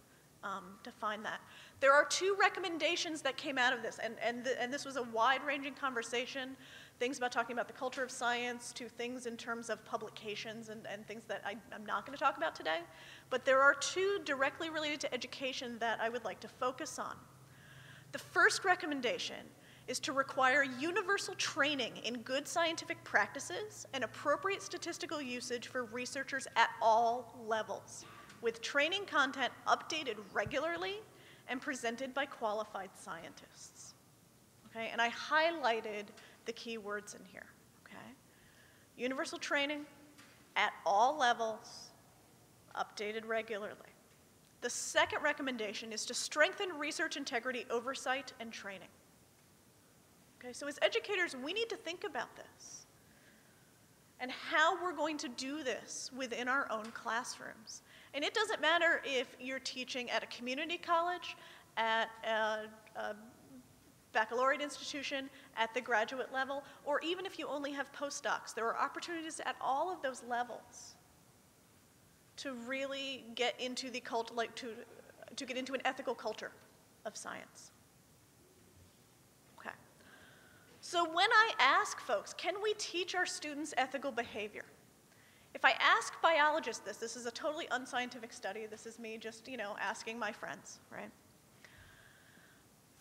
to find that. There are two recommendations that came out of this, and this was a wide-ranging conversation, things about talking about the culture of science to things in terms of publications and things that I'm not going to talk about today, but there are two directly related to education that I would like to focus on. The first recommendation is to require universal training in good scientific practices and appropriate statistical usage for researchers at all levels, with training content updated regularly and presented by qualified scientists. Okay, and I highlighted the key words in here, okay? Universal training at all levels, updated regularly. The second recommendation is to strengthen research integrity oversight and training. Okay, so as educators, we need to think about this and how we're going to do this within our own classrooms. And it doesn't matter if you're teaching at a community college, at a baccalaureate institution, at the graduate level, or even if you only have postdocs. There are opportunities at all of those levels to really get into the to get into an ethical culture of science. So when I ask folks, can we teach our students ethical behavior? If I ask biologists this is a totally unscientific study. This is me just, you know, asking my friends, right?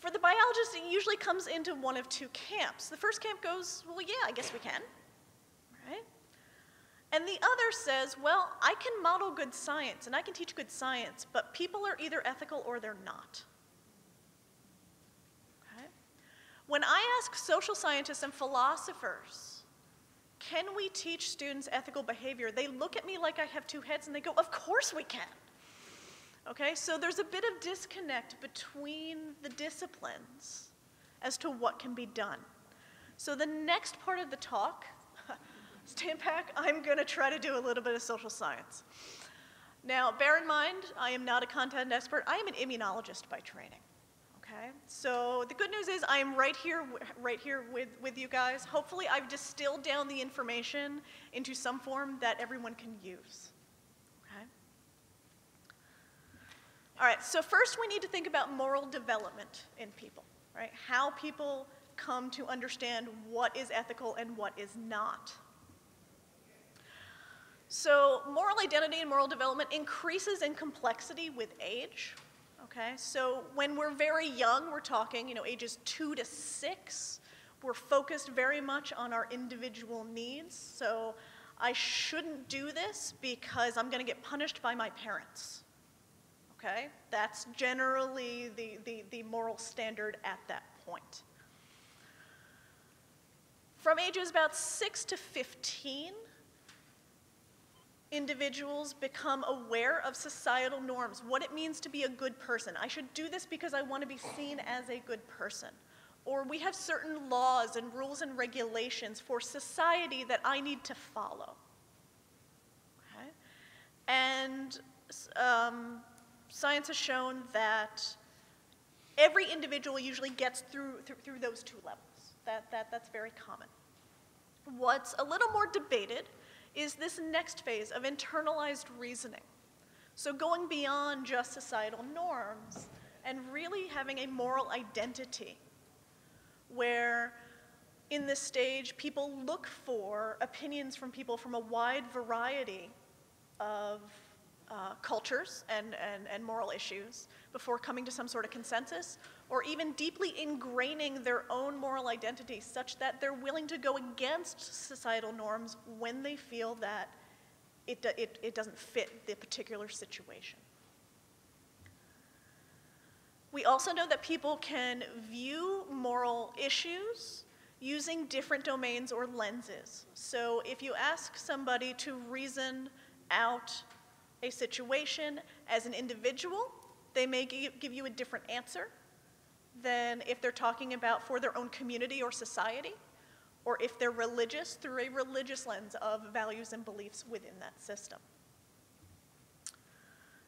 For the biologists, it usually comes into one of two camps. The first camp goes, well, yeah, I guess we can, right? And the other says, well, I can model good science, and I can teach good science, but people are either ethical or they're not. When I ask social scientists and philosophers, can we teach students ethical behavior? They look at me like I have two heads and they go, of course we can. Okay, so there's a bit of disconnect between the disciplines as to what can be done. So the next part of the talk, stand back, I'm gonna try to do a little bit of social science. Now, bear in mind, I am not a content expert. I am an immunologist by training. Okay, so the good news is I am right here with you guys. Hopefully I've distilled down the information into some form that everyone can use, okay? All right, so first we need to think about moral development in people, right? How people come to understand what is ethical and what is not. So moral identity and moral development increases in complexity with age. Okay, so when we're very young, we're talking, you know, ages 2 to 6, we're focused very much on our individual needs. So I shouldn't do this because I'm going to get punished by my parents. Okay, that's generally the moral standard at that point. From ages about 6 to 15, individuals become aware of societal norms, what it means to be a good person. I should do this because I want to be seen as a good person. Or we have certain laws and rules and regulations for society that I need to follow. Okay? And science has shown that every individual usually gets through those two levels. That's very common. What's a little more debated is this next phase of internalized reasoning. So going beyond just societal norms and really having a moral identity where in this stage people look for opinions from people from a wide variety of cultures and moral issues before coming to some sort of consensus, or even deeply ingraining their own moral identity such that they're willing to go against societal norms when they feel that it doesn't fit the particular situation. We also know that people can view moral issues using different domains or lenses. So if you ask somebody to reason out a situation as an individual, they may give you a different answer than if they're talking about for their own community or society, or if they're religious, through a religious lens of values and beliefs within that system.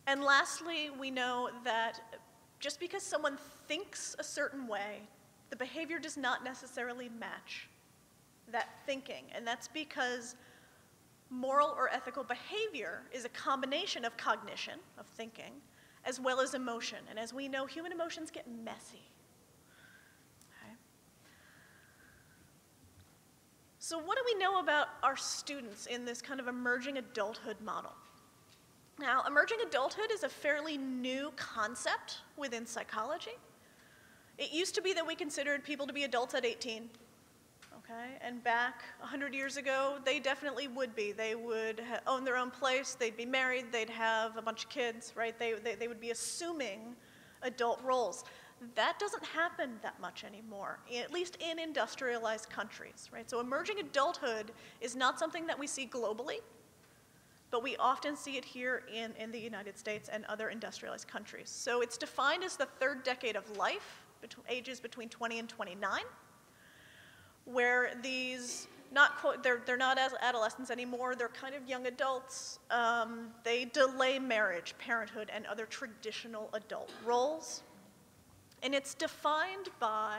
And lastly, we know that just because someone thinks a certain way, the behavior does not necessarily match that thinking, and that's because moral or ethical behavior is a combination of cognition, of thinking, as well as emotion. And as we know, human emotions get messy. Okay. So what do we know about our students in this kind of emerging adulthood model? Now, emerging adulthood is a fairly new concept within psychology. It used to be that we considered people to be adults at 18. Okay, and back 100 years ago, they definitely would be. They would own their own place, they'd be married, they'd have a bunch of kids, right? They would be assuming adult roles. That doesn't happen that much anymore, at least in industrialized countries, right? So emerging adulthood is not something that we see globally, but we often see it here in the United States and other industrialized countries. So it's defined as the third decade of life, ages between 20 and 29. Where these, they're not as adolescents anymore, they're kind of young adults. They delay marriage, parenthood, and other traditional adult roles. And it's defined by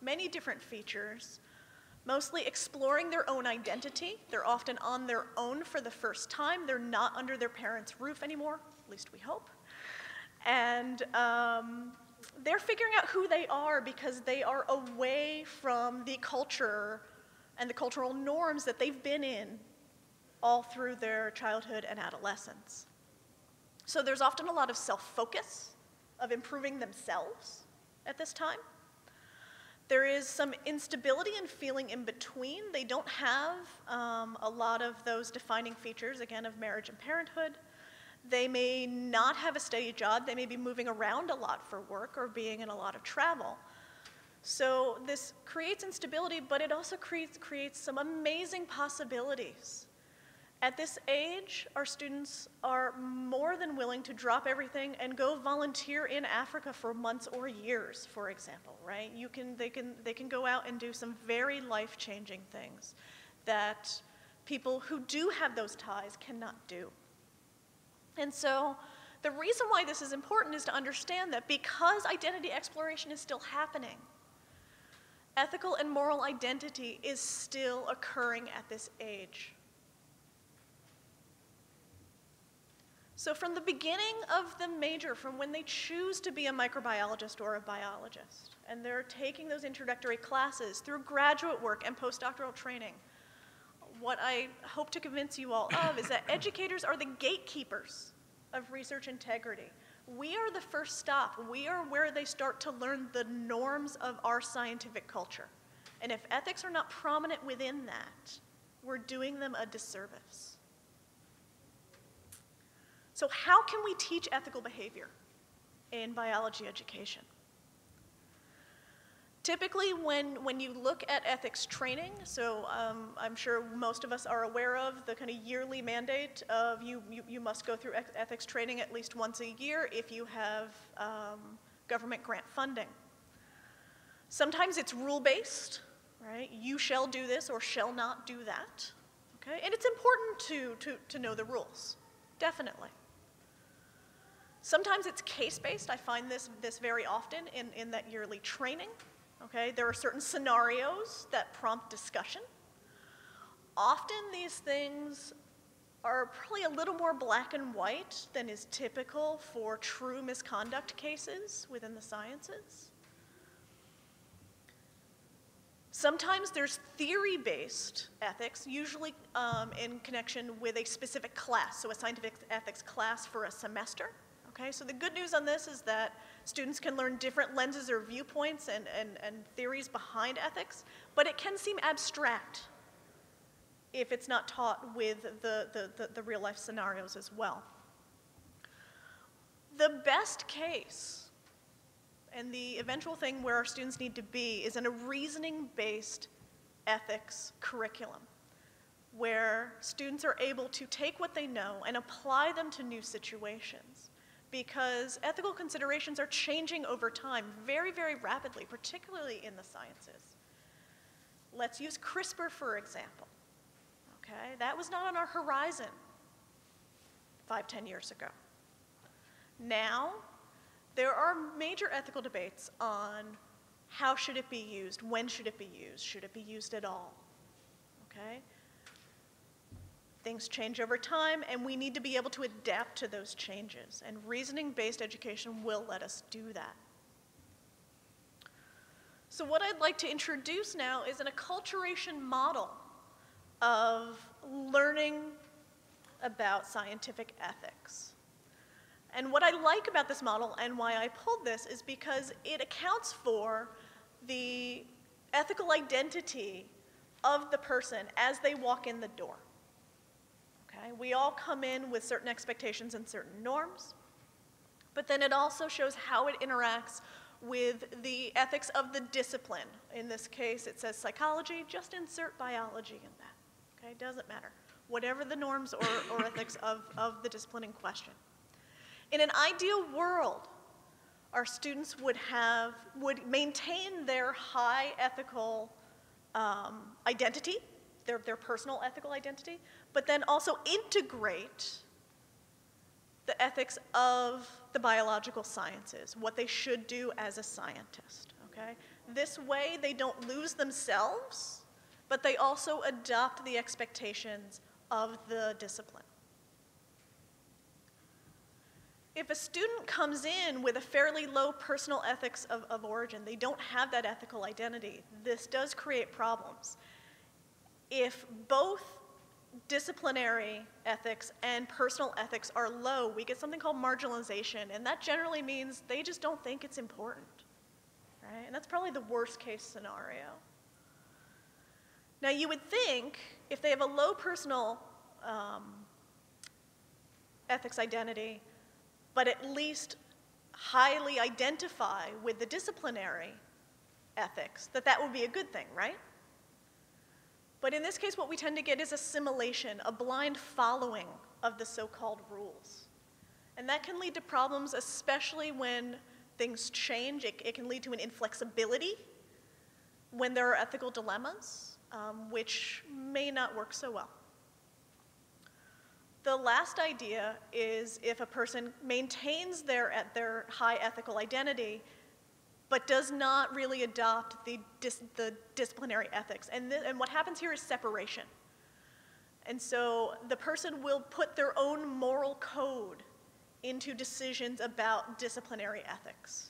many different features, mostly exploring their own identity. They're often on their own for the first time. They're not under their parents' roof anymore, at least we hope. And they're figuring out who they are because they are away from the culture and the cultural norms that they've been in all through their childhood and adolescence. So there's often a lot of self-focus, of improving themselves at this time. There is some instability and feeling in between. They don't have a lot of those defining features, again, of marriage and parenthood. They may not have a steady job. They may be moving around a lot for work or being in a lot of travel. So this creates instability, but it also creates some amazing possibilities. At this age, our students are more than willing to drop everything and go volunteer in Africa for months or years, for example, right? They can go out and do some very life-changing things that people who do have those ties cannot do. And so the reason why this is important is to understand that because identity exploration is still happening, ethical and moral identity is still occurring at this age. So from the beginning of the major, from when they choose to be a microbiologist or a biologist, and they're taking those introductory classes through graduate work and postdoctoral training, what I hope to convince you all of is that educators are the gatekeepers of research integrity. We are the first stop. We are where they start to learn the norms of our scientific culture. And if ethics are not prominent within that, we're doing them a disservice. So how can we teach ethical behavior in biology education? Typically, when you look at ethics training, so I'm sure most of us are aware of the kind of yearly mandate of you must go through ethics training at least once a year if you have government grant funding. Sometimes it's rule-based, right? You shall do this or shall not do that, okay? And it's important to know the rules, definitely. Sometimes it's case-based. I find this very often in that yearly training. Okay, there are certain scenarios that prompt discussion. Often these things are probably a little more black and white than is typical for true misconduct cases within the sciences. Sometimes there's theory-based ethics, usually in connection with a specific class, so a scientific ethics class for a semester. Okay, so the good news on this is that students can learn different lenses or viewpoints and theories behind ethics, but it can seem abstract if it's not taught with the real-life scenarios as well. The best case and the eventual thing where our students need to be is in a reasoning-based ethics curriculum, where students are able to take what they know and apply them to new situations, because ethical considerations are changing over time very, very rapidly, particularly in the sciences. Let's use CRISPR, for example. Okay? That was not on our horizon 5, 10 years ago. Now, there are major ethical debates on how should it be used, when should it be used at all, okay? Things change over time, and we need to be able to adapt to those changes, and reasoning-based education will let us do that. So what I'd like to introduce now is an acculturation model of learning about scientific ethics. And what I like about this model and why I pulled this is because it accounts for the ethical identity of the person as they walk in the door. Okay? We all come in with certain expectations and certain norms, but then it also shows how it interacts with the ethics of the discipline. In this case, it says psychology, just insert biology in that. Okay? It doesn't matter. Whatever the norms or ethics of the discipline in question. In an ideal world, our students would maintain their high ethical identity, their personal ethical identity, but then also integrate the ethics of the biological sciences, what they should do as a scientist, okay? This way, they don't lose themselves, but they also adopt the expectations of the discipline. If a student comes in with a fairly low personal ethics of origin, they don't have that ethical identity, this does create problems. If both disciplinary ethics and personal ethics are low, we get something called marginalization, and that generally means they just don't think it's important, right? And that's probably the worst case scenario. Now, you would think if they have a low personal ethics identity, but at least highly identify with the disciplinary ethics, that would be a good thing, right? But in this case, what we tend to get is assimilation, a blind following of the so-called rules. And that can lead to problems, especially when things change. It can lead to an inflexibility when there are ethical dilemmas, which may not work so well. The last idea is if a person maintains their high ethical identity, but does not really adopt the disciplinary ethics. And what happens here is separation. And so the person will put their own moral code into decisions about disciplinary ethics.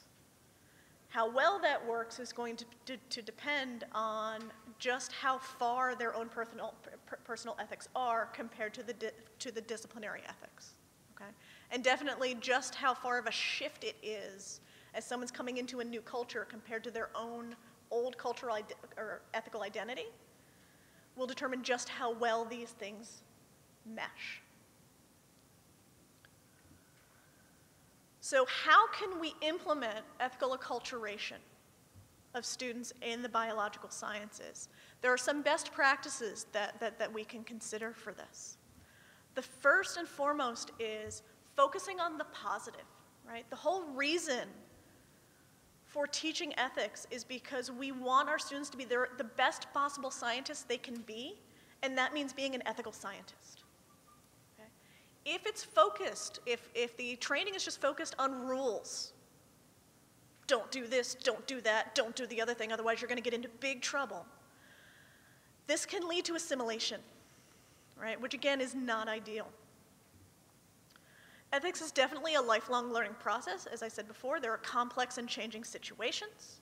How well that works is going to depend on just how far their own personal ethics are compared to the disciplinary ethics, okay? And definitely just how far of a shift it is as someone's coming into a new culture compared to their own old cultural or ethical identity will determine just how well these things mesh. So how can we implement ethical acculturation of students in the biological sciences? There are some best practices that we can consider for this. The first and foremost is focusing on the positive, right? The whole reason for teaching ethics is because we want our students to be the best possible scientists they can be, and that means being an ethical scientist. If it's focused, if the training is just focused on rules, don't do this, don't do that, don't do the other thing, otherwise you're going to get into big trouble, this can lead to assimilation, right? Which again is not ideal. Ethics is definitely a lifelong learning process. As I said before, there are complex and changing situations.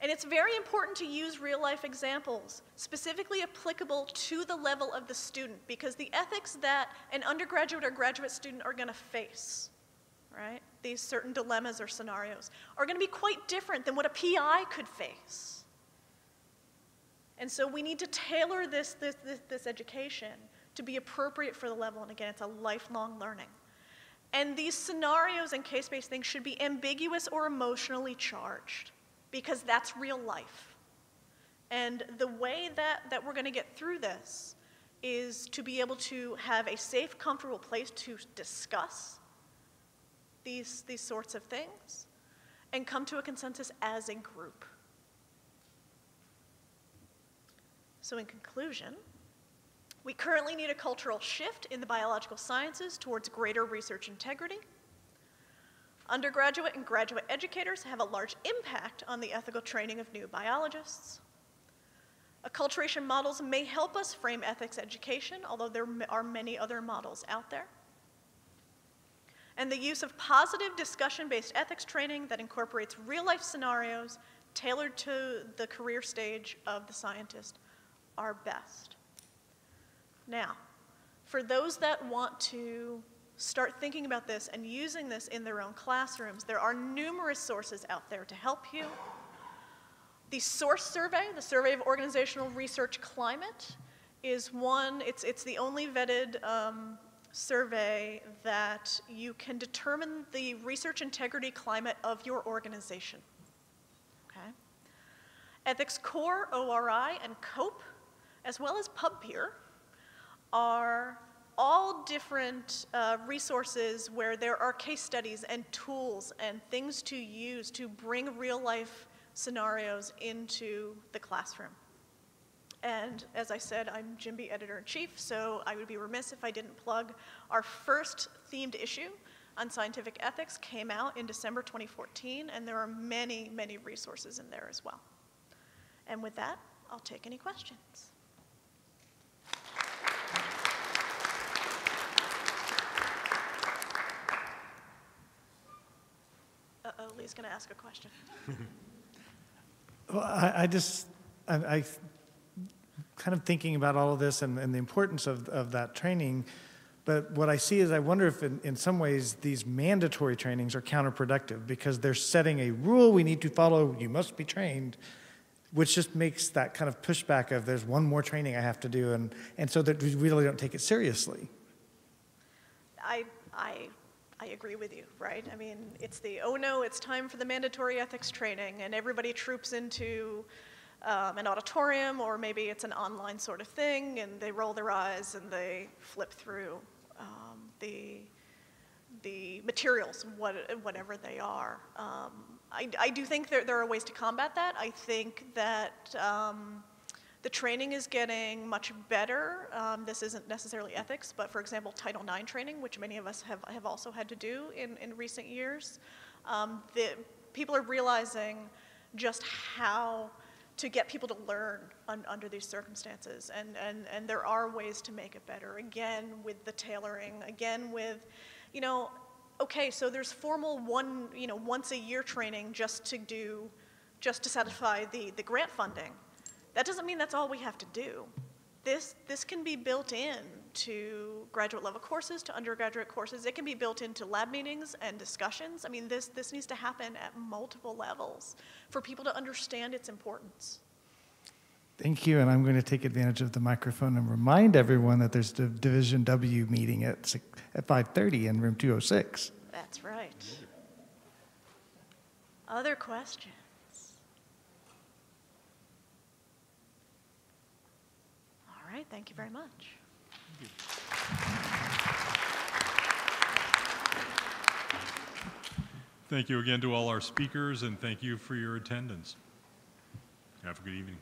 And it's very important to use real-life examples, specifically applicable to the level of the student, because the ethics that an undergraduate or graduate student are going to face, right, these certain dilemmas or scenarios, are going to be quite different than what a PI could face. And so we need to tailor this education to be appropriate for the level, and again, it's a lifelong learning. And these scenarios and case-based things should be ambiguous or emotionally charged, because that's real life. And the way that we're gonna get through this is to be able to have a safe, comfortable place to discuss these sorts of things and come to a consensus as a group. So in conclusion, we currently need a cultural shift in the biological sciences towards greater research integrity. Undergraduate and graduate educators have a large impact on the ethical training of new biologists. Acculturation models may help us frame ethics education, although there are many other models out there. And the use of positive discussion-based ethics training that incorporates real-life scenarios tailored to the career stage of the scientist are best. Now, for those that want to start thinking about this and using this in their own classrooms, there are numerous sources out there to help you. The SOURCE survey, the Survey of Organizational Research Climate, is one, it's the only vetted survey that you can determine the research integrity climate of your organization, okay? Ethics Core, ORI, and COPE, as well as PubPeer, are all different resources where there are case studies and tools and things to use to bring real-life scenarios into the classroom. And as I said, I'm JMBE Editor-in-Chief, so I would be remiss if I didn't plug our first themed issue on scientific ethics came out in December 2014, and there are many, many resources in there as well. And with that, I'll take any questions. Lee's going to ask a question. Well, I kind of thinking about all of this and the importance of that training, but what I see is I wonder if in some ways these mandatory trainings are counterproductive because they're setting a rule we need to follow, you must be trained, which just makes that kind of pushback of there's one more training I have to do, and so that we really don't take it seriously. I agree with you, right? I mean, it's the, oh no, it's time for the mandatory ethics training, and everybody troops into an auditorium, or maybe it's an online sort of thing, and they roll their eyes and they flip through the materials, whatever they are. I do think there are ways to combat that. I think that the training is getting much better. This isn't necessarily ethics, but for example, Title IX training, which many of us have also had to do in recent years, people are realizing just how to get people to learn under these circumstances, and there are ways to make it better. Again, with the tailoring, again with, you know, okay, so there's formal once a year training just to satisfy the grant funding. That doesn't mean that's all we have to do. This can be built in to graduate level courses, to undergraduate courses. It can be built into lab meetings and discussions. I mean, this needs to happen at multiple levels for people to understand its importance. Thank you, and I'm going to take advantage of the microphone and remind everyone that there's the Division W meeting at 5:30 in room 206. That's right. Other questions? All right, thank you very much. Thank you. Thank you again to all our speakers, and thank you for your attendance. Have a good evening.